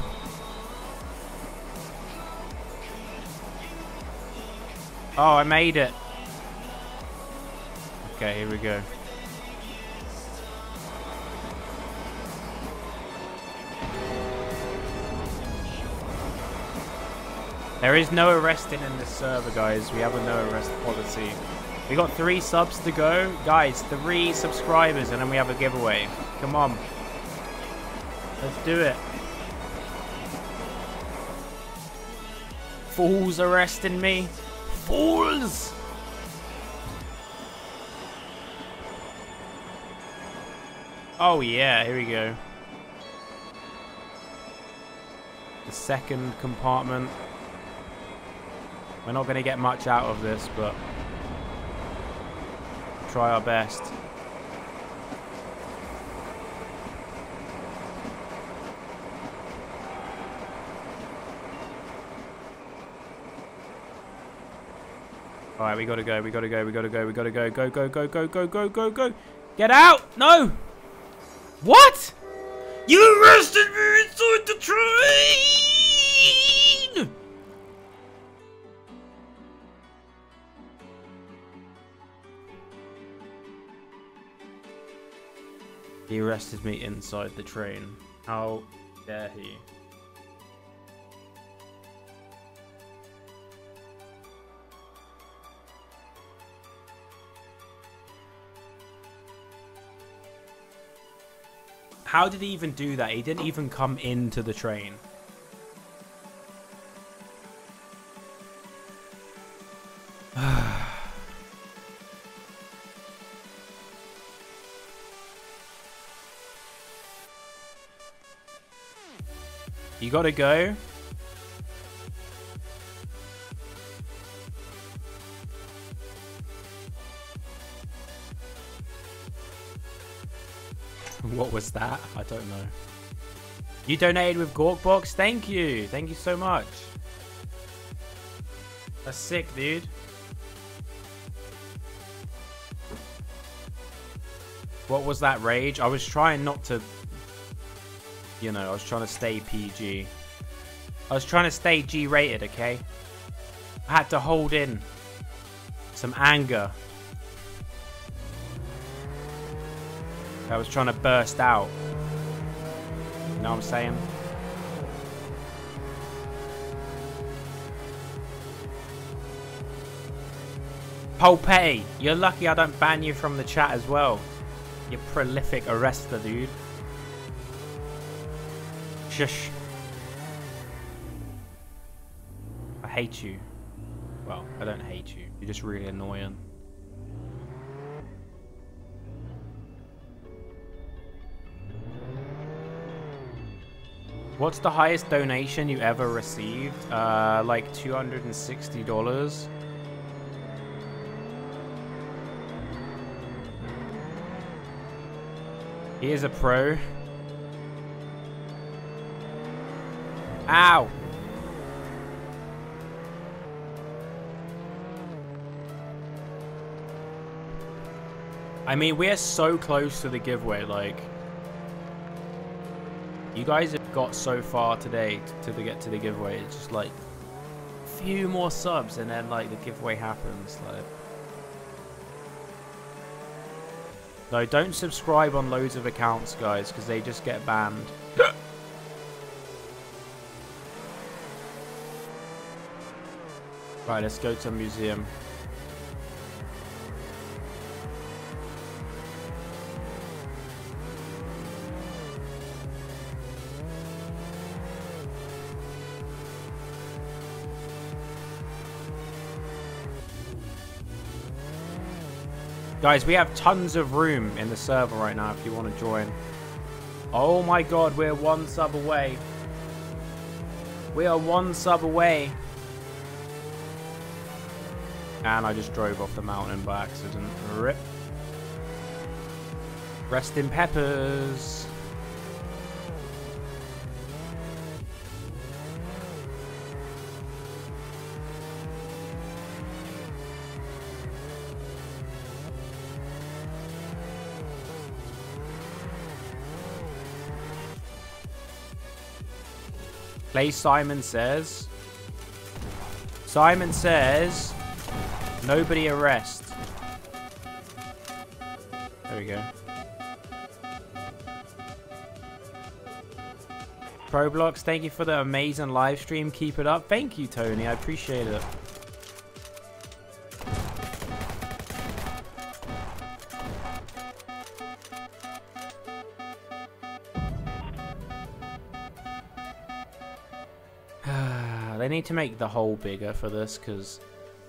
Oh, I made it. Okay, here we go. There is no arresting in this server, guys. We have a no arrest policy. We got 3 subs to go. Guys, 3 subscribers, and then we have a giveaway. Come on. Let's do it. Fools arresting me. Fools! Oh yeah, here we go. The second compartment. We're not going to get much out of this, but we'll try our best. Alright, we gotta go, we gotta go, we gotta go, we gotta go, go, go, go, go, go, go, go, go. Get out! No! What? You arrested me inside the train! arrested me inside the train. How dare he? How did he even do that? He didn't even come into the train. You gotta go. What was that? I don't know. You donated with Gorkbox? Thank you. Thank you so much. That's sick, dude. What was that rage? I was trying not to, you know, I was trying to stay PG. I was trying to stay G-rated, okay? I had to hold in some anger. I was trying to burst out. You know what I'm saying? Polpetti, you're lucky I don't ban you from the chat as well. You prolific arrester, dude. Shush. I hate you. Well, I don't hate you. You're just really annoying. What's the highest donation you ever received? Like $260. He is a pro. Ow! I mean, we are so close to the giveaway, like... You guys have got so far today to get to the giveaway. It's just like a few more subs and then like the giveaway happens. Like, no, don't subscribe on loads of accounts, guys, because they just get banned. Right, let's go to a museum. Guys, we have tons of room in the server right now if you want to join. Oh my god, we're one sub away. We are one sub away. And I just drove off the mountain by accident. RIP. Rest in peppers. Play Simon Says. Simon Says, nobody arrest. There we go. ProBlox, thank you for the amazing live stream. Keep it up. Thank you, Tony. I appreciate it. Need to make the hole bigger for this because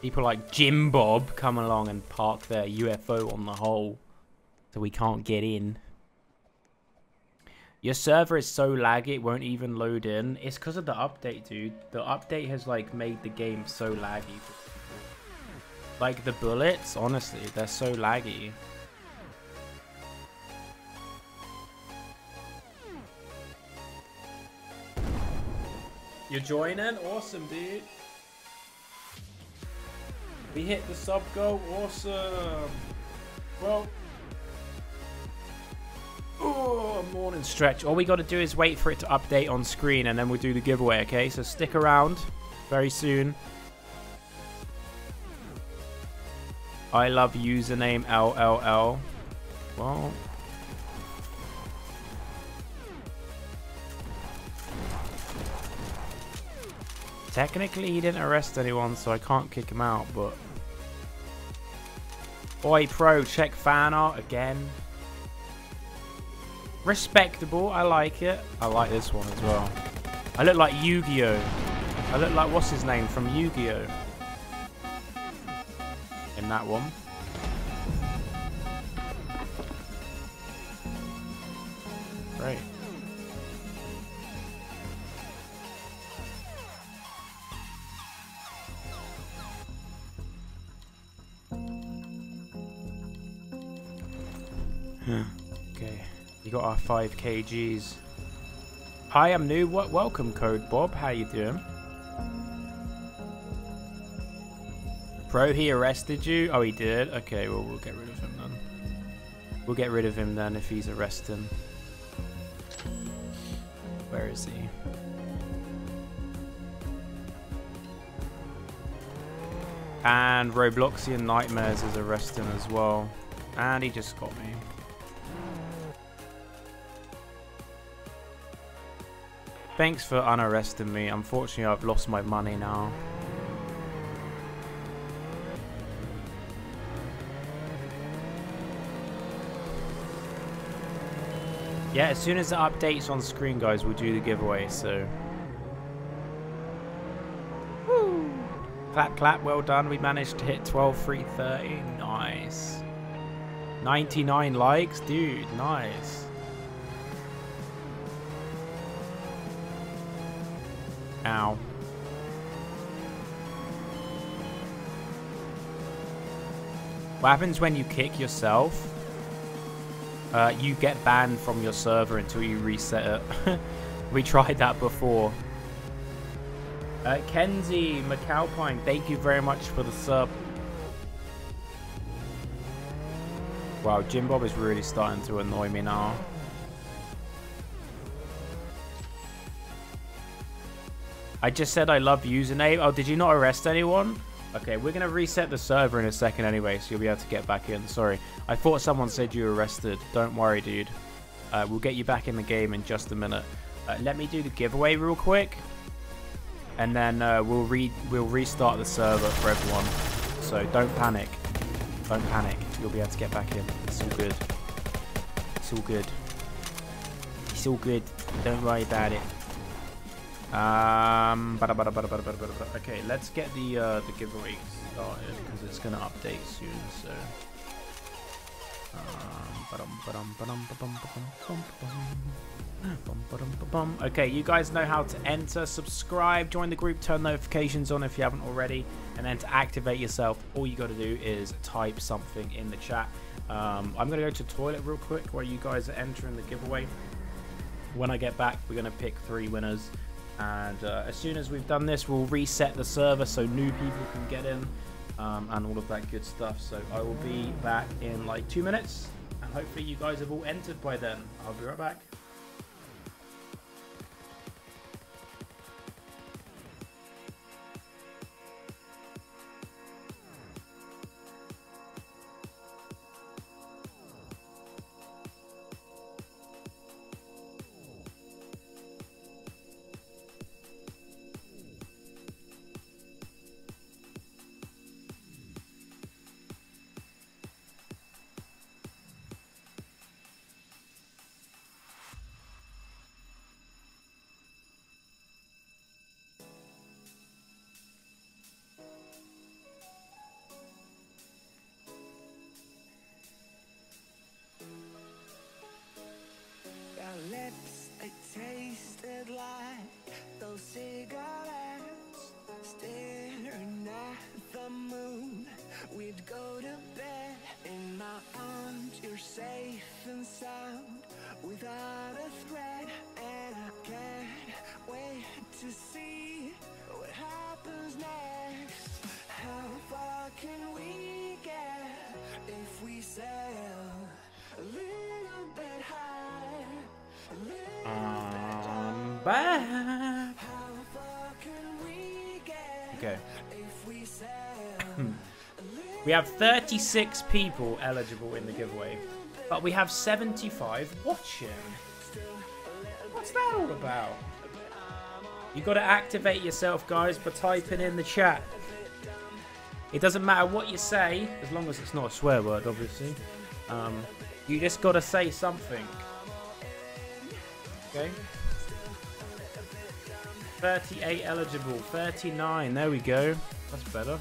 people like Jim Bob come along and park their UFO on the hole so we can't get in. Your server is so laggy it won't even load in. It's because of the update, dude. The update has like made the game so laggy. Like the bullets, honestly, they're so laggy. You're joining? Awesome, dude. We hit the sub goal. Awesome. Well. Oh, a morning stretch. All we got to do is wait for it to update on screen and then we'll do the giveaway, okay? So stick around very soon. I love username LLL. Well. Technically, he didn't arrest anyone, so I can't kick him out, but... Oi, Pro, check fan art again. Respectable, I like it. I like this one as well. I look like Yu Gi Oh. I look like what's his name from Yu Gi Oh. In that one. Great. Okay, we got our 5 kgs. Hi, I'm new. What? Welcome, Code Bob. How you doing? Bro, he arrested you? Oh, he did? Okay, well, we'll get rid of him then. We'll get rid of him then if he's arresting. Where is he? And Robloxian Nightmares is arresting as well. And he just got me. Thanks for unarresting me. Unfortunately, I've lost my money now. Yeah, as soon as the update's on screen, guys, we'll do the giveaway, so... Woo! Clap, clap, well done. We managed to hit 12,330. Nice. 99 likes? Dude, nice. Ow. What happens when you kick yourself? You get banned from your server until you reset it. We tried that before. Kenzie McAlpine, thank you very much for the sub. Wow, Jim Bob is really starting to annoy me now. I just said I love username. Oh, did you not arrest anyone? Okay, we're going to reset the server in a second anyway, so you'll be able to get back in. Sorry, I thought someone said you were arrested. Don't worry, dude. We'll get you back in the game in just a minute. Let me do the giveaway real quick. And then we'll restart the server for everyone. So don't panic. Don't panic. You'll be able to get back in. It's all good. It's all good. It's all good. Don't worry about it. Okay, let's get the giveaway started because it's gonna update soon. So, okay, you guys know how to enter, subscribe, join the group, turn notifications on if you haven't already, and then to activate yourself, all you gotta do is type something in the chat. I'm gonna go to toilet real quick while you guys are entering the giveaway. When I get back, we're gonna pick 3 winners. And as soon as we've done this, we'll reset the server so new people can get in and all of that good stuff. So I will be back in like 2 minutes, and hopefully you guys have all entered by then. I'll be right back. Okay. We have 36 people eligible in the giveaway, but we have 75 watching. What's that all about? You got to activate yourself, guys, by typing in the chat. It doesn't matter what you say, as long as it's not a swear word, obviously. You just got to say something. Okay. 38 eligible. 39. There we go. That's better.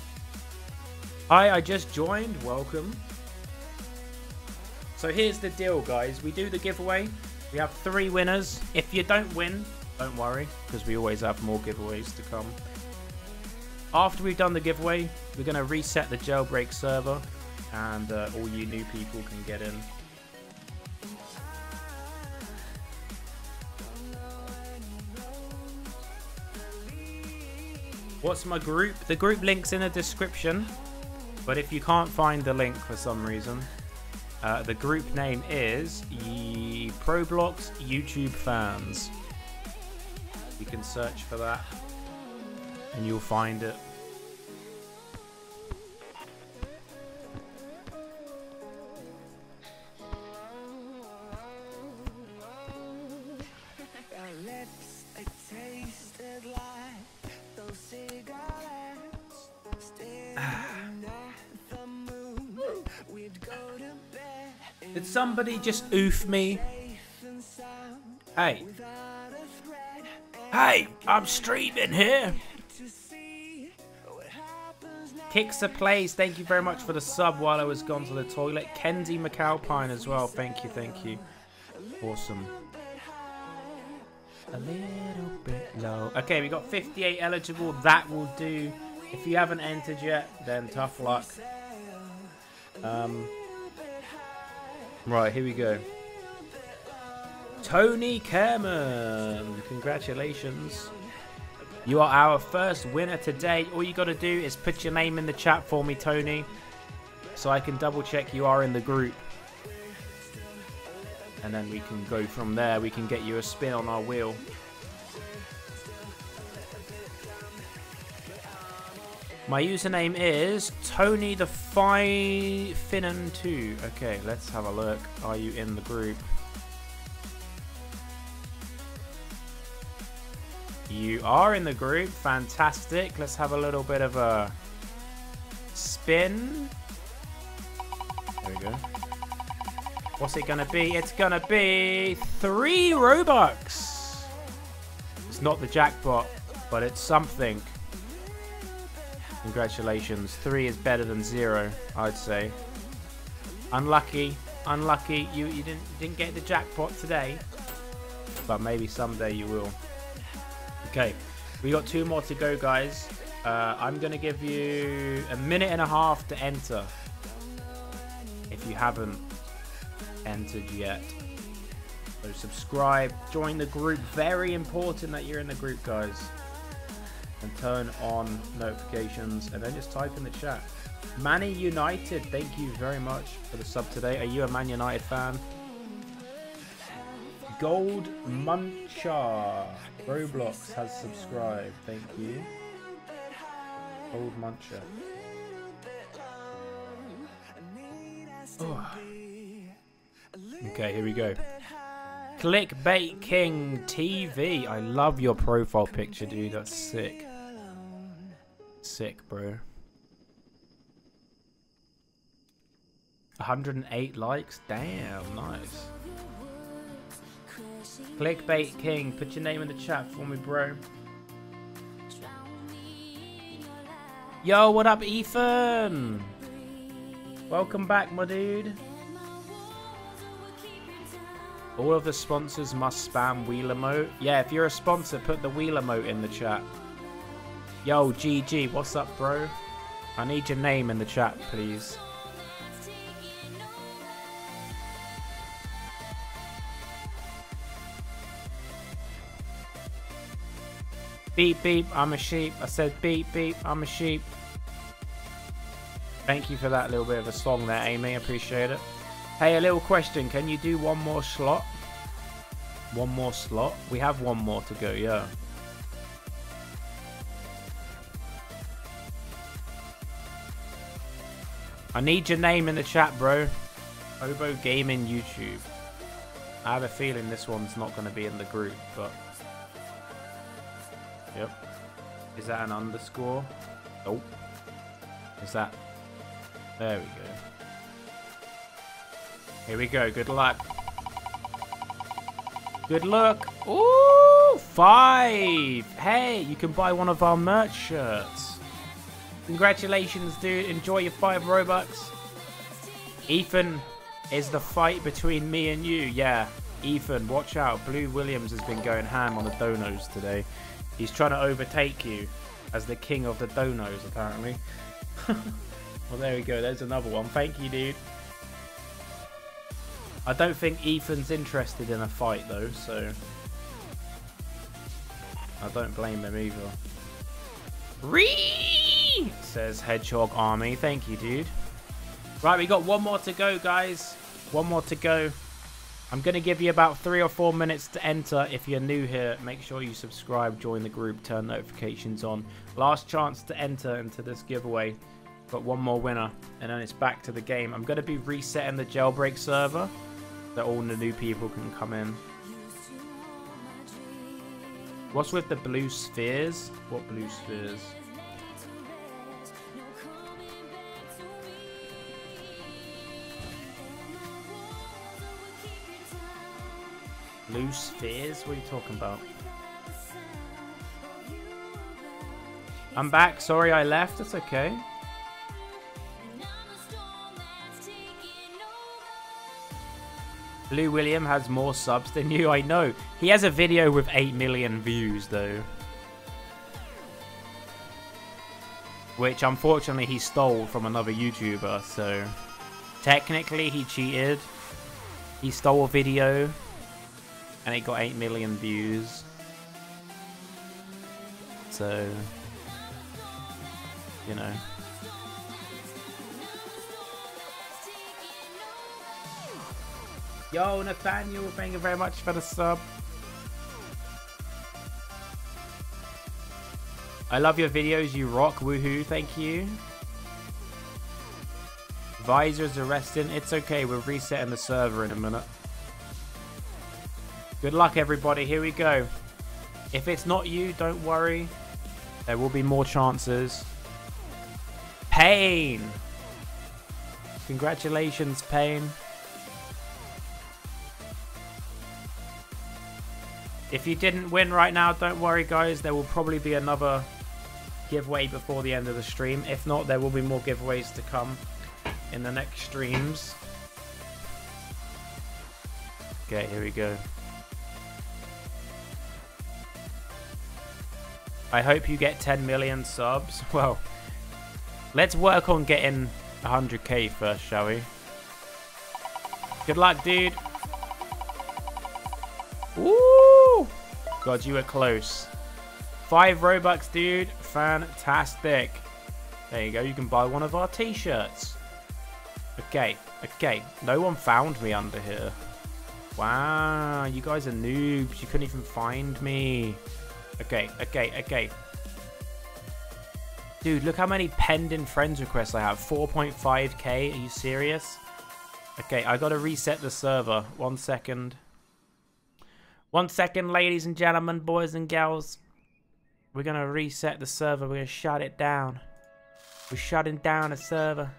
Hi, I just joined. Welcome. So here's the deal, guys. We do the giveaway. We have 3 winners. If you don't win, don't worry, because we always have more giveaways to come. After we've done the giveaway, we're going to reset the Jailbreak server, and all you new people can get in. What's my group? The group link's in the description, but if you can't find the link for some reason, the group name is ProBlox YouTube Fans. You can search for that and you'll find it. Did somebody just oof me? Hey. Hey, I'm streaming here. Kixer Plays, thank you very much for the sub while I was gone to the toilet. Kendi McAlpine as well, thank you, awesome. A little bit low. Okay, we got 58 eligible, that will do. If you haven't entered yet, then tough luck. Right, here we go. Tony Cameron, congratulations. You are our first winner today. All you got to do is put your name in the chat for me, Tony, so I can double check you are in the group. And then we can go from there. We can get you a spin on our wheel. My username is Tony the Finnan2. Okay, let's have a look. Are you in the group? You are in the group. Fantastic. Let's have a little bit of a spin. There we go. What's it going to be? It's going to be 3 Robux. It's not the jackpot, but it's something. Congratulations. 3 is better than 0, I'd say. Unlucky. Unlucky. You didn't get the jackpot today, but maybe someday you will. Okay, we got 2 more to go, guys. I'm gonna give you a minute and a half to enter if you haven't entered yet. So subscribe, join the group. Very important that you're in the group, guys, and turn on notifications, and then just type in the chat. Man United, thank you very much for the sub today. Are you a Man United fan? Gold Muncher, Roblox has subscribed, thank you. Gold Muncher. Oh. Okay, here we go. Clickbait King TV. I love your profile picture, dude. That's sick. Sick, bro. 108 likes. Damn, nice. Clickbait King, put your name in the chat for me, bro. Yo, what up, Ethan? Welcome back, my dude. All of the sponsors must spam wheel emote. Yeah, if you're a sponsor, put the wheel emote in the chat. Yo, GG, what's up, bro? I need your name in the chat, please. Beep, beep, I'm a sheep. I said beep, beep, I'm a sheep. Thank you for that little bit of a song there, Amy. Appreciate it. Hey, a little question. Can you do one more slot? One more slot? We have one more to go, yeah. I need your name in the chat, bro. Hobo Gaming YouTube. I have a feeling this one's not going to be in the group, but... Yep. Is that an underscore? Nope. Is that... There we go. Here we go. Good luck. Good luck. Ooh, 5. Hey, you can buy one of our merch shirts. Congratulations, dude. Enjoy your 5 Robux. Ethan, is the fight between me and you? Yeah. Ethan, watch out. Blue Williams has been going ham on the donos today. He's trying to overtake you as the king of the donos, apparently. Well, there we go. There's another one. Thank you, dude. I don't think Ethan's interested in a fight, though, so... I don't blame him either. Ree! Says Hedgehog Army. Thank you, dude. Right, we got one more to go, guys. One more to go. I'm going to give you about 3 or 4 minutes to enter. If you're new here, make sure you subscribe, join the group, turn notifications on. Last chance to enter into this giveaway. Got one more winner, and then it's back to the game. I'm going to be resetting the Jailbreak server so all the new people can come in. What's with the blue spheres? What blue spheres? Blue spheres? What are you talking about? I'm back. Sorry I left. It's okay. Blue William has more subs than you. I know. He has a video with 8 million views, though. Which, unfortunately, he stole from another YouTuber. So, technically, he cheated. He stole a video. And it got 8 million views. So, you know. Yo, Nathaniel, thank you very much for the sub. I love your videos, you rock. Woohoo, thank you. Visor's arresting. It's okay, we're resetting the server in a minute. Good luck, everybody. Here we go. If it's not you, don't worry. There will be more chances. Pain! Congratulations, Pain. If you didn't win right now, don't worry, guys. There will probably be another giveaway before the end of the stream. If not, there will be more giveaways to come in the next streams. Okay, here we go. I hope you get 10 million subs. Well, let's work on getting 100k first, shall we? Good luck, dude. Woo! God, you were close. 5 Robux, dude. Fantastic. There you go. You can buy one of our t-shirts. Okay. Okay. No one found me under here. Wow. You guys are noobs. You couldn't even find me. Okay, okay, okay. Dude, look how many pending friends requests I have. 4.5k, are you serious? Okay, I gotta reset the server. 1 second. 1 second, ladies and gentlemen, boys and gals. We're gonna reset the server. We're gonna shut it down. We're shutting down the server.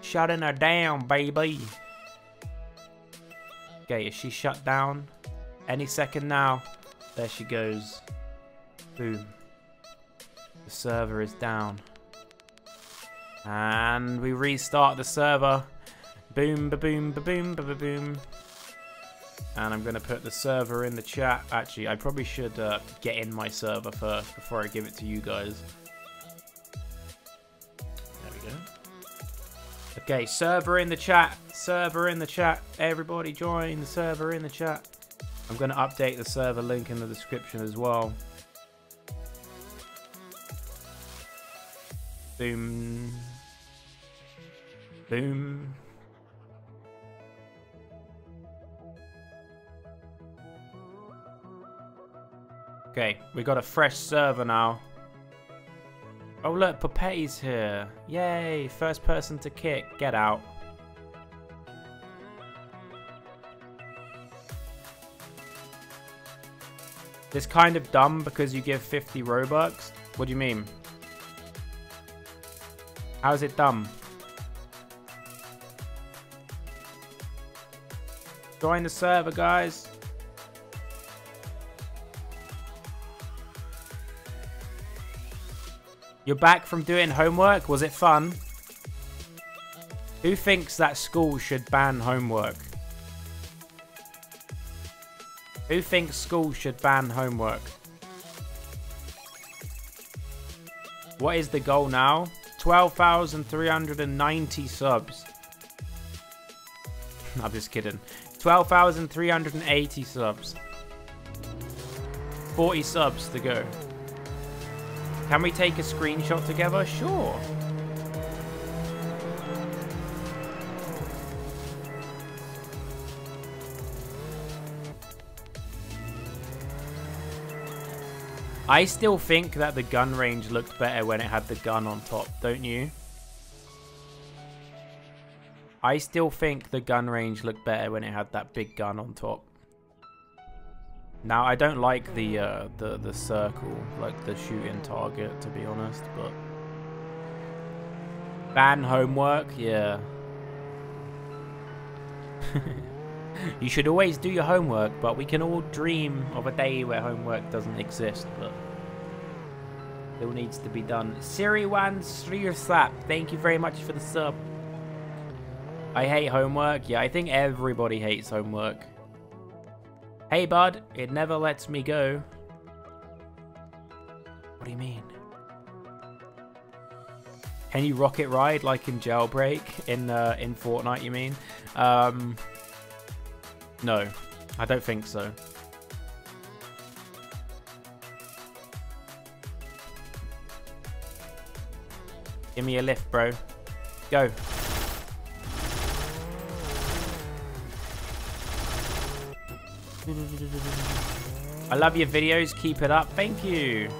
Shutting her down, baby. Okay, is she shut down? Any second now. There she goes. Boom. The server is down. And we restart the server. Boom, ba-boom, ba-boom, ba-ba-boom. And I'm going to put the server in the chat. Actually, I probably should get in my server first before I give it to you guys. There we go. Okay, server in the chat. Server in the chat. Everybody join the server in the chat. I'm going to update the server link in the description as well. Boom. Boom. Okay, we got a fresh server now. Oh look, Polpetti's here. Yay, first person to kick. Get out. This kind of dumb because you give 50 Robux. What do you mean? How is it dumb? Join the server, guys. You're back from doing homework? Was it fun? Who thinks that school should ban homework? Who thinks school should ban homework? What is the goal now? 12,390 subs. I'm just kidding. 12,380 subs. 40 subs to go. Can we take a screenshot together? Sure. I still think that the gun range looked better when it had the gun on top, don't you? I still think the gun range looked better when it had that big gun on top. Now, I don't like the circle, like the shooting target, to be honest, but... Ban homework? Yeah. You should always do your homework, but we can all dream of a day where homework doesn't exist, but still needs to be done. Siriwan Srirsap, thank you very much for the sub. I hate homework. Yeah, I think everybody hates homework. Hey, bud, it never lets me go. What do you mean? Can you rocket ride like in Jailbreak? In Fortnite, you mean? No, I don't think so. Give me a lift, bro. Go. I love your videos. Keep it up. Thank you.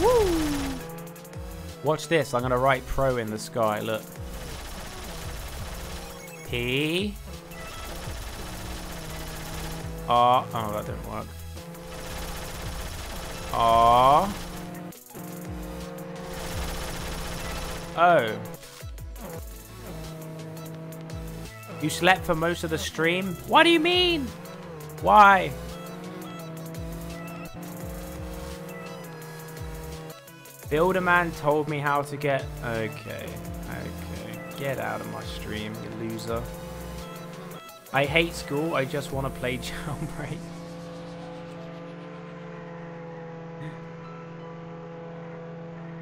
Woo! Watch this. I'm going to write pro in the sky. Look. P. R. Oh, that didn't work. R. O. You slept for most of the stream? What do you mean? Why? Builder man told me how to get... Okay. Okay. Get out of my stream, you loser. I hate school, I just want to play Jailbreak.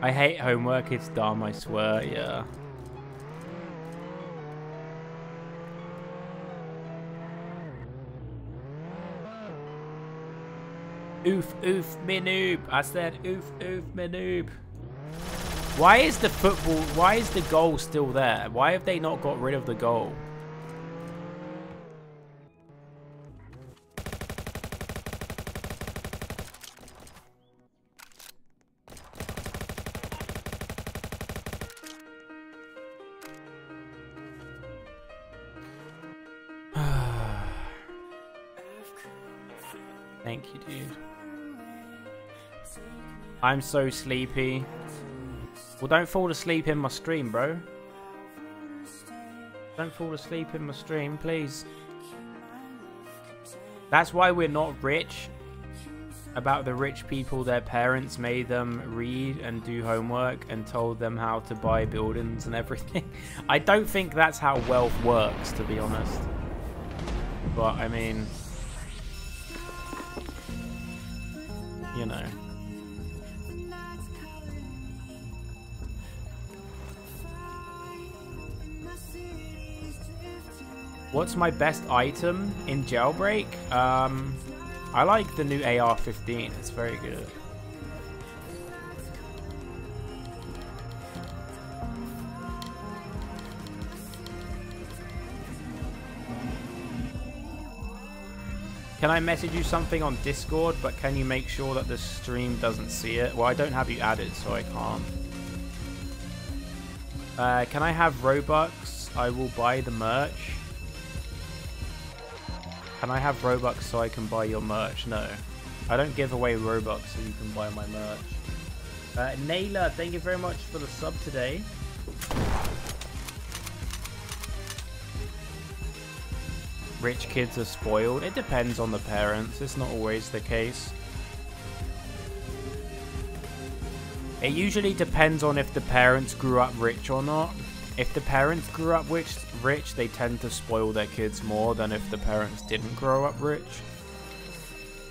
I hate homework, it's dumb, I swear, yeah. Oof, oof, me noob. I said oof, oof, me noob. Why is the football, why is the goal still there? Why have they not got rid of the goal? I'm so sleepy. Well, don't fall asleep in my stream, bro. Don't fall asleep in my stream, please. That's why we're not rich. About the rich people, their parents made them read and do homework and told them how to buy buildings and everything. I don't think that's how wealth works, to be honest. But, I mean... You know... What's my best item in Jailbreak? I like the new AR-15. It's very good. Can I message you something on Discord, but can you make sure that the stream doesn't see it? Well, I don't have you added, so I can't. Can I have Robux? I will buy the merch. Can I have Robux so I can buy your merch? No. I don't give away Robux so you can buy my merch. Nayla, thank you very much for the sub today. Rich kids are spoiled. It depends on the parents. It's not always the case. It usually depends on if the parents grew up rich or not. If the parents grew up rich, they tend to spoil their kids more than if the parents didn't grow up rich.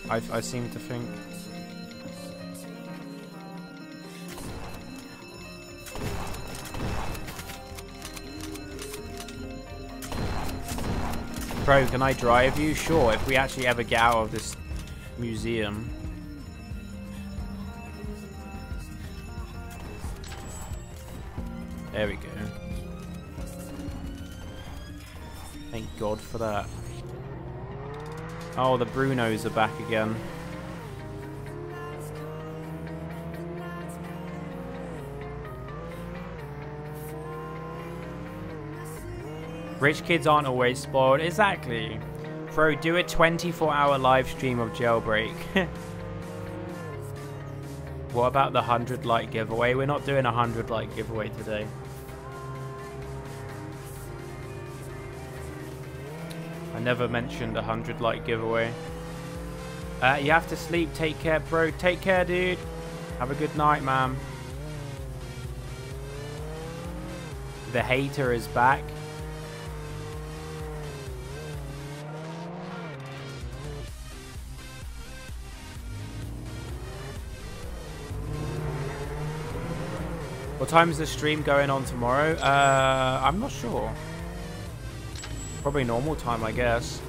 I seem to think. Bro, can I drive you? Sure, if we actually ever get out of this museum. There we go. Thank God for that. Oh, the Brunos are back again. Rich kids aren't always spoiled. Exactly. Bro, do a 24-hour live stream of Jailbreak. What about the 100-like giveaway? We're not doing a 100-like giveaway today. I never mentioned a 100-like giveaway. You have to sleep. Take care, bro. Take care, dude. Have a good night, ma'am. The hater is back. What time is the stream going on tomorrow? I'm not sure. Probably normal time, I guess.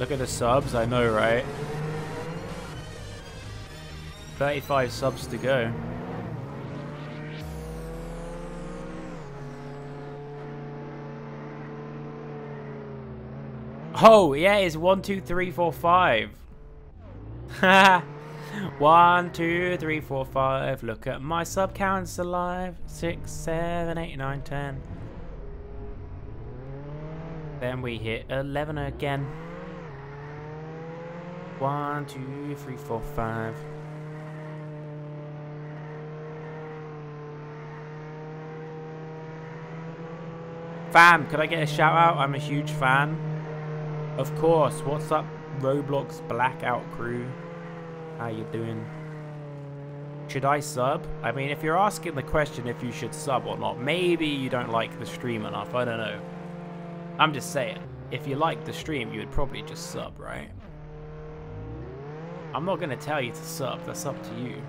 Look at the subs, I know, right? 35 subs to go. Oh, yeah, it's 1, 2, 3, 4, 5. 1, 2, 3, 4, 5. Look at my sub counts alive. 6, 7, 8, 9, 10. Then we hit 11 again. 1, 2, 3, 4, 5. Fam, could I get a shout out? I'm a huge fan. Of course, what's up, Roblox Blackout crew? How you doing? Should I sub? I mean, if you're asking the question if you should sub or not, maybe you don't like the stream enough, I don't know. I'm just saying, if you like the stream, you would probably just sub, right? I'm not gonna tell you to sub, that's up to you.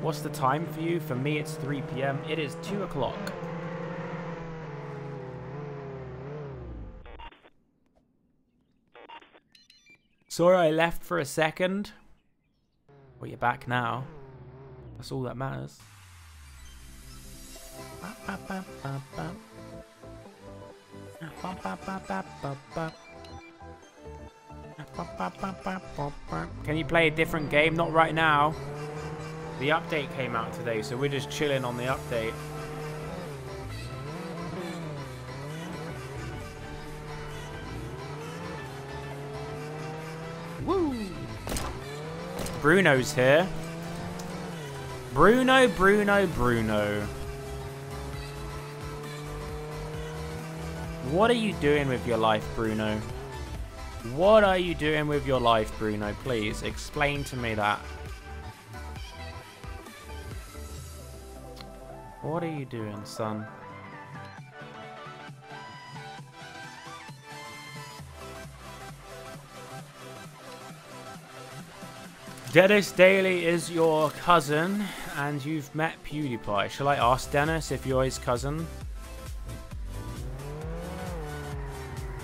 What's the time for you? For me, it's 3 PM, it is 2 o'clock. Sorry I left for a second. Well, you're back now. That's all that matters. Can you play a different game? Not right now. The update came out today, so we're just chilling on the update. Woo! Bruno's here. Bruno, Bruno, Bruno. What are you doing with your life, Bruno? What are you doing with your life, Bruno? Please explain to me that. What are you doing, son? Dennis Daly is your cousin, and you've met PewDiePie. Shall I ask Dennis if you're his cousin?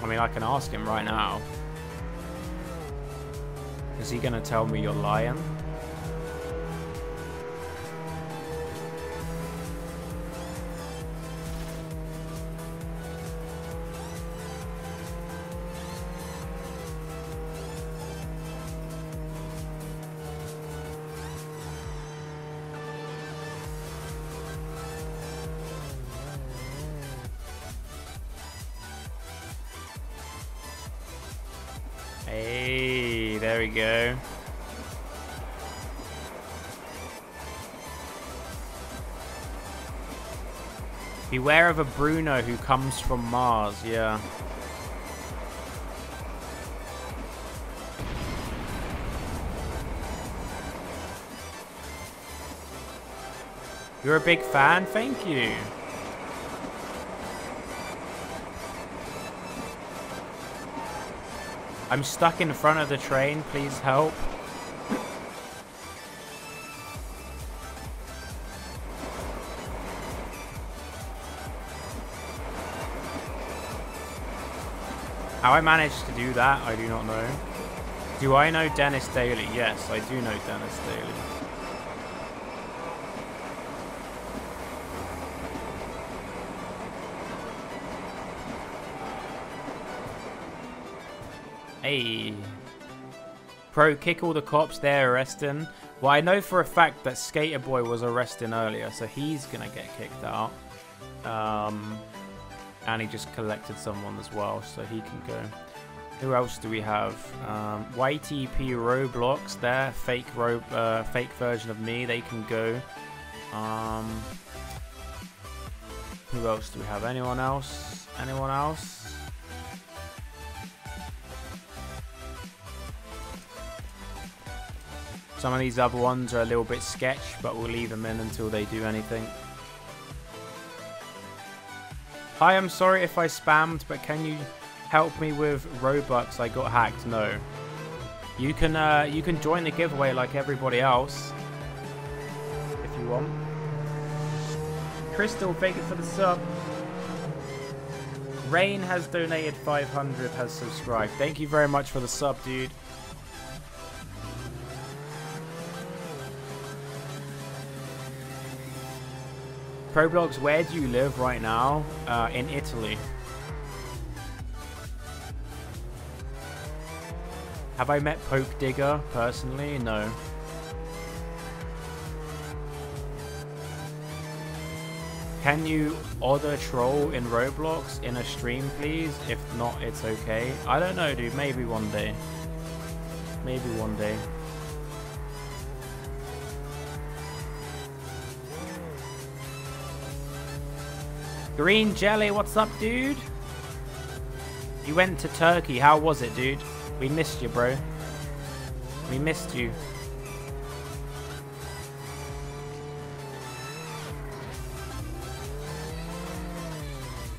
I mean, I can ask him right now. Is he gonna tell me you're lying? Hey, there we go. Beware of a Bruno who comes from Mars, yeah. You're a big fan? Thank you. I'm stuck in front of the train, please help. How I managed to do that, I do not know. Do I know Dennis Daly? Yes, I do know Dennis Daly. Hey. Pro, kick all the cops, they're arresting. Well, I know for a fact that Skater Boy was arresting earlier, so he's gonna get kicked out. And he just collected someone as well, so he can go. Who else do we have? YTP Roblox, their fake fake version of me, they can go. Who else do we have? Anyone else? Anyone else? Some of these other ones are a little bit sketch, but we'll leave them in until they do anything. Hi, I'm sorry if I spammed, but can you help me with Robux? I got hacked. No. You can join the giveaway like everybody else, if you want. Crystal, thank you for the sub. Rain has donated 500, has subscribed. Thank you very much for the sub, dude. ProBlox, where do you live right now? In Italy. Have I met Poke Digger personally? No. Can you order troll in Roblox in a stream, please? If not, it's okay. I don't know, dude. Maybe one day. Maybe one day. Green Jelly, what's up, dude? You went to Turkey. How was it, dude? We missed you, bro. We missed you.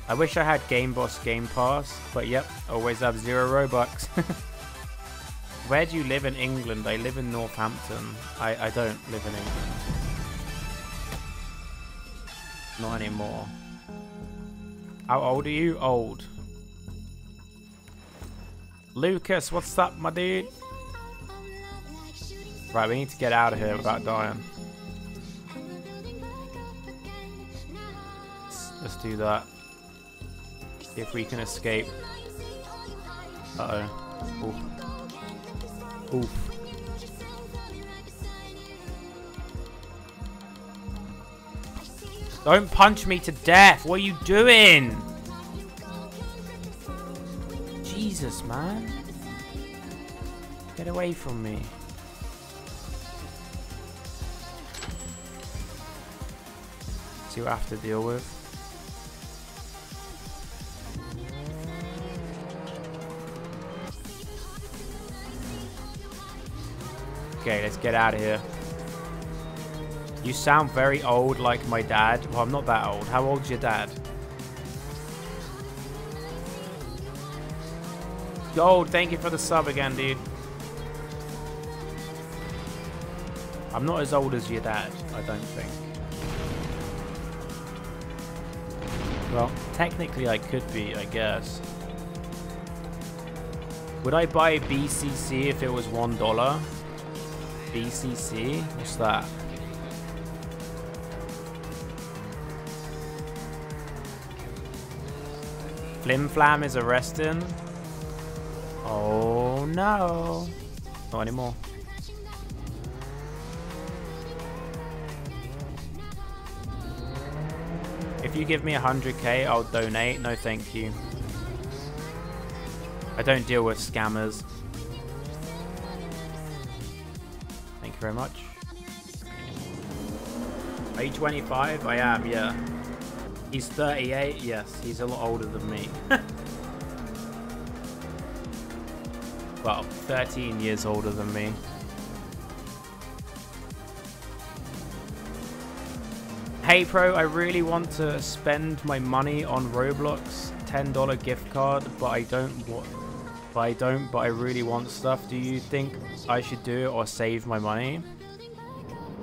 I wish I had Game Boss Game Pass, but yep, always have 0 Robux. Where do you live in England? I live in Northampton. I don't live in England. Not anymore. How old are you? Old. Lucas, what's up, my dude? Right, we need to get out of here without dying. Let's do that. See if we can escape. Uh-oh. Oof. Oof. Don't punch me to death. What are you doing? Jesus, man. Get away from me. See what I have to deal with. Okay, let's get out of here. You sound very old, like my dad. Well, I'm not that old. How old's your dad? Gold, thank you for the sub again, dude. I'm not as old as your dad, I don't think. Well, technically I could be, I guess. Would I buy BCC if it was $1? BCC? What's that? Flim Flam is arresting. Oh no. Not anymore. If you give me 100k, I'll donate. No, thank you. I don't deal with scammers. you very much. Are you 25? I am, yeah. He's 38, yes. He's a lot older than me. Well, 13 years older than me. Hey Pro, I really want to spend my money on Roblox, $10 gift card, but I really want stuff. Do you think I should do it or save my money?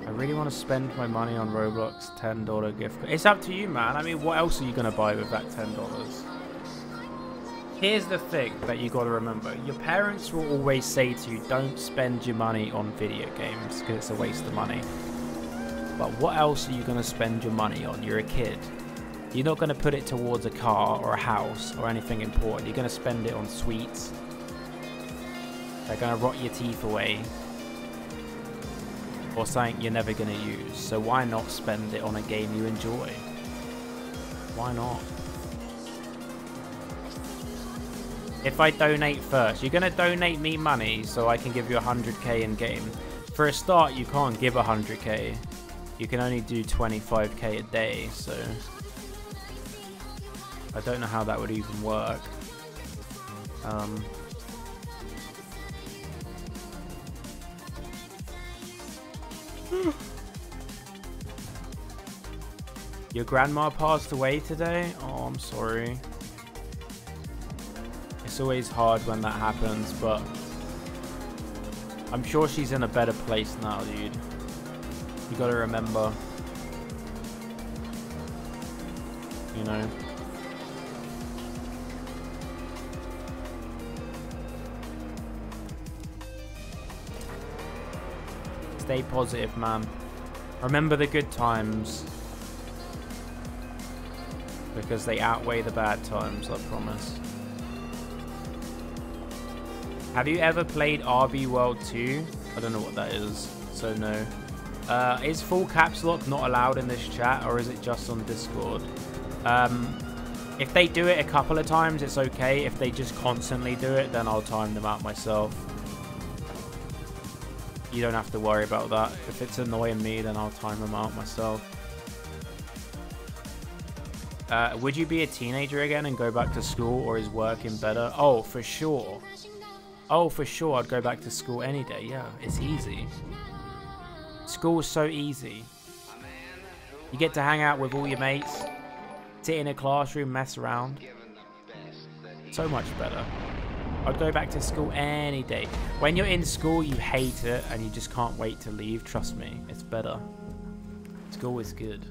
I really want to spend my money on Roblox, $10 gift card. It's up to you, man. I mean, what else are you going to buy with that $10? Here's the thing that you got to remember. Your parents will always say to you, don't spend your money on video games because it's a waste of money. But what else are you going to spend your money on? You're a kid. You're not going to put it towards a car or a house or anything important. You're going to spend it on sweets. They're going to rot your teeth away. Or something you're never going to use. So why not spend it on a game you enjoy? Why not? If I donate first, you're going to donate me money so I can give you 100k in game. For a start, you can't give 100k. You can only do 25k a day, so I don't know how that would even work. Your grandma passed away today? Oh, I'm sorry. It's always hard when that happens, but I'm sure she's in a better place now, dude. You gotta remember, you know. Stay positive, man. Remember the good times. Because they outweigh the bad times, I promise. Have you ever played RB World 2? I don't know what that is, so no. Is full caps lock not allowed in this chat, or is it just on Discord? If they do it a couple of times, it's okay. If they just constantly do it, then I'll time them out myself. You don't have to worry about that. If it's annoying me, then I'll time them out myself. Would you be a teenager again and go back to school, or is working better? Oh, for sure. Oh, for sure, I'd go back to school any day. Yeah, it's easy. School is so easy. You get to hang out with all your mates, sit in a classroom, mess around. So much better. I'd go back to school any day. When you're in school, you hate it and you just can't wait to leave. Trust me, it's better. School is good.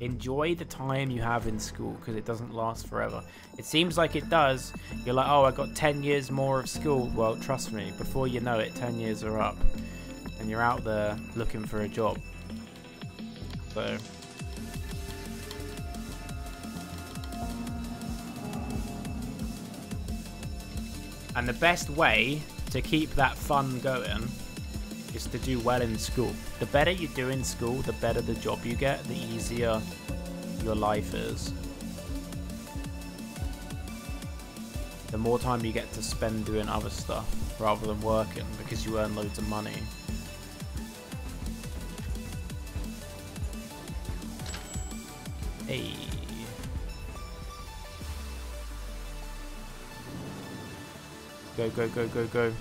Enjoy the time you have in school because it doesn't last forever. It seems like it does. You're like, oh, I got 10 years more of school. Well, trust me, before you know it, 10 years are up. And you're out there looking for a job. So and the best way to keep that fun going is to do well in school. The better you do in school, the better the job you get, the easier your life is. The more time you get to spend doing other stuff rather than working because you earn loads of money. Hey. Go, go, go, go, go.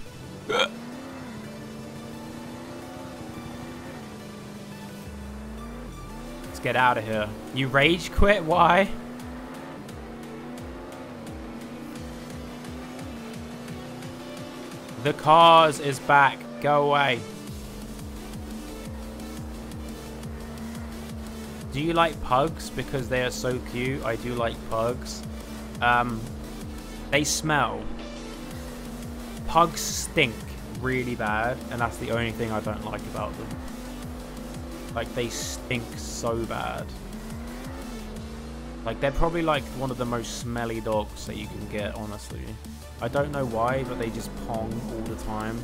Let's get out of here. You rage quit? Why? The cars is back. Go away. Do you like pugs? Because they are so cute. I do like pugs. They smell. Pugs stink really bad, and that's the only thing I don't like about them. Like, they stink so bad. Like, they're probably like one of the most smelly dogs that you can get, honestly. I don't know why, but they just pong all the time.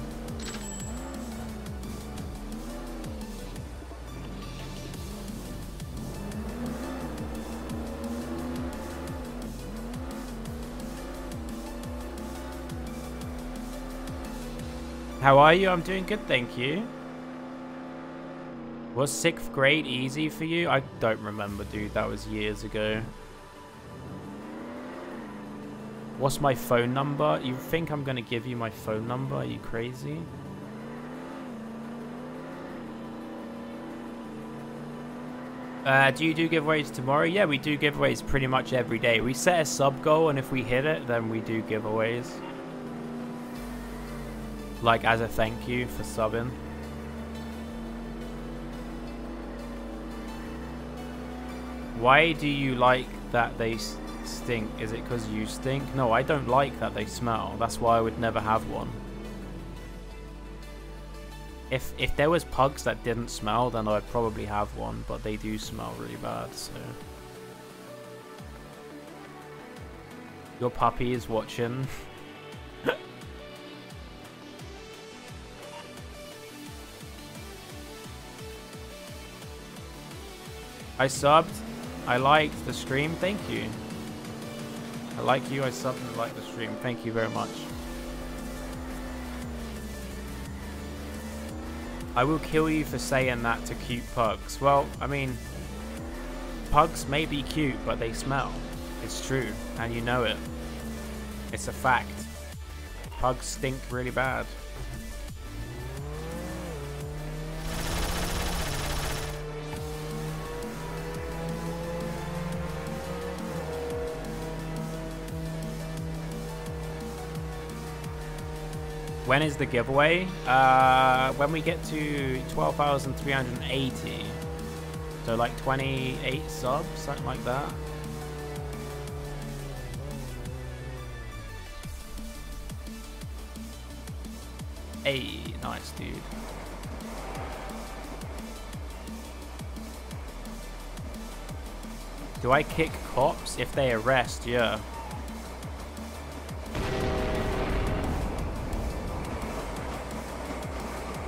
How are you? I'm doing good, thank you. Was 6th grade easy for you? I don't remember, dude. That was years ago. What's my phone number? You think I'm going to give you my phone number? Are you crazy? Do you do giveaways tomorrow? Yeah, we do giveaways pretty much every day. We set a sub goal, and if we hit it, then we do giveaways. Like, as a thank you for subbing. Why do you like that they stink? Is it because you stink? No, I don't like that they smell. That's why I would never have one. If there was pugs that didn't smell, then I'd probably have one, but they do smell really bad, so. Your puppy is watching. I subbed. I liked the stream. Thank you. I like you. I subbed and liked the stream. Thank you very much. I will kill you for saying that to cute pugs. Well, I mean, pugs may be cute, but they smell. It's true, and you know it. It's a fact. Pugs stink really bad. When is the giveaway? When we get to 12,380. So like 28 subs, something like that. Hey, nice dude. Do I kick cops if they arrest? Yeah.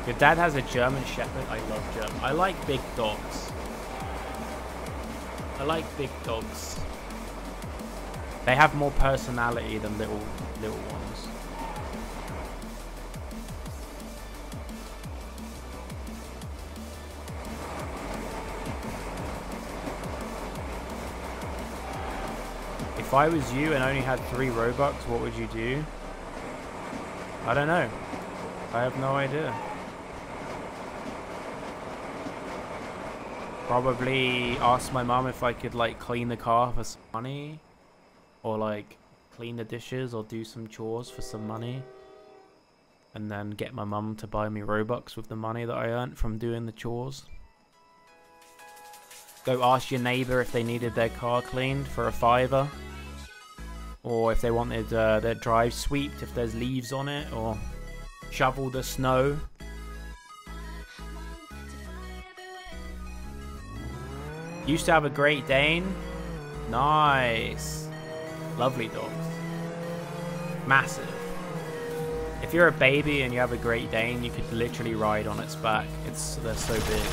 Your dad has a German Shepherd. I love German. I like big dogs. I like big dogs. They have more personality than little ones. If I was you and only had 3 Robux, what would you do? I don't know. I have no idea. Probably ask my mom if I could like clean the car for some money, or like clean the dishes or do some chores for some money, and then get my mum to buy me Robux with the money that I earned from doing the chores. Go ask your neighbor if they needed their car cleaned for a $5, or if they wanted their drive sweeped if there's leaves on it, or shovel the snow. Used to have a Great Dane. Nice. Lovely dogs. Massive. If you're a baby and you have a Great Dane, you could literally ride on its back. They're so big.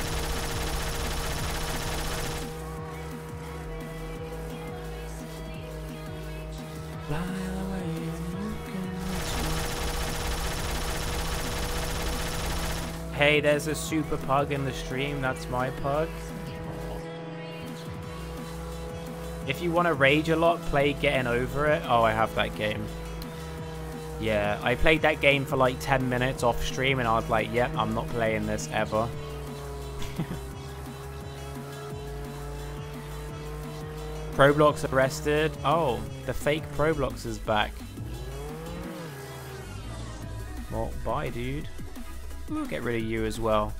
Hey, there's a super pug in the stream. That's my pug. If you want to rage a lot, play Getting Over It. Oh, I have that game. Yeah, I played that game for like 10 minutes off stream and I was like, yep, I'm not playing this ever. ProBlox arrested. Oh, the fake ProBlox is back. Well, bye, dude. We'll get rid of you as well.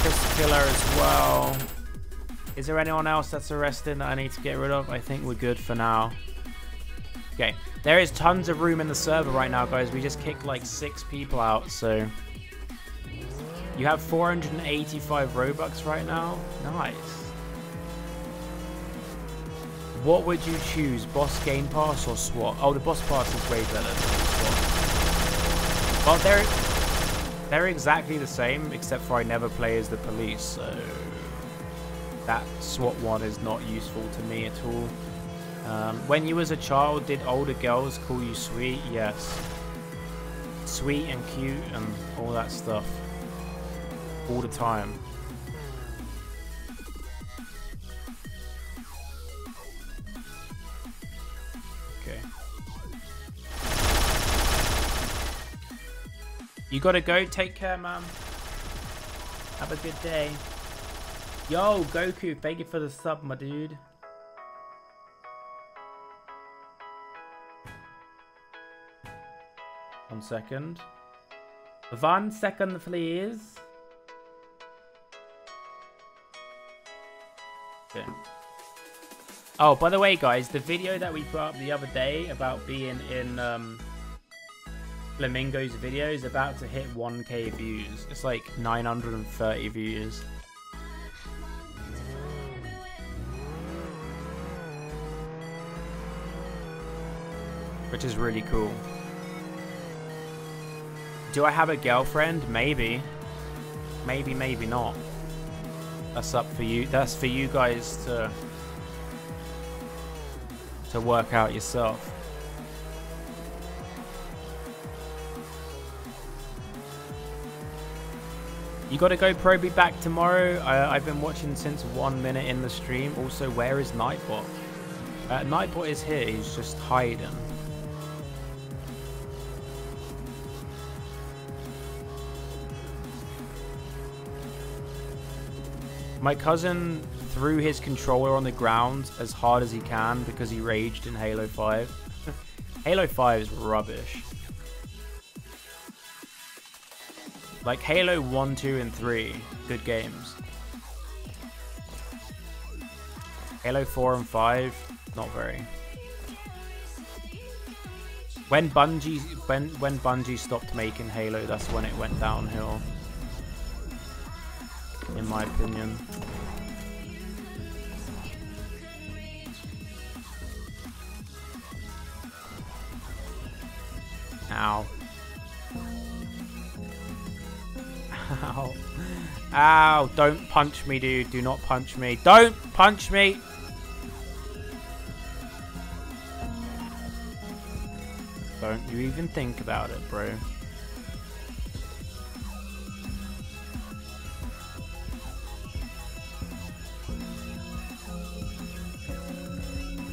Chris Killer as well. Is there anyone else that's arrested that I need to get rid of? I think we're good for now. Okay. There is tons of room in the server right now, guys. We just kicked like 6 people out, so. You have 485 Robux right now? Nice. What would you choose? Boss Game Pass or SWAT? Oh, the Boss Pass is way better than SWAT. Well, there is... They're exactly the same, except for I never play as the police, so that SWAT one is not useful to me at all. When you was a child, did older girls call you sweet? Yes. sweet and cute and all that stuff all the time. Okay. You gotta go. Take care, man. Have a good day. Yo, Goku, thank you for the sub, my dude. One second please. Okay. Oh, by the way, guys, the video that we put up the other day about being in Flamingo's video is about to hit 1K views. It's like 930 views. Which is really cool. Do I have a girlfriend? Maybe. Maybe, maybe not. That's up for you. That's for you guys to work out yourself. You gotta go, Pro, be back tomorrow. I've been watching since 1 minute in the stream. Also, where is Nightbot? Nightbot is here. He's just hiding. My cousin threw his controller on the ground as hard as he can because he raged in Halo 5. Halo 5 is rubbish. Like Halo 1, 2, and 3, good games. Halo 4 and 5, not very. When Bungie stopped making Halo, that's when it went downhill. In my opinion. Ow. Ow. Ow. Don't punch me, dude. Do not punch me. Don't punch me! Don't you even think about it, bro.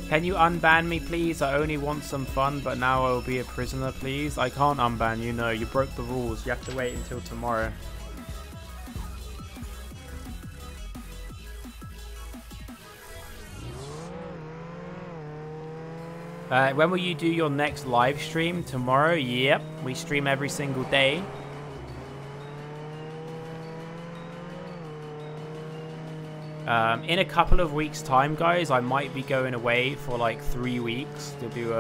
Can you unban me, please? I only want some fun, but now I will be a prisoner, please. I can't unban you, no. You broke the rules. You have to wait until tomorrow. When will you do your next live stream? Tomorrow? Yep. We stream every single day. In a couple of weeks time, guys, I might be going away for like 3 weeks to do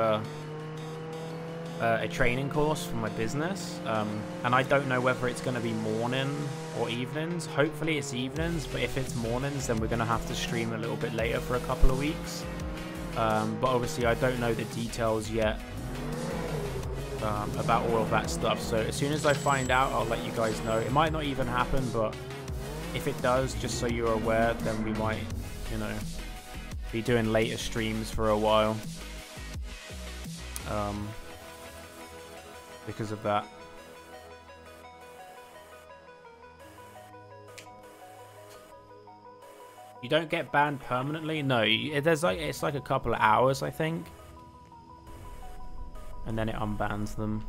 a training course for my business, and I don't know whether it's going to be morning or evenings. Hopefully it's evenings, but if it's mornings, then we're going to have to stream a little bit later for a couple of weeks, but obviously I don't know the details yet about all of that stuff, so as soon as I find out, I'll let you guys know. It might not even happen, but if it does, just so you're aware, then we might, you know, be doing later streams for a while. Because of that. You don't get banned permanently? No, there's like, it's like a couple of hours, I think. And then it unbans them.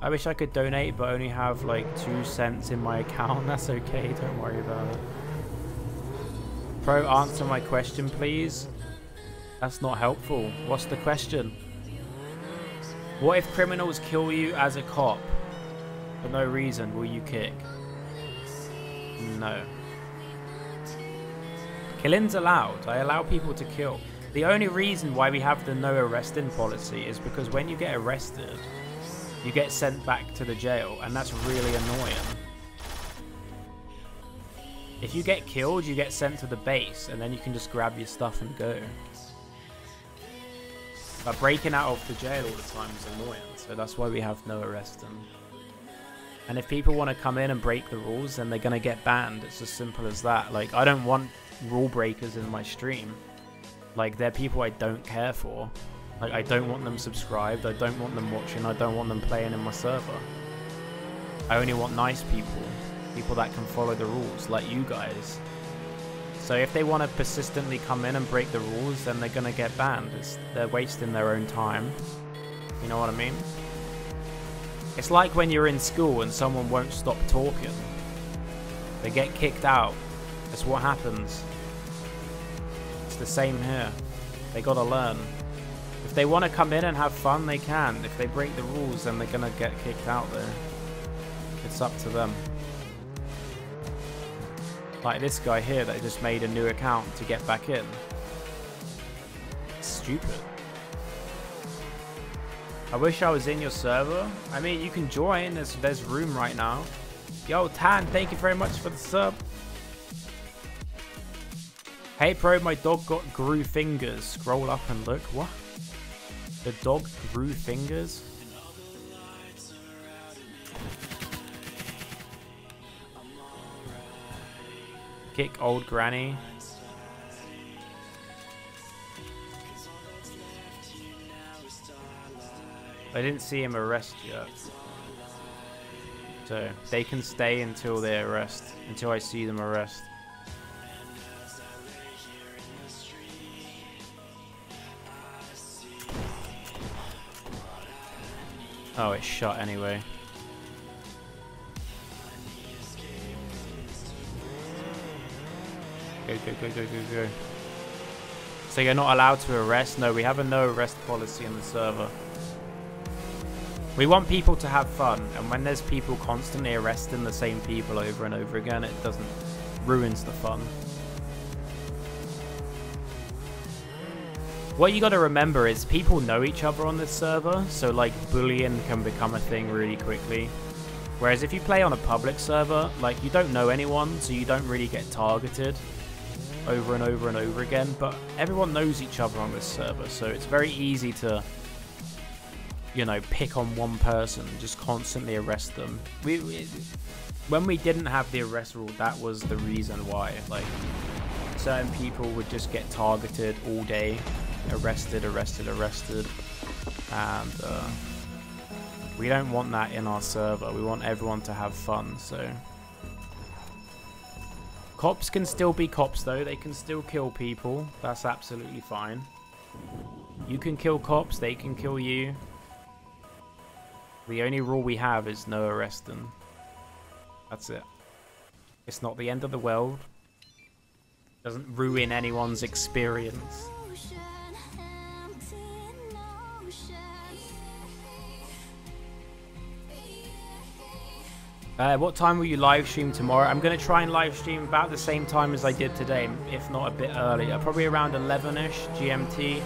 I wish I could donate, but only have like 2 cents in my account. That's okay, don't worry about it. Pro, answer my question, please. That's not helpful. What's the question? What if criminals kill you as a cop? For no reason, will you kick? No. Killing's allowed. I allow people to kill. The only reason why we have the no arresting policy is because when you get arrested, you get sent back to the jail, and that's really annoying. If you get killed, you get sent to the base, and then you can just grab your stuff and go. But breaking out of the jail all the time is annoying, so that's why we have no arresting. And if people want to come in and break the rules, then they're going to get banned. It's as simple as that. Like, I don't want rule breakers in my stream. Like, they're people I don't care for. Like, I don't want them subscribed, I don't want them watching, I don't want them playing in my server. I only want nice people, people that can follow the rules, like you guys. So if they want to persistently come in and break the rules, then they're going to get banned. They're wasting their own time. You know what I mean? It's like when you're in school and someone won't stop talking. They get kicked out. That's what happens. It's the same here. They gotta learn. If they want to come in and have fun, they can. If they break the rules, then they're going to get kicked out there. It's up to them. Like this guy here that just made a new account to get back in. It's stupid. I wish I was in your server. I mean, you can join. There's room right now. Yo, Tan, thank you very much for the sub. Hey, bro, my dog grew fingers. Scroll up and look. What? The dog grew fingers? Kick old granny. I didn't see him arrest yet. So they can stay until they arrest. Until I see them arrest. Oh, it's shut anyway. Go, go, go, go, go, go. So you're not allowed to arrest? No, we have a no arrest policy on the server. We want people to have fun, and when there's people constantly arresting the same people over and over again, it doesn't, ruins the fun. What you gotta remember is people know each other on this server, so like bullying can become a thing really quickly. Whereas if you play on a public server, like you don't know anyone, so you don't really get targeted over and over and over again, but everyone knows each other on this server, so it's very easy to, you know, pick on one person, just constantly arrest them. When we didn't have the arrest rule, that was the reason why. Like, certain people would just get targeted all day, arrested, arrested, arrested, and we don't want that in our server. We want everyone to have fun, so. Cops can still be cops, though. They can still kill people. That's absolutely fine. You can kill cops, they can kill you. The only rule we have is no arresting. That's it. It's not the end of the world. Doesn't ruin anyone's experience. What time will you live stream tomorrow? I'm going to try and live stream about the same time as I did today, if not a bit earlier. Probably around 11ish GMT.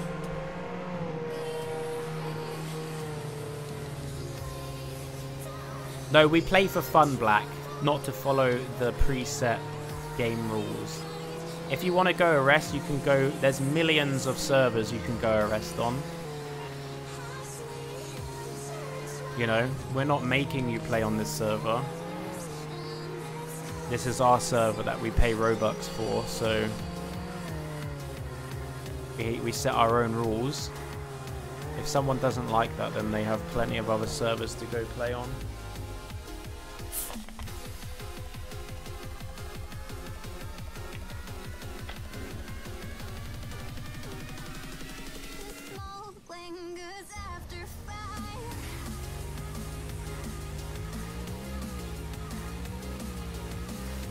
No, we play for fun, Black, not to follow the preset game rules. If you want to go arrest, you can go. There's millions of servers you can go arrest on. You know, we're not making you play on this server. This is our server that we pay Robux for, so we set our own rules. If someone doesn't like that, then they have plenty of other servers to go play on.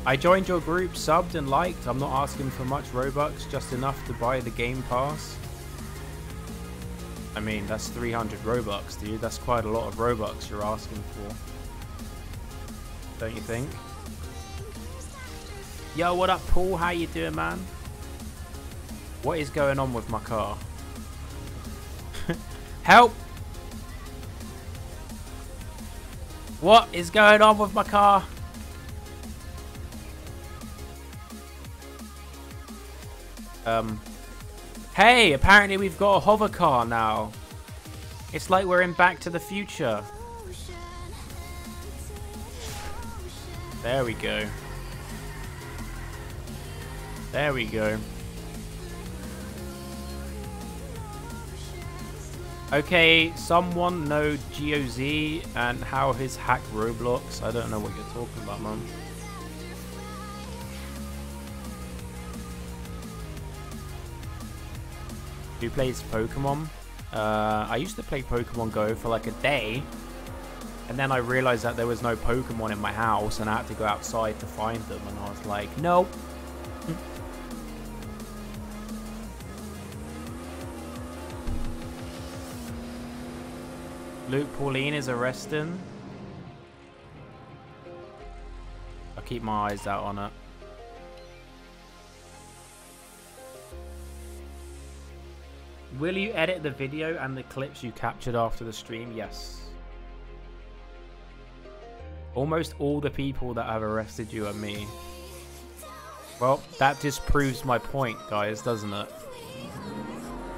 I joined your group, subbed and liked. I'm not asking for much Robux, just enough to buy the Game Pass. I mean, that's 300 Robux, dude. That's quite a lot of Robux you're asking for. Don't you think? Yo, what up, Paul? How you doing, man? What is going on with my car? Help! What is going on with my car? Hey, apparently we've got a hover car now. It's like we're in Back to the Future. There we go. There we go. Okay, someone know GOZ and how his hack Roblox. I don't know what you're talking about, man. Who plays Pokemon? I used to play Pokemon Go for like a day, and then I realized that there was no Pokemon in my house, and I had to go outside to find them, and I was like, nope. Luke Pauline is arresting. I'll keep my eyes out on it. Will you edit the video and the clips you captured after the stream? Yes. Almost all the people that have arrested you are me. Well, that just proves my point, guys, doesn't it?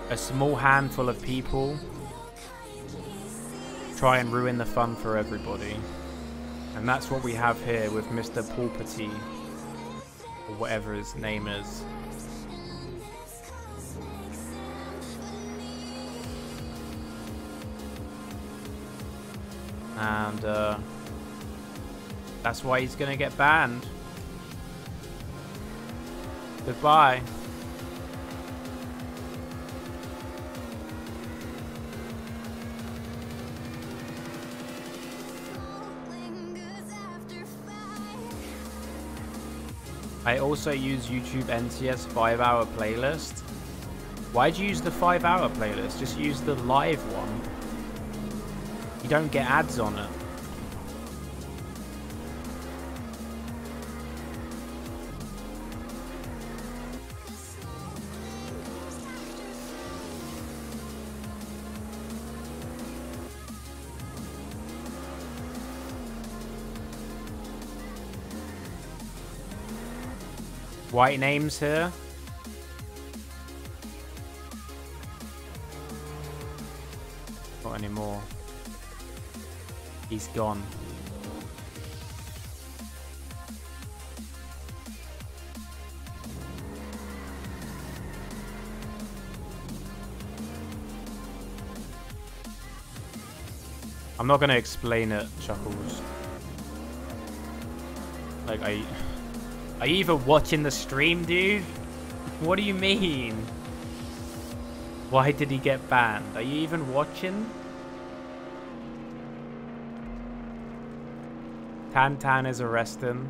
A small handful of people try and ruin the fun for everybody. And that's what we have here with Mr. Polpetti, or whatever his name is. And that's why he's gonna get banned. Goodbye. I also use YouTube NTS 5-hour playlist. Why'd you use the 5-hour playlist? Just use the live one. You don't get ads on it. White names here. Not anymore. He's gone. I'm not gonna explain it, Chuckles. Like Are you even watching the stream, dude? What do you mean? Why did he get banned? Are you even watching? Tan Tan is arresting.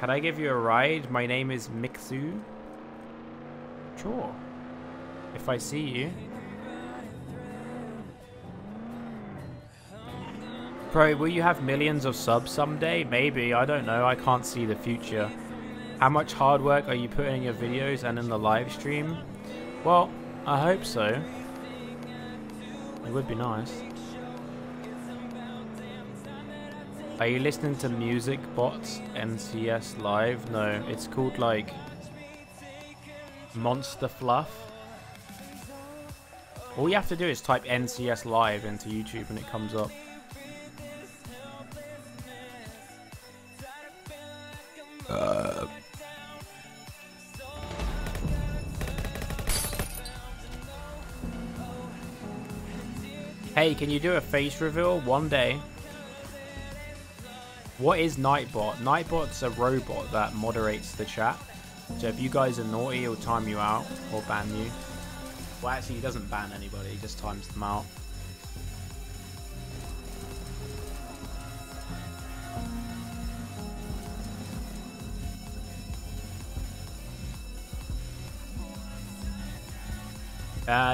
Can I give you a ride? My name is Mixu. Sure. If I see you. Bro, will you have millions of subs someday? Maybe. I don't know. I can't see the future. How much hard work are you putting in your videos and in the live stream? Well, I hope so. It would be nice. Are you listening to Music Bots NCS Live? No. It's called like Monster Fluff. All you have to do is type NCS Live into YouTube and it comes up. Hey, can you do a face reveal one day? What is Nightbot? Nightbot's a robot that moderates the chat. So if you guys are naughty, he'll time you out or ban you. Well, actually, he doesn't ban anybody. He just times them out.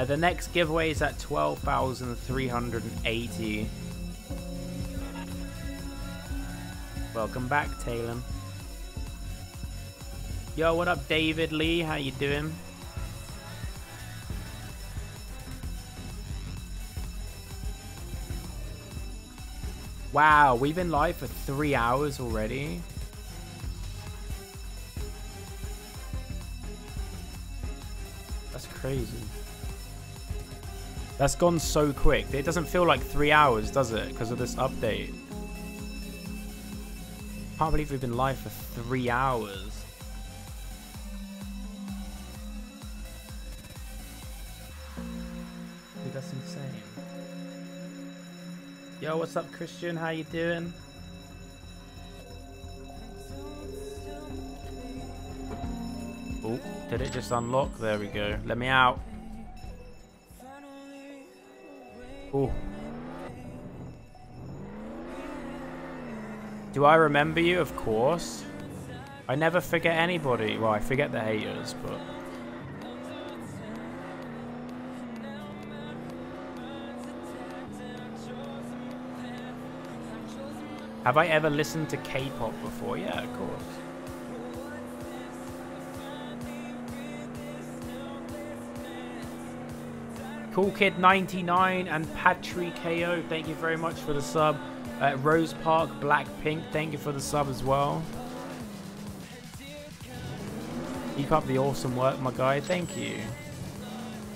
The next giveaway is at 12,380. Welcome back, Taylor. Yo, what up, David Lee? How you doing? Wow, we've been live for 3 hours already. That's crazy. That's gone so quick. It doesn't feel like 3 hours, does it? Because of this update. I can't believe we've been live for 3 hours. Dude, that's insane. Yo, what's up, Christian? How you doing? Oh, did it just unlock? There we go. Let me out. Oh. Do I remember you? Of course. I never forget anybody. Well, I forget the haters, but... Have I ever listened to K-pop before? Yeah, of course. Cool Kid 99 and Patry KO, thank you very much for the sub. Rose Park Blackpink, thank you for the sub as well. Keep up the awesome work, my guy. Thank you.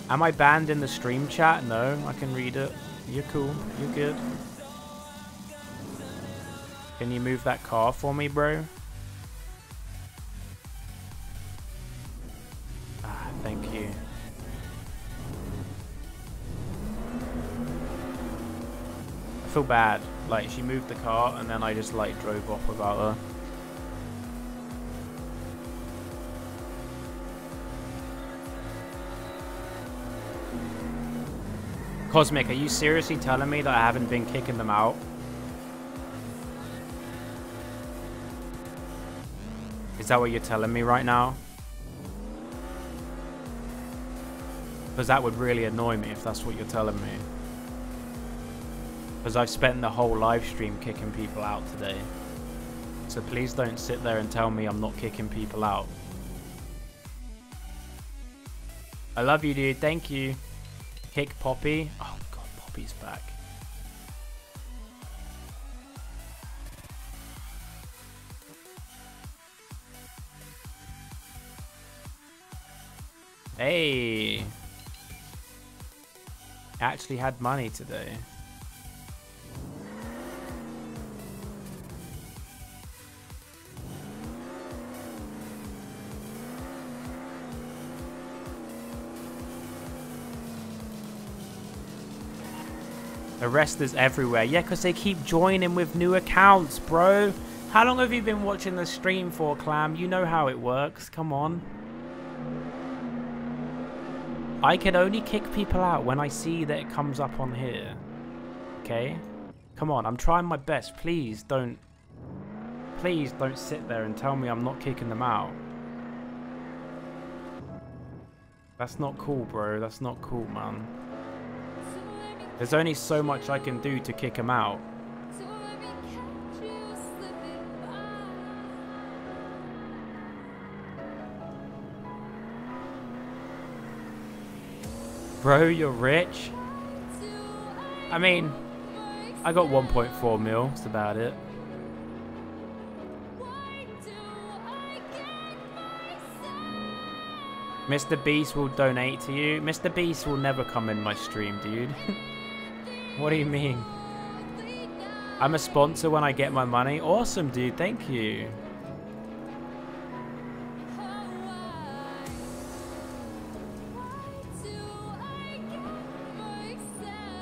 Am I banned in the stream chat? No, I can read it. You're cool. You're good. Can you move that car for me, bro? Ah, thank you. I feel bad. Like, she moved the car, and then I just, like, drove off without her. Cosmic, are you seriously telling me that I haven't been kicking them out? Is that what you're telling me right now? Because that would really annoy me if that's what you're telling me. Because I've spent the whole live stream kicking people out today. So please don't sit there and tell me I'm not kicking people out. I love you, dude. Thank you. Kick Poppy. Oh god, Poppy's back. Hey. I actually had money today. Arresters everywhere. Yeah, because they keep joining with new accounts, bro. How long have you been watching the stream for, Clam? You know how it works. Come on. I can only kick people out when I see that it comes up on here. Okay? Come on, I'm trying my best. Please don't... Please don't sit there and tell me I'm not kicking them out. That's not cool, bro. That's not cool, man. There's only so much I can do to kick him out. Bro, you're rich. I mean, I got 1.4 mil, that's about it. Mr. Beast will donate to you. Mr. Beast will never come in my stream, dude. What do you mean? I'm a sponsor when I get my money. Awesome, dude. Thank you.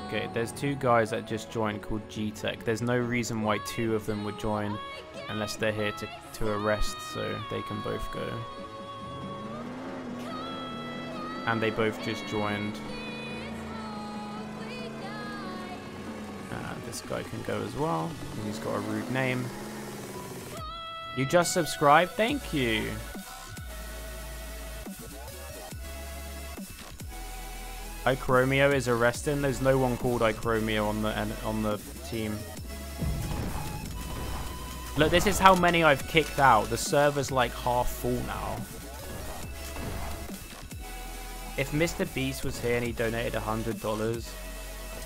Okay, there's two guys that just joined called G-Tech. There's no reason why two of them would join unless they're here to arrest, so they can both go. And they both just joined. This guy can go as well. He's got a rude name. You just subscribed? Thank you. Ichromio is arresting. There's no one called Ichromio on the team. Look, this is how many I've kicked out. The server's like half full now. If Mr. Beast was here and he donated $100,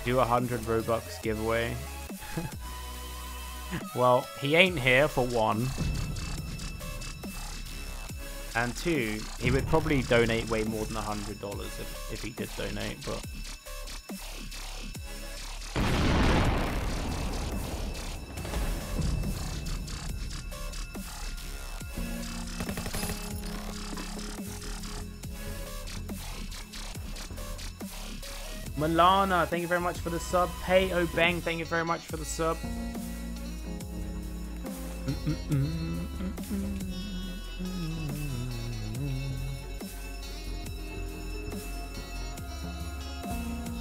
do 100 Robux giveaway. Well, he ain't here for one. And two, he would probably donate way more than $100 if he did donate, but Milana, thank you very much for the sub. Hey Obang, thank you very much for the sub.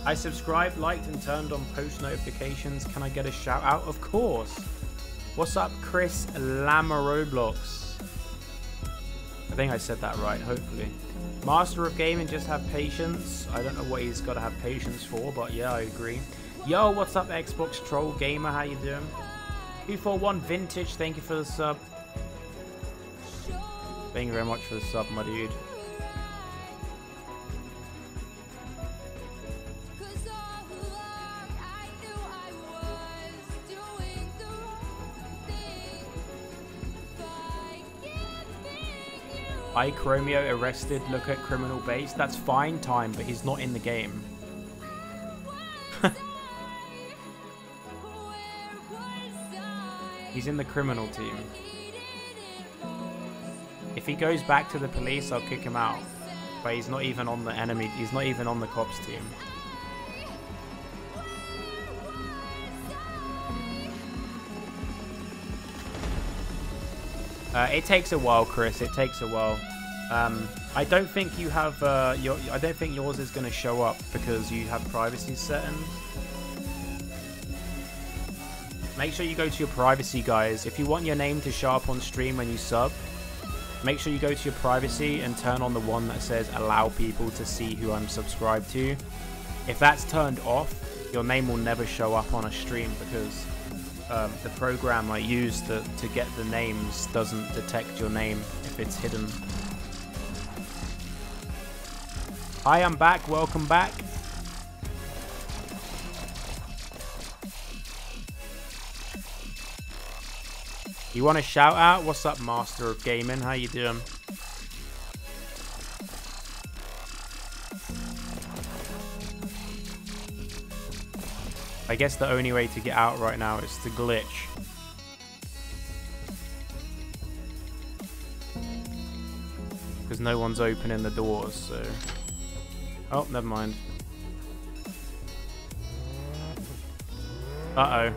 I subscribed, liked, and turned on post notifications. Can I get a shout out? Of course. What's up, Chris Lama Roblox? I think I said that right, hopefully. Master of gaming, just have patience. I don't know what he's got to have patience for, but yeah, I agree. Yo, what's up, Xbox Troll Gamer? How you doing? 241 Vintage, thank you for the sub. Thank you very much for the sub, my dude. Icromio arrested, look at criminal base. That's fine time, but he's not in the game. He's in the criminal team. If he goes back to the police, I'll kick him out. But he's not even on the enemy, he's not even on the cops team. It takes a while, Chris. It takes a while. I don't think you have I don't think yours is going to show up because you have privacy settings. Make sure you go to your privacy, guys. If you want your name to show up on stream when you sub, make sure you go to your privacy and turn on the one that says allow people to see who I'm subscribed to. If that's turned off, your name will never show up on a stream because the program I use to get the names doesn't detect your name if it's hidden. Hi, I'm back. Welcome back. You want a shout out? What's up, Master of Gaming? How you doing? I guess the only way to get out right now is to glitch. Because no one's opening the doors, so... Oh, never mind. Uh-oh.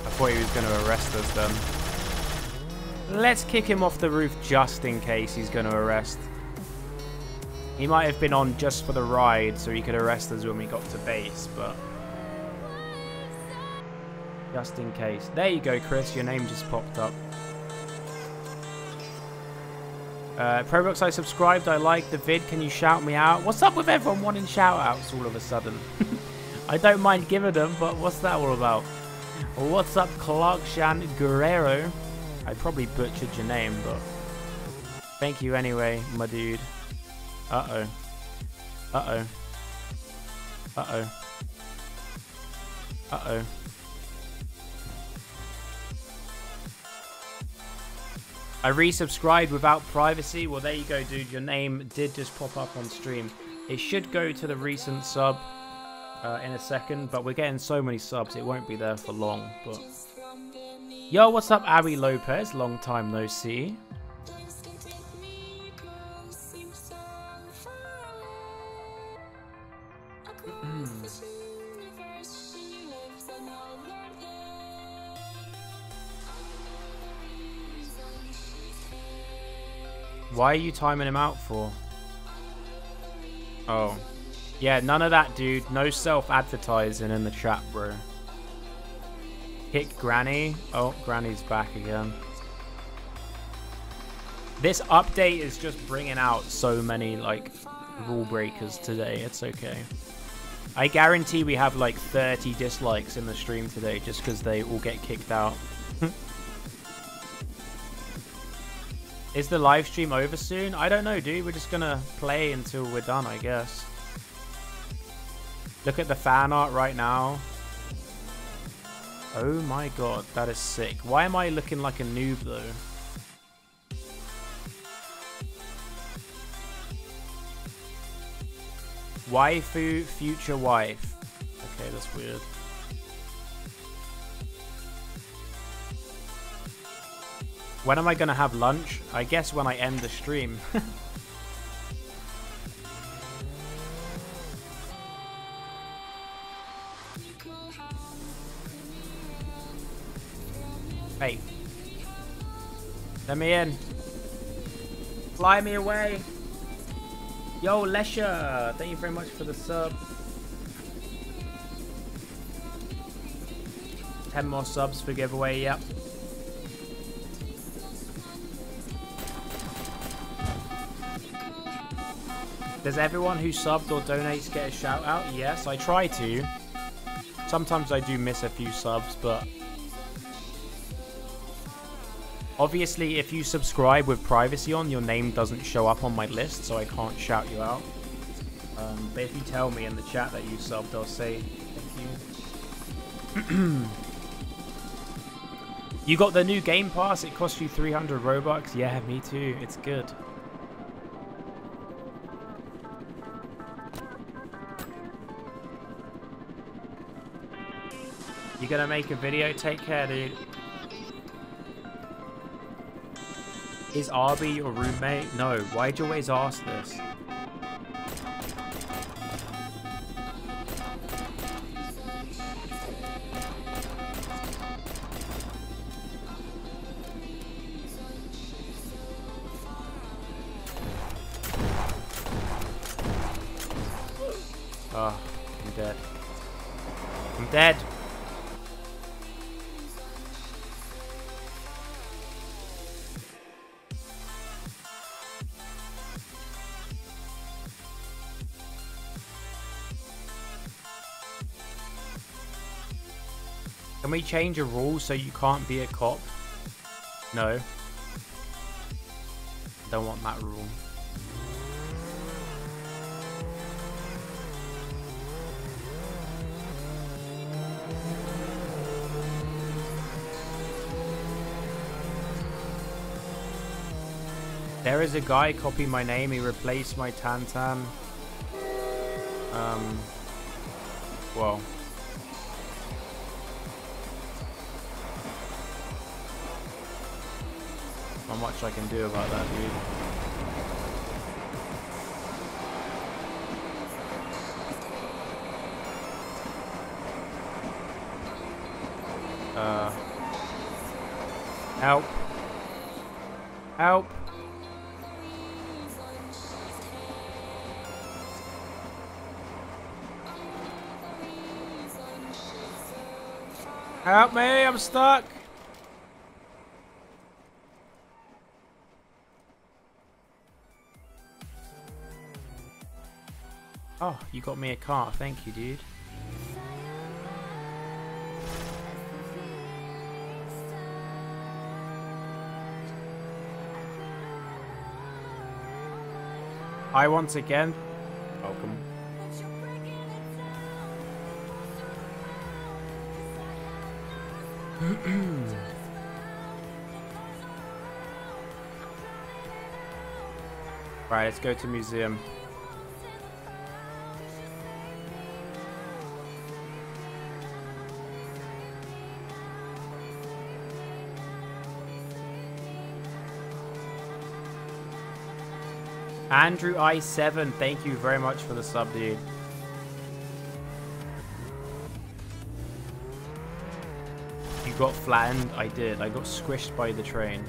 I thought he was going to arrest us then. Let's kick him off the roof just in case he's going to arrest. He might have been on just for the ride, so he could arrest us when we got to base, but... Just in case. There you go, Chris. Your name just popped up. ProBlox, I subscribed. I liked the vid. Can you shout me out? What's up with everyone wanting shout-outs all of a sudden? I don't mind giving them, but what's that all about? What's up, Clark Shan Guerrero? I probably butchered your name, but... Thank you anyway, my dude. Uh-oh. Uh-oh. Uh-oh. Uh-oh. I resubscribed without privacy. Well, there you go, dude. Your name did just pop up on stream. It should go to the recent sub in a second, but we're getting so many subs, it won't be there for long. But yo, what's up, Abby Lopez? Long time no see. Why are you timing him out for? Oh. Yeah, none of that, dude. No self-advertising in the chat, bro. Hit Granny. Oh, Granny's back again. This update is just bringing out so many, like, rule breakers today. It's okay. I guarantee we have, like, 30 dislikes in the stream today just because they all get kicked out. Is the live stream over soon? I don't know, dude. We're just gonna play until we're done, I guess. Look at the fan art right now. Oh my god, that is sick. Why am I looking like a noob, though? Waifu, future wife. Okay, that's weird. When am I gonna have lunch? I guess when I end the stream. Wait. Let me in. Fly me away. Yo, Lesha. Thank you very much for the sub. 10 more subs for giveaway, yep. Does everyone who subbed or donates get a shout out? Yes, I try to. Sometimes I do miss a few subs, but... Obviously, if you subscribe with privacy on, your name doesn't show up on my list, so I can't shout you out. But if you tell me in the chat that you subbed, I'll say thank you. You got the new Game Pass, it cost you 300 Robux? Yeah, me too, it's good. You're gonna make a video? Take care, dude. Is Arby your roommate? No. Why'd you always ask this? Oh, I'm dead. I'm dead. Can we change a rule so you can't be a cop? No. Don't want that rule. There is a guy copied my name, he replaced my Tantan. Well. Not much I can do about that, dude. Help. Help. Help me, I'm stuck. Oh, you got me a car. Thank you, dude. Hi, once again. Welcome. Right, let's go to museum. Andrew I7, thank you very much for the sub, dude. You got flattened? I did. I got squished by the train.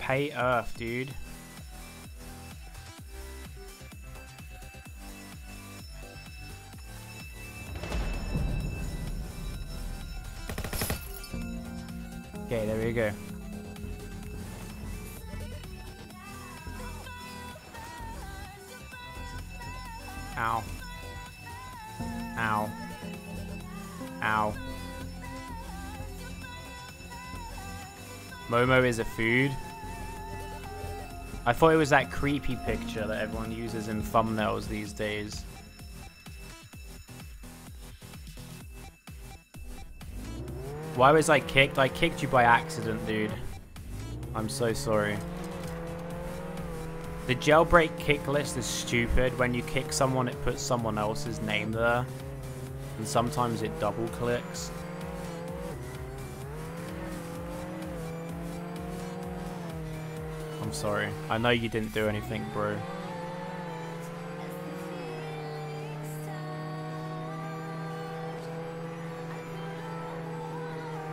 Pay Earth, dude. Okay, there we go. Ow. Ow. Ow. Momo is a food. I thought it was that creepy picture that everyone uses in thumbnails these days. Why was I kicked? I kicked you by accident, dude. I'm so sorry. The jailbreak kick list is stupid. When you kick someone, it puts someone else's name there. And sometimes it double clicks. I'm sorry. I know you didn't do anything, bro.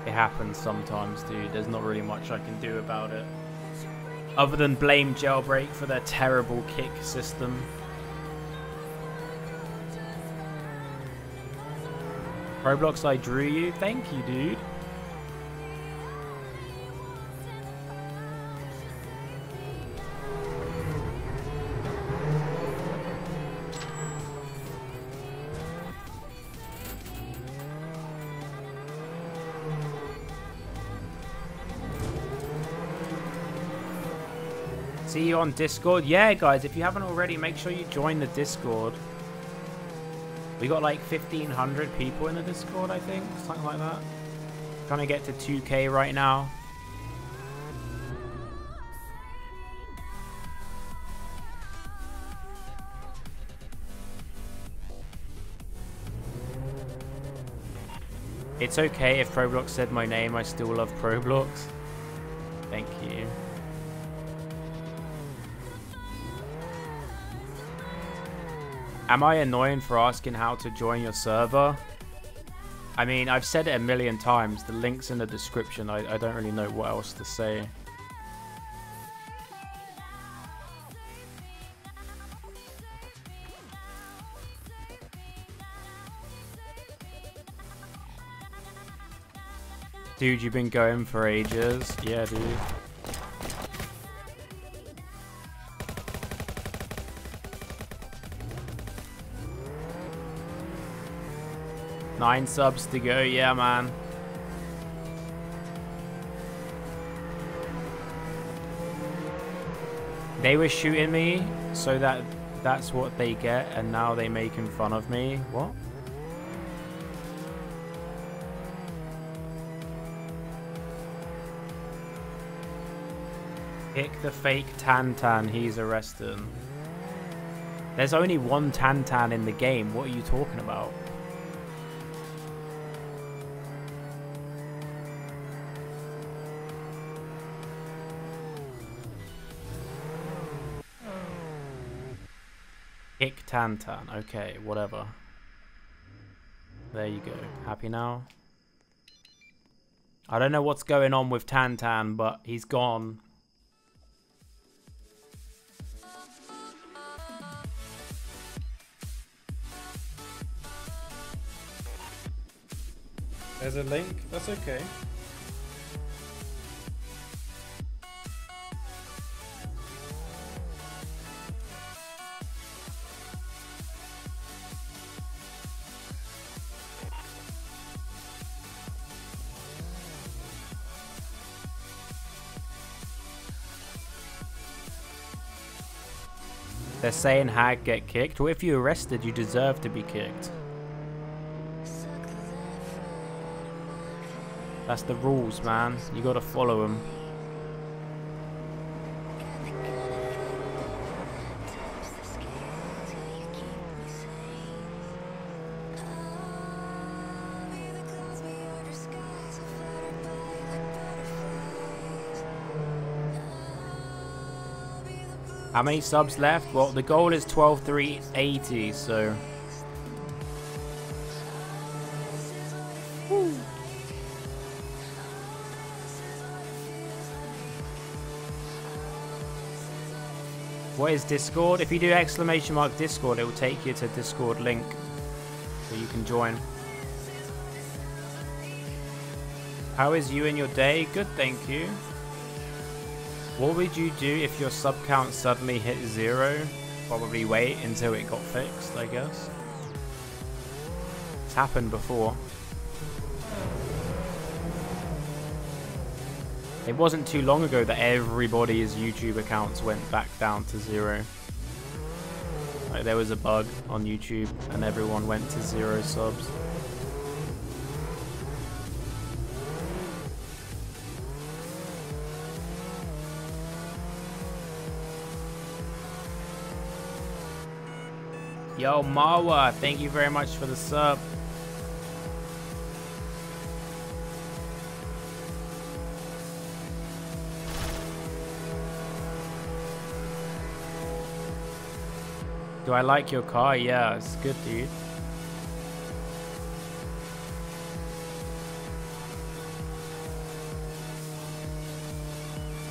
It happens sometimes, dude. There's not really much I can do about it. Other than blame Jailbreak for their terrible kick system. ProBlox, I drew you. Thank you, dude. See you on Discord. Yeah, guys, if you haven't already, make sure you join the Discord. We got like 1,500 people in the Discord, I think. Something like that. Trying to get to 2K right now. It's okay if ProBlox said my name. I still love ProBlox. Thank you. Am I annoying for asking how to join your server? I mean, I've said it a million times. The link's in the description. I don't really know what else to say. Dude, you've been going for ages. Yeah, dude. Nine subs to go, yeah, man. They were shooting me, so that's what they get, and now they're making fun of me. What? Kick the fake Tantan, he's arrested. There's only one Tantan in the game, what are you talking about? Kick Tantan. Okay, whatever. There you go. Happy now? I don't know what's going on with Tantan, but he's gone. There's a link. That's okay. They're saying hag get kicked. Well, if you're arrested, you deserve to be kicked. That's the rules, man. You gotta follow them. How many subs left? Well, the goal is 12,380, so... Woo. What is Discord? If you do ! Discord, it will take you to Discord link, so you can join. How is you and your day? Good, thank you. What would you do if your sub count suddenly hit 0? Probably wait until it got fixed, I guess. It's happened before. It wasn't too long ago that everybody's YouTube accounts went back down to 0. Like, there was a bug on YouTube and everyone went to 0 subs. Yo, Mawa, thank you very much for the sub. Do I like your car? Yeah, it's good, dude.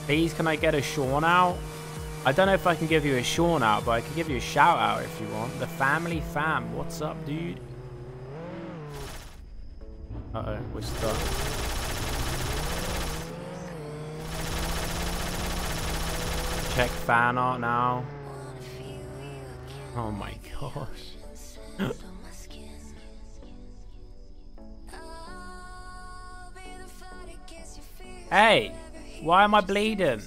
Please, can I get a Sean out? I don't know if I can give you a Sean out, but I can give you a shout out if you want. The family fam, what's up, dude? Uh-oh, we're stuck. Check fan art now. Oh my gosh. Hey, why am I bleeding?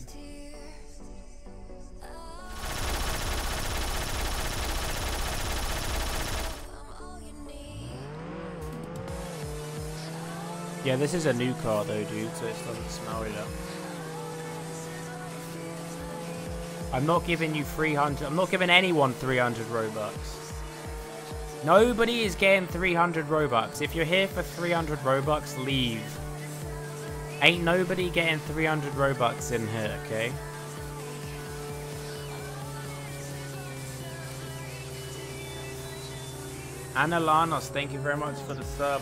Yeah, this is a new car though, dude, so it doesn't smell it up. I'm not giving you 300. I'm not giving anyone 300 Robux. Nobody is getting 300 Robux. If you're here for 300 Robux, leave. Ain't nobody getting 300 Robux in here, okay? Analanos, thank you very much for the sub.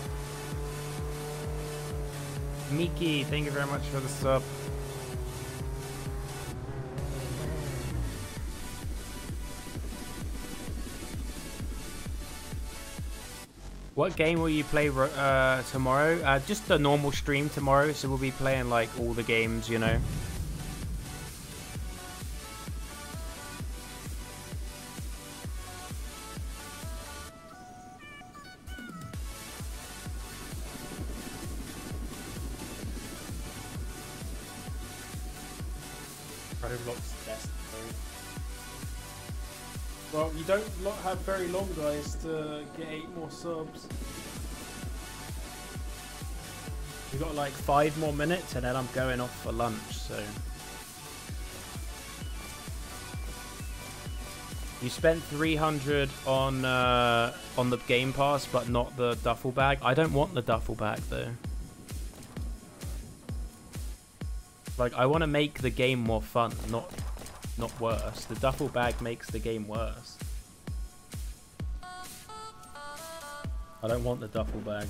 Miki, thank you very much for the sub. What game will you play tomorrow? Just the normal stream tomorrow, so we'll be playing like all the games, you know. Roblox best mode. Well, you don't have very long, guys, to get 8 more subs. We got like 5 more minutes, and then I'm going off for lunch. So you spent 300 on the Game Pass, but not the duffel bag. I don't want the duffel bag though. Like, I want to make the game more fun, not worse. The duffel bag makes the game worse. I don't want the duffel bag.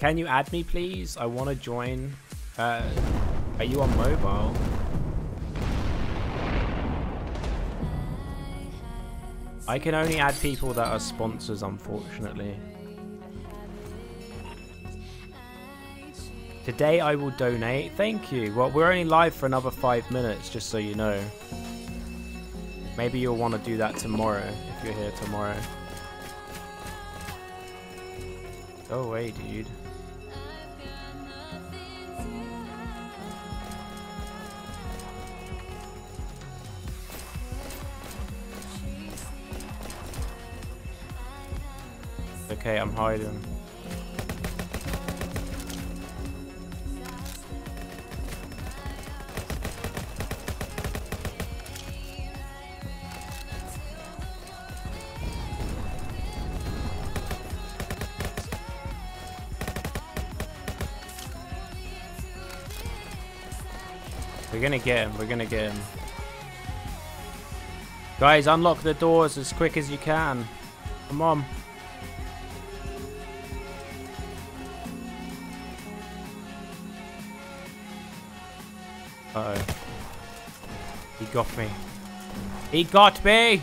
Can you add me, please? I want to join. Are you on mobile? I can only add people that are sponsors, unfortunately. Today I will donate. Thank you. Well, we're only live for another 5 minutes, just so you know. Maybe you'll want to do that tomorrow, if you're here tomorrow. Go away, dude. Okay, I'm hiding. We're gonna get him, we're gonna get him. Guys, unlock the doors as quick as you can. Come on. Uh-oh. He got me. He got me!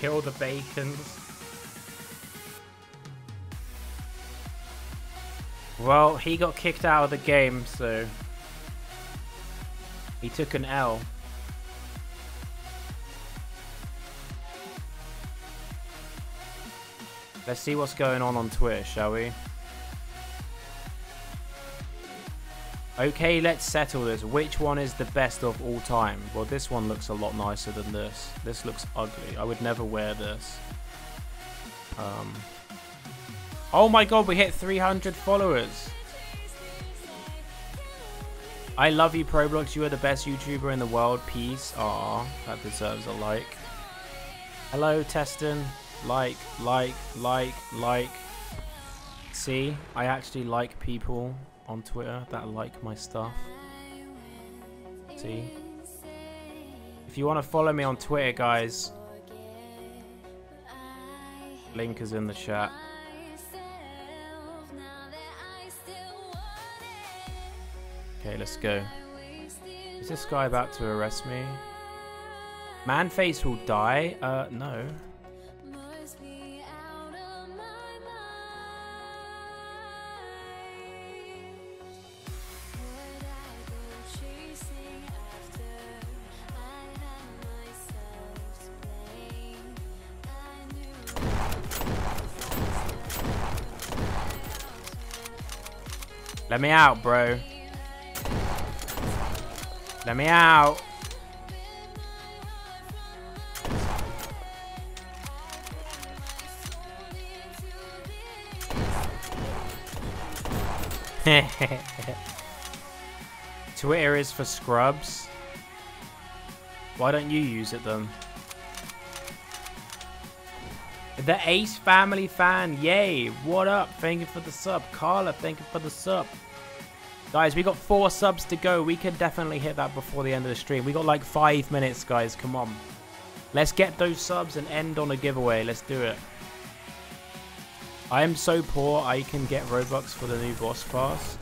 Kill the bacons. Well, he got kicked out of the game, so he took an L. Let's see what's going on Twitter, shall we? Okay, let's settle this. Which one is the best of all time? Well, this one looks a lot nicer than this. This looks ugly. I would never wear this. Oh my god, we hit 300 followers. I love you, ProBlox. You are the best YouTuber in the world. Peace. Aw, that deserves a like. Hello, Teston. Like. See, I actually like people on Twitter that like my stuff. See? If you want to follow me on Twitter, guys, link is in the chat. Okay, let's go. Is this guy about to arrest me? Manface will die? No. Let me out, bro. Let me out. Twitter is for scrubs. Why don't you use it then? The Ace Family fan, yay! What up? Thank you for the sub. Carla, thank you for the sub. Guys, we got 4 subs to go. We can definitely hit that before the end of the stream. We got like 5 minutes, guys. Come on. Let's get those subs and end on a giveaway. Let's do it. I am so poor, I can get Robux for the new boss pass.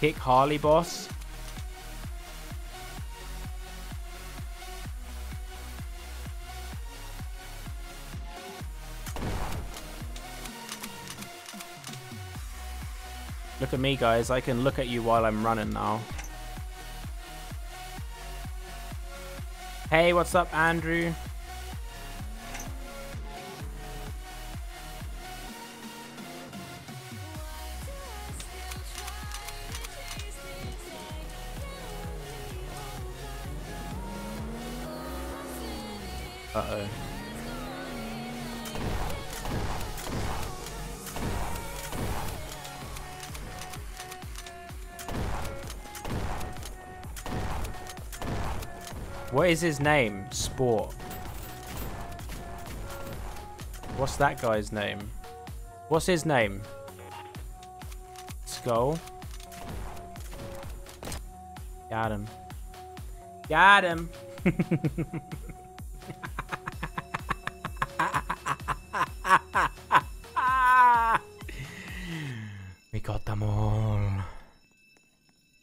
Kick Harley boss. Look at me, guys. I can look at you while I'm running now. Hey, what's up, Andrew? Uh-oh. What is his name? Sport. What's that guy's name? What's his name? Skull. Got him. Got him. We got them all.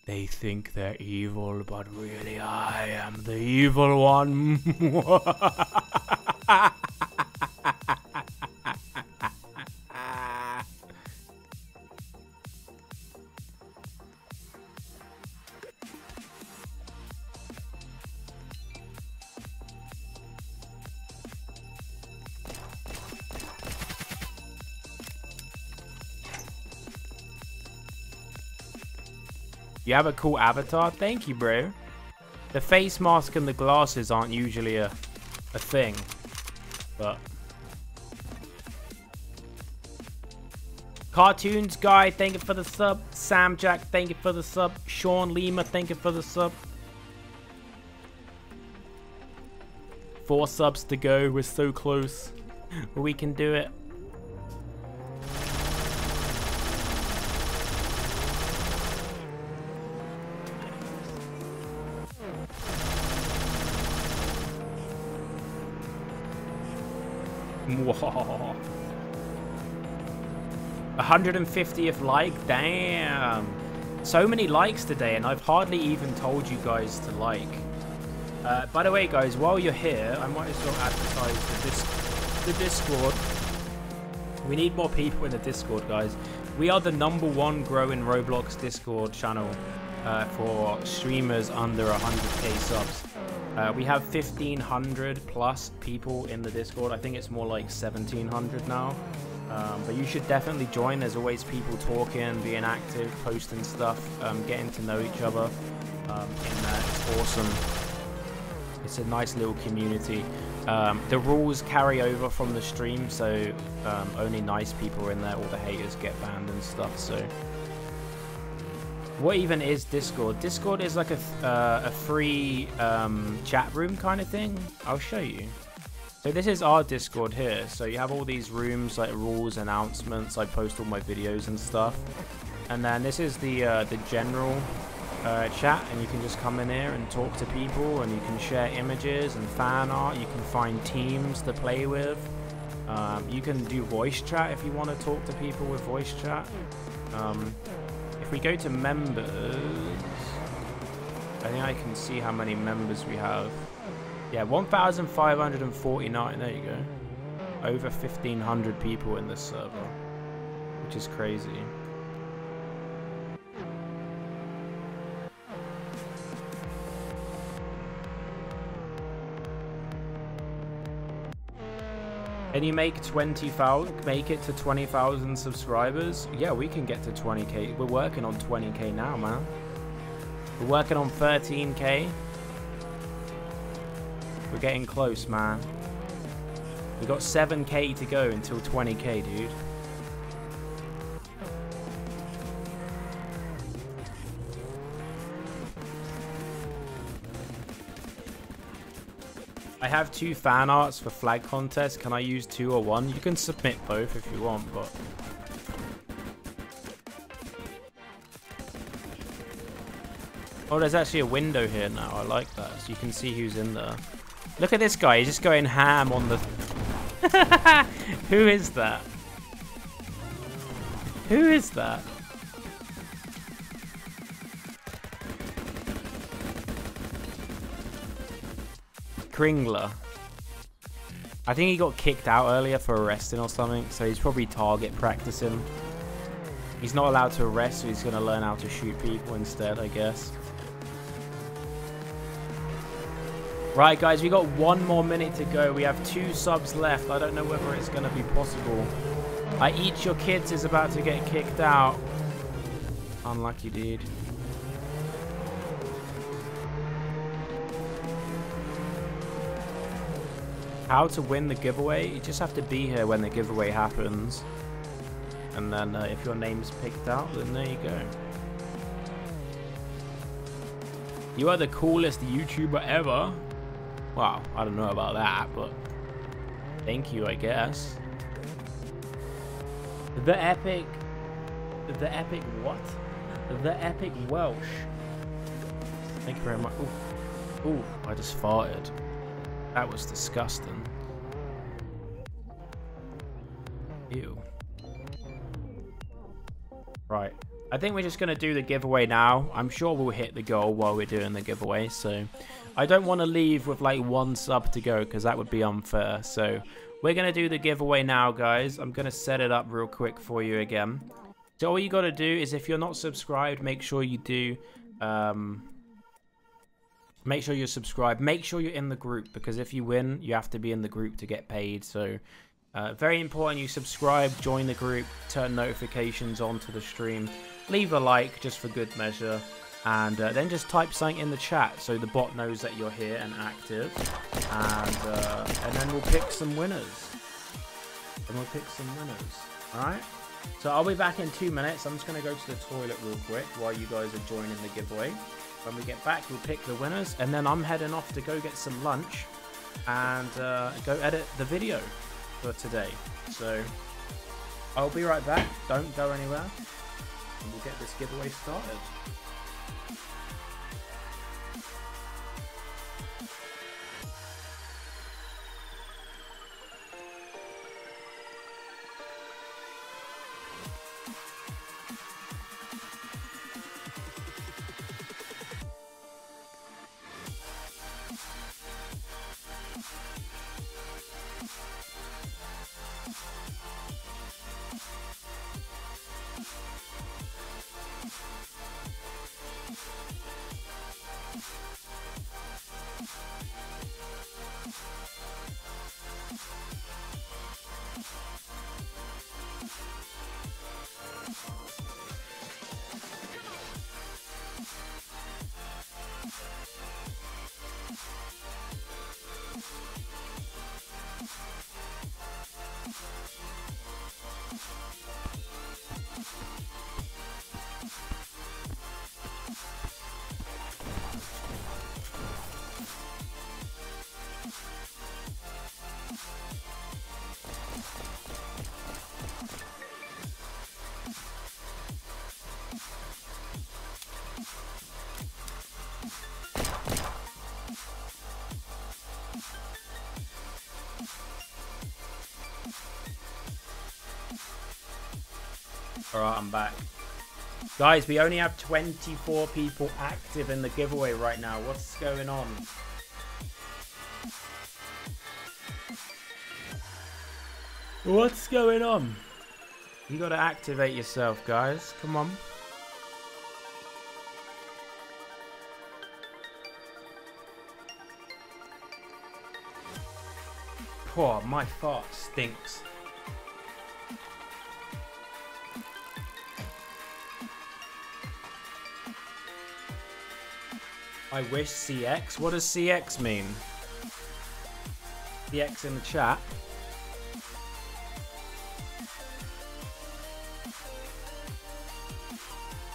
They think they're evil, but really I am the evil one. You have a cool avatar? Thank you, bro. The face mask and the glasses aren't usually a thing, but... Cartoons guy, thank you for the sub. Sam Jack, thank you for the sub. Sean Lima, thank you for the sub. 4 subs to go, we're so close. We can do it. Whoa. 150th like, damn. So many likes today, and I've hardly even told you guys to like. By the way, guys, while you're here, I might as well advertise the Discord. We need more people in the Discord, guys. We are the #1 growing Roblox Discord channel for streamers under 100k subs. We have 1,500 plus people in the Discord. I think it's more like 1,700 now. But you should definitely join. There's always people talking, being active, posting stuff, getting to know each other in there. It's awesome. It's a nice little community. The rules carry over from the stream, so only nice people are in there. All the haters get banned and stuff. So what even is Discord? Discord is like a free chat room kind of thing. I'll show you. So this is our Discord here. So you have all these rooms, like rules, announcements. I post all my videos and stuff. And then this is the general chat, and you can just come in here and talk to people, and you can share images and fan art. You can find teams to play with. You can do voice chat if you want to talk to people with voice chat. If we go to members, I think I can see how many members we have. Yeah, 1,549, there you go. Over 1,500 people in this server, which is crazy. Can you make 20,000, make it to 20,000 subscribers? Yeah, we can get to 20k. We're working on 20k now, man. We're working on 13k. We're getting close, man. We got 7k to go until 20k, dude. I have 2 fan arts for flag contests. Can I use 2 or 1? You can submit both if you want, but oh, there's actually a window here now. I like that, so you can see who's in there. Look at this guy, he's just going ham on the... Who is that? Who is that? Kringler. I think he got kicked out earlier for arresting or something, so he's probably target practicing. He's not allowed to arrest, so he's going to learn how to shoot people instead, I guess. Right, guys, we got 1 more minute to go. We have 2 subs left. I don't know whether it's going to be possible. I Eat Your Kids is about to get kicked out. Unlucky, dude. How to win the giveaway? You just have to be here when the giveaway happens. And then if your name's picked out, then there you go. You are the coolest YouTuber ever. Wow, I don't know about that, but thank you, I guess. The epic what? The epic Welsh. Thank you very much. Ooh, ooh, I just farted. That was disgusting. Ew. Right. I think we're just going to do the giveaway now. I'm sure we'll hit the goal while we're doing the giveaway. So I don't want to leave with like 1 sub to go because that would be unfair. So we're going to do the giveaway now, guys. I'm going to set it up real quick for you again. So all you got to do is if you're not subscribed, make sure you do... Make sure you're subscribed. Make sure you're in the group because if you win, you have to be in the group to get paid. So very important you subscribe, join the group, turn notifications on to the stream. Leave a like just for good measure. And then just type something in the chat so the bot knows that you're here and active. And then we'll pick some winners. All right? So I'll be back in 2 minutes. I'm just going to go to the toilet real quick while you guys are joining the giveaway. When we get back, we'll pick the winners, and then I'm heading off to go get some lunch and go edit the video for today. So I'll be right back. Don't go anywhere, and we'll get this giveaway started. Alright, I'm back. Guys, we only have 24 people active in the giveaway right now. What's going on? What's going on? You gotta activate yourself, guys. Come on. Oh, my fart stinks. I wish CX. What does CX mean? CX in the chat.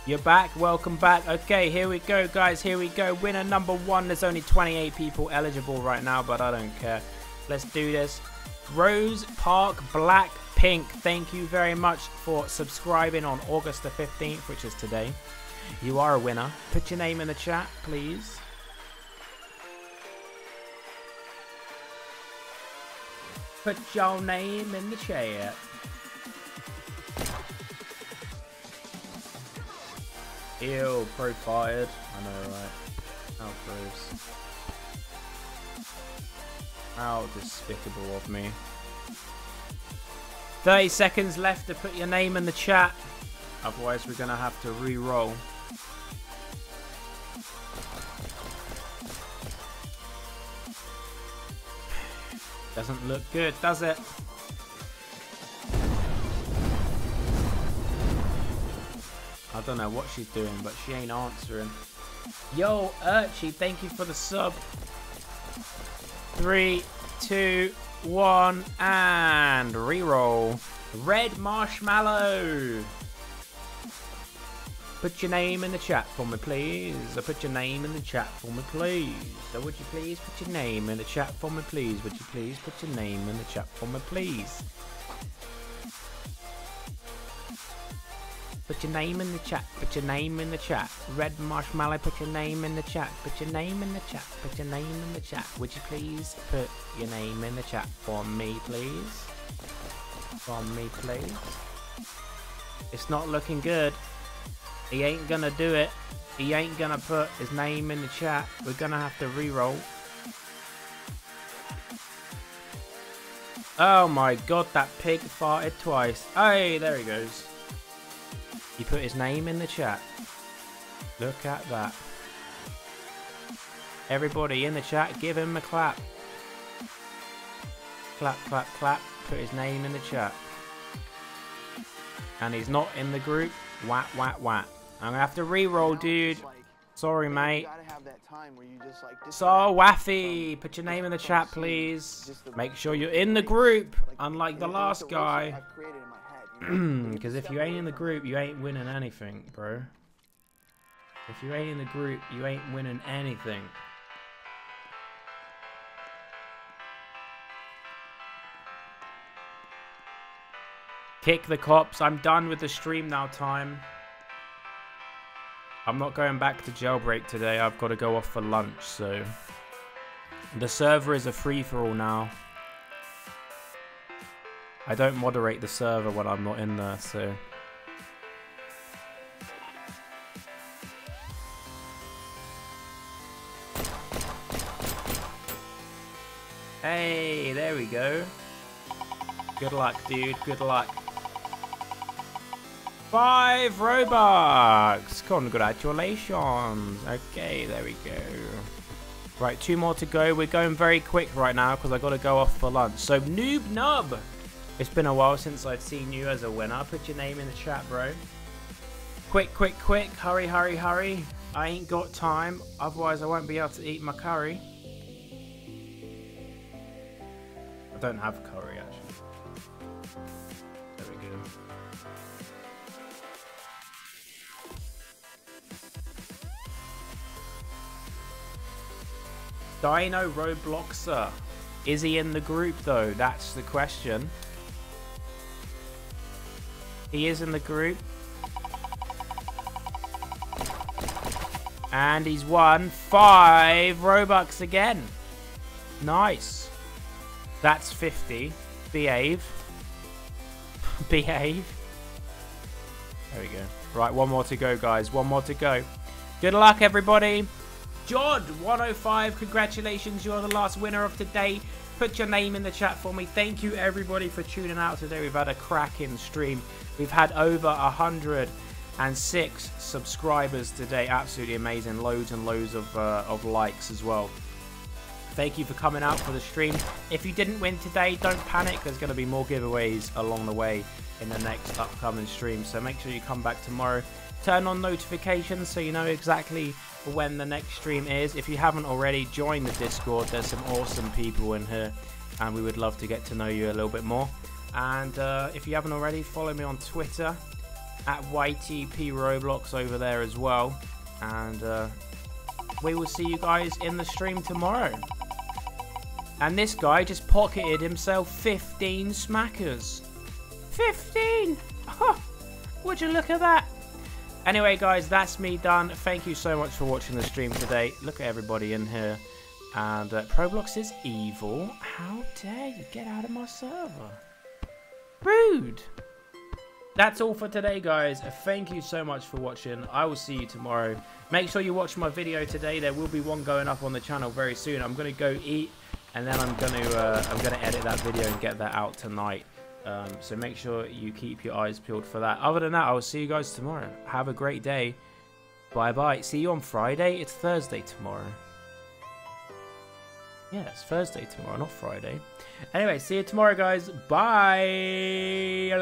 You're back. Welcome back. Okay, here we go, guys. Here we go. Winner number one. There's only 28 people eligible right now, but I don't care. Let's do this. Rose Park Black Pink, thank you very much for subscribing on August the 15th, which is today. You are a winner. Put your name in the chat, please. Put your name in the chat. Ew, pro fired. I know, right? Oh, Bruce. How despicable of me. 30 seconds left to put your name in the chat. Otherwise, we're going to have to re-roll. Doesn't look good, does it? I don't know what she's doing, but she ain't answering. Yo, Urchie, thank you for the sub. 3, 2, 1, and re-roll. Red Marshmallow. Put your name in the chat for me, please. Put your name in the chat for me, please. So would you please put your name in the chat for me, please? Would you please put your name in the chat for me, please? Put your name in the chat. Put your name in the chat. Red Marshmallow, put your name in the chat. Put your name in the chat. Put your name in the chat. Would you please put your name in the chat for me, please? For me, please. It's not looking good. He ain't gonna do it. He ain't gonna put his name in the chat. We're gonna have to re-roll. Oh my god, that pig farted twice. Hey, there he goes. He put his name in the chat. Look at that. Everybody in the chat, give him a clap. Clap, clap, clap. Put his name in the chat. And he's not in the group. Wah, wah, wah. I'm gonna have to re-roll, dude. Sorry, mate. So Waffy, put your name in the chat, please. Make sure you're in the group, unlike the last guy. Because if you ain't in the group, you ain't winning anything, bro. If you ain't in the group, you ain't winning anything. Kick the cops. I'm done with the stream now time. I'm not going back to Jailbreak today. I've got to go off for lunch, so... The server is a free-for-all now. I don't moderate the server when I'm not in there, so... Hey, there we go. Good luck, dude. Good luck. 5 Robux! Congratulations! Okay, there we go. Right, 2 more to go. We're going very quick right now because I got to go off for lunch. So, Noob Nub! It's been a while since I've seen you as a winner. Put your name in the chat, bro. Quick, quick, quick. Hurry, hurry, hurry. I ain't got time. Otherwise, I won't be able to eat my curry. I don't have curry, actually. There we go. Dino Robloxer. Is he in the group though? That's the question. He is in the group. And he's won 5 Robux again. Nice. That's 50. Behave. Behave. There we go. Right, one more to go, guys. One more to go. Good luck, everybody. John, 105, congratulations. You're the last winner of today. Put your name in the chat for me. Thank you, everybody, for tuning out today. We've had a cracking stream. We've had over 106 subscribers today. Absolutely amazing. Loads and loads of likes as well. Thank you for coming out for the stream. If you didn't win today, don't panic. There's going to be more giveaways along the way in the next upcoming stream. So make sure you come back tomorrow. Turn on notifications so you know exactly when the next stream is. If you haven't already, join the Discord. There's some awesome people in here, and we would love to get to know you a little bit more. And if you haven't already, follow me on Twitter at YTP Roblox over there as well. And we will see you guys in the stream tomorrow. And this guy just pocketed himself 15 smackers. 15! Oh, would you look at that? Anyway, guys, that's me done. Thank you so much for watching the stream today. Look at everybody in here. And ProBlox is evil. How dare you get out of my server? Rude. That's all for today, guys. Thank you so much for watching. I will see you tomorrow. Make sure you watch my video today. There will be one going up on the channel very soon. I'm gonna go eat, and then I'm gonna edit that video and get that out tonight. So make sure you keep your eyes peeled for that. Other than that, I'll see you guys tomorrow. Have a great day. Bye-bye. See you on Friday. It's Thursday tomorrow. Yeah, it's Thursday tomorrow, not Friday. Anyway, see you tomorrow, guys. Bye.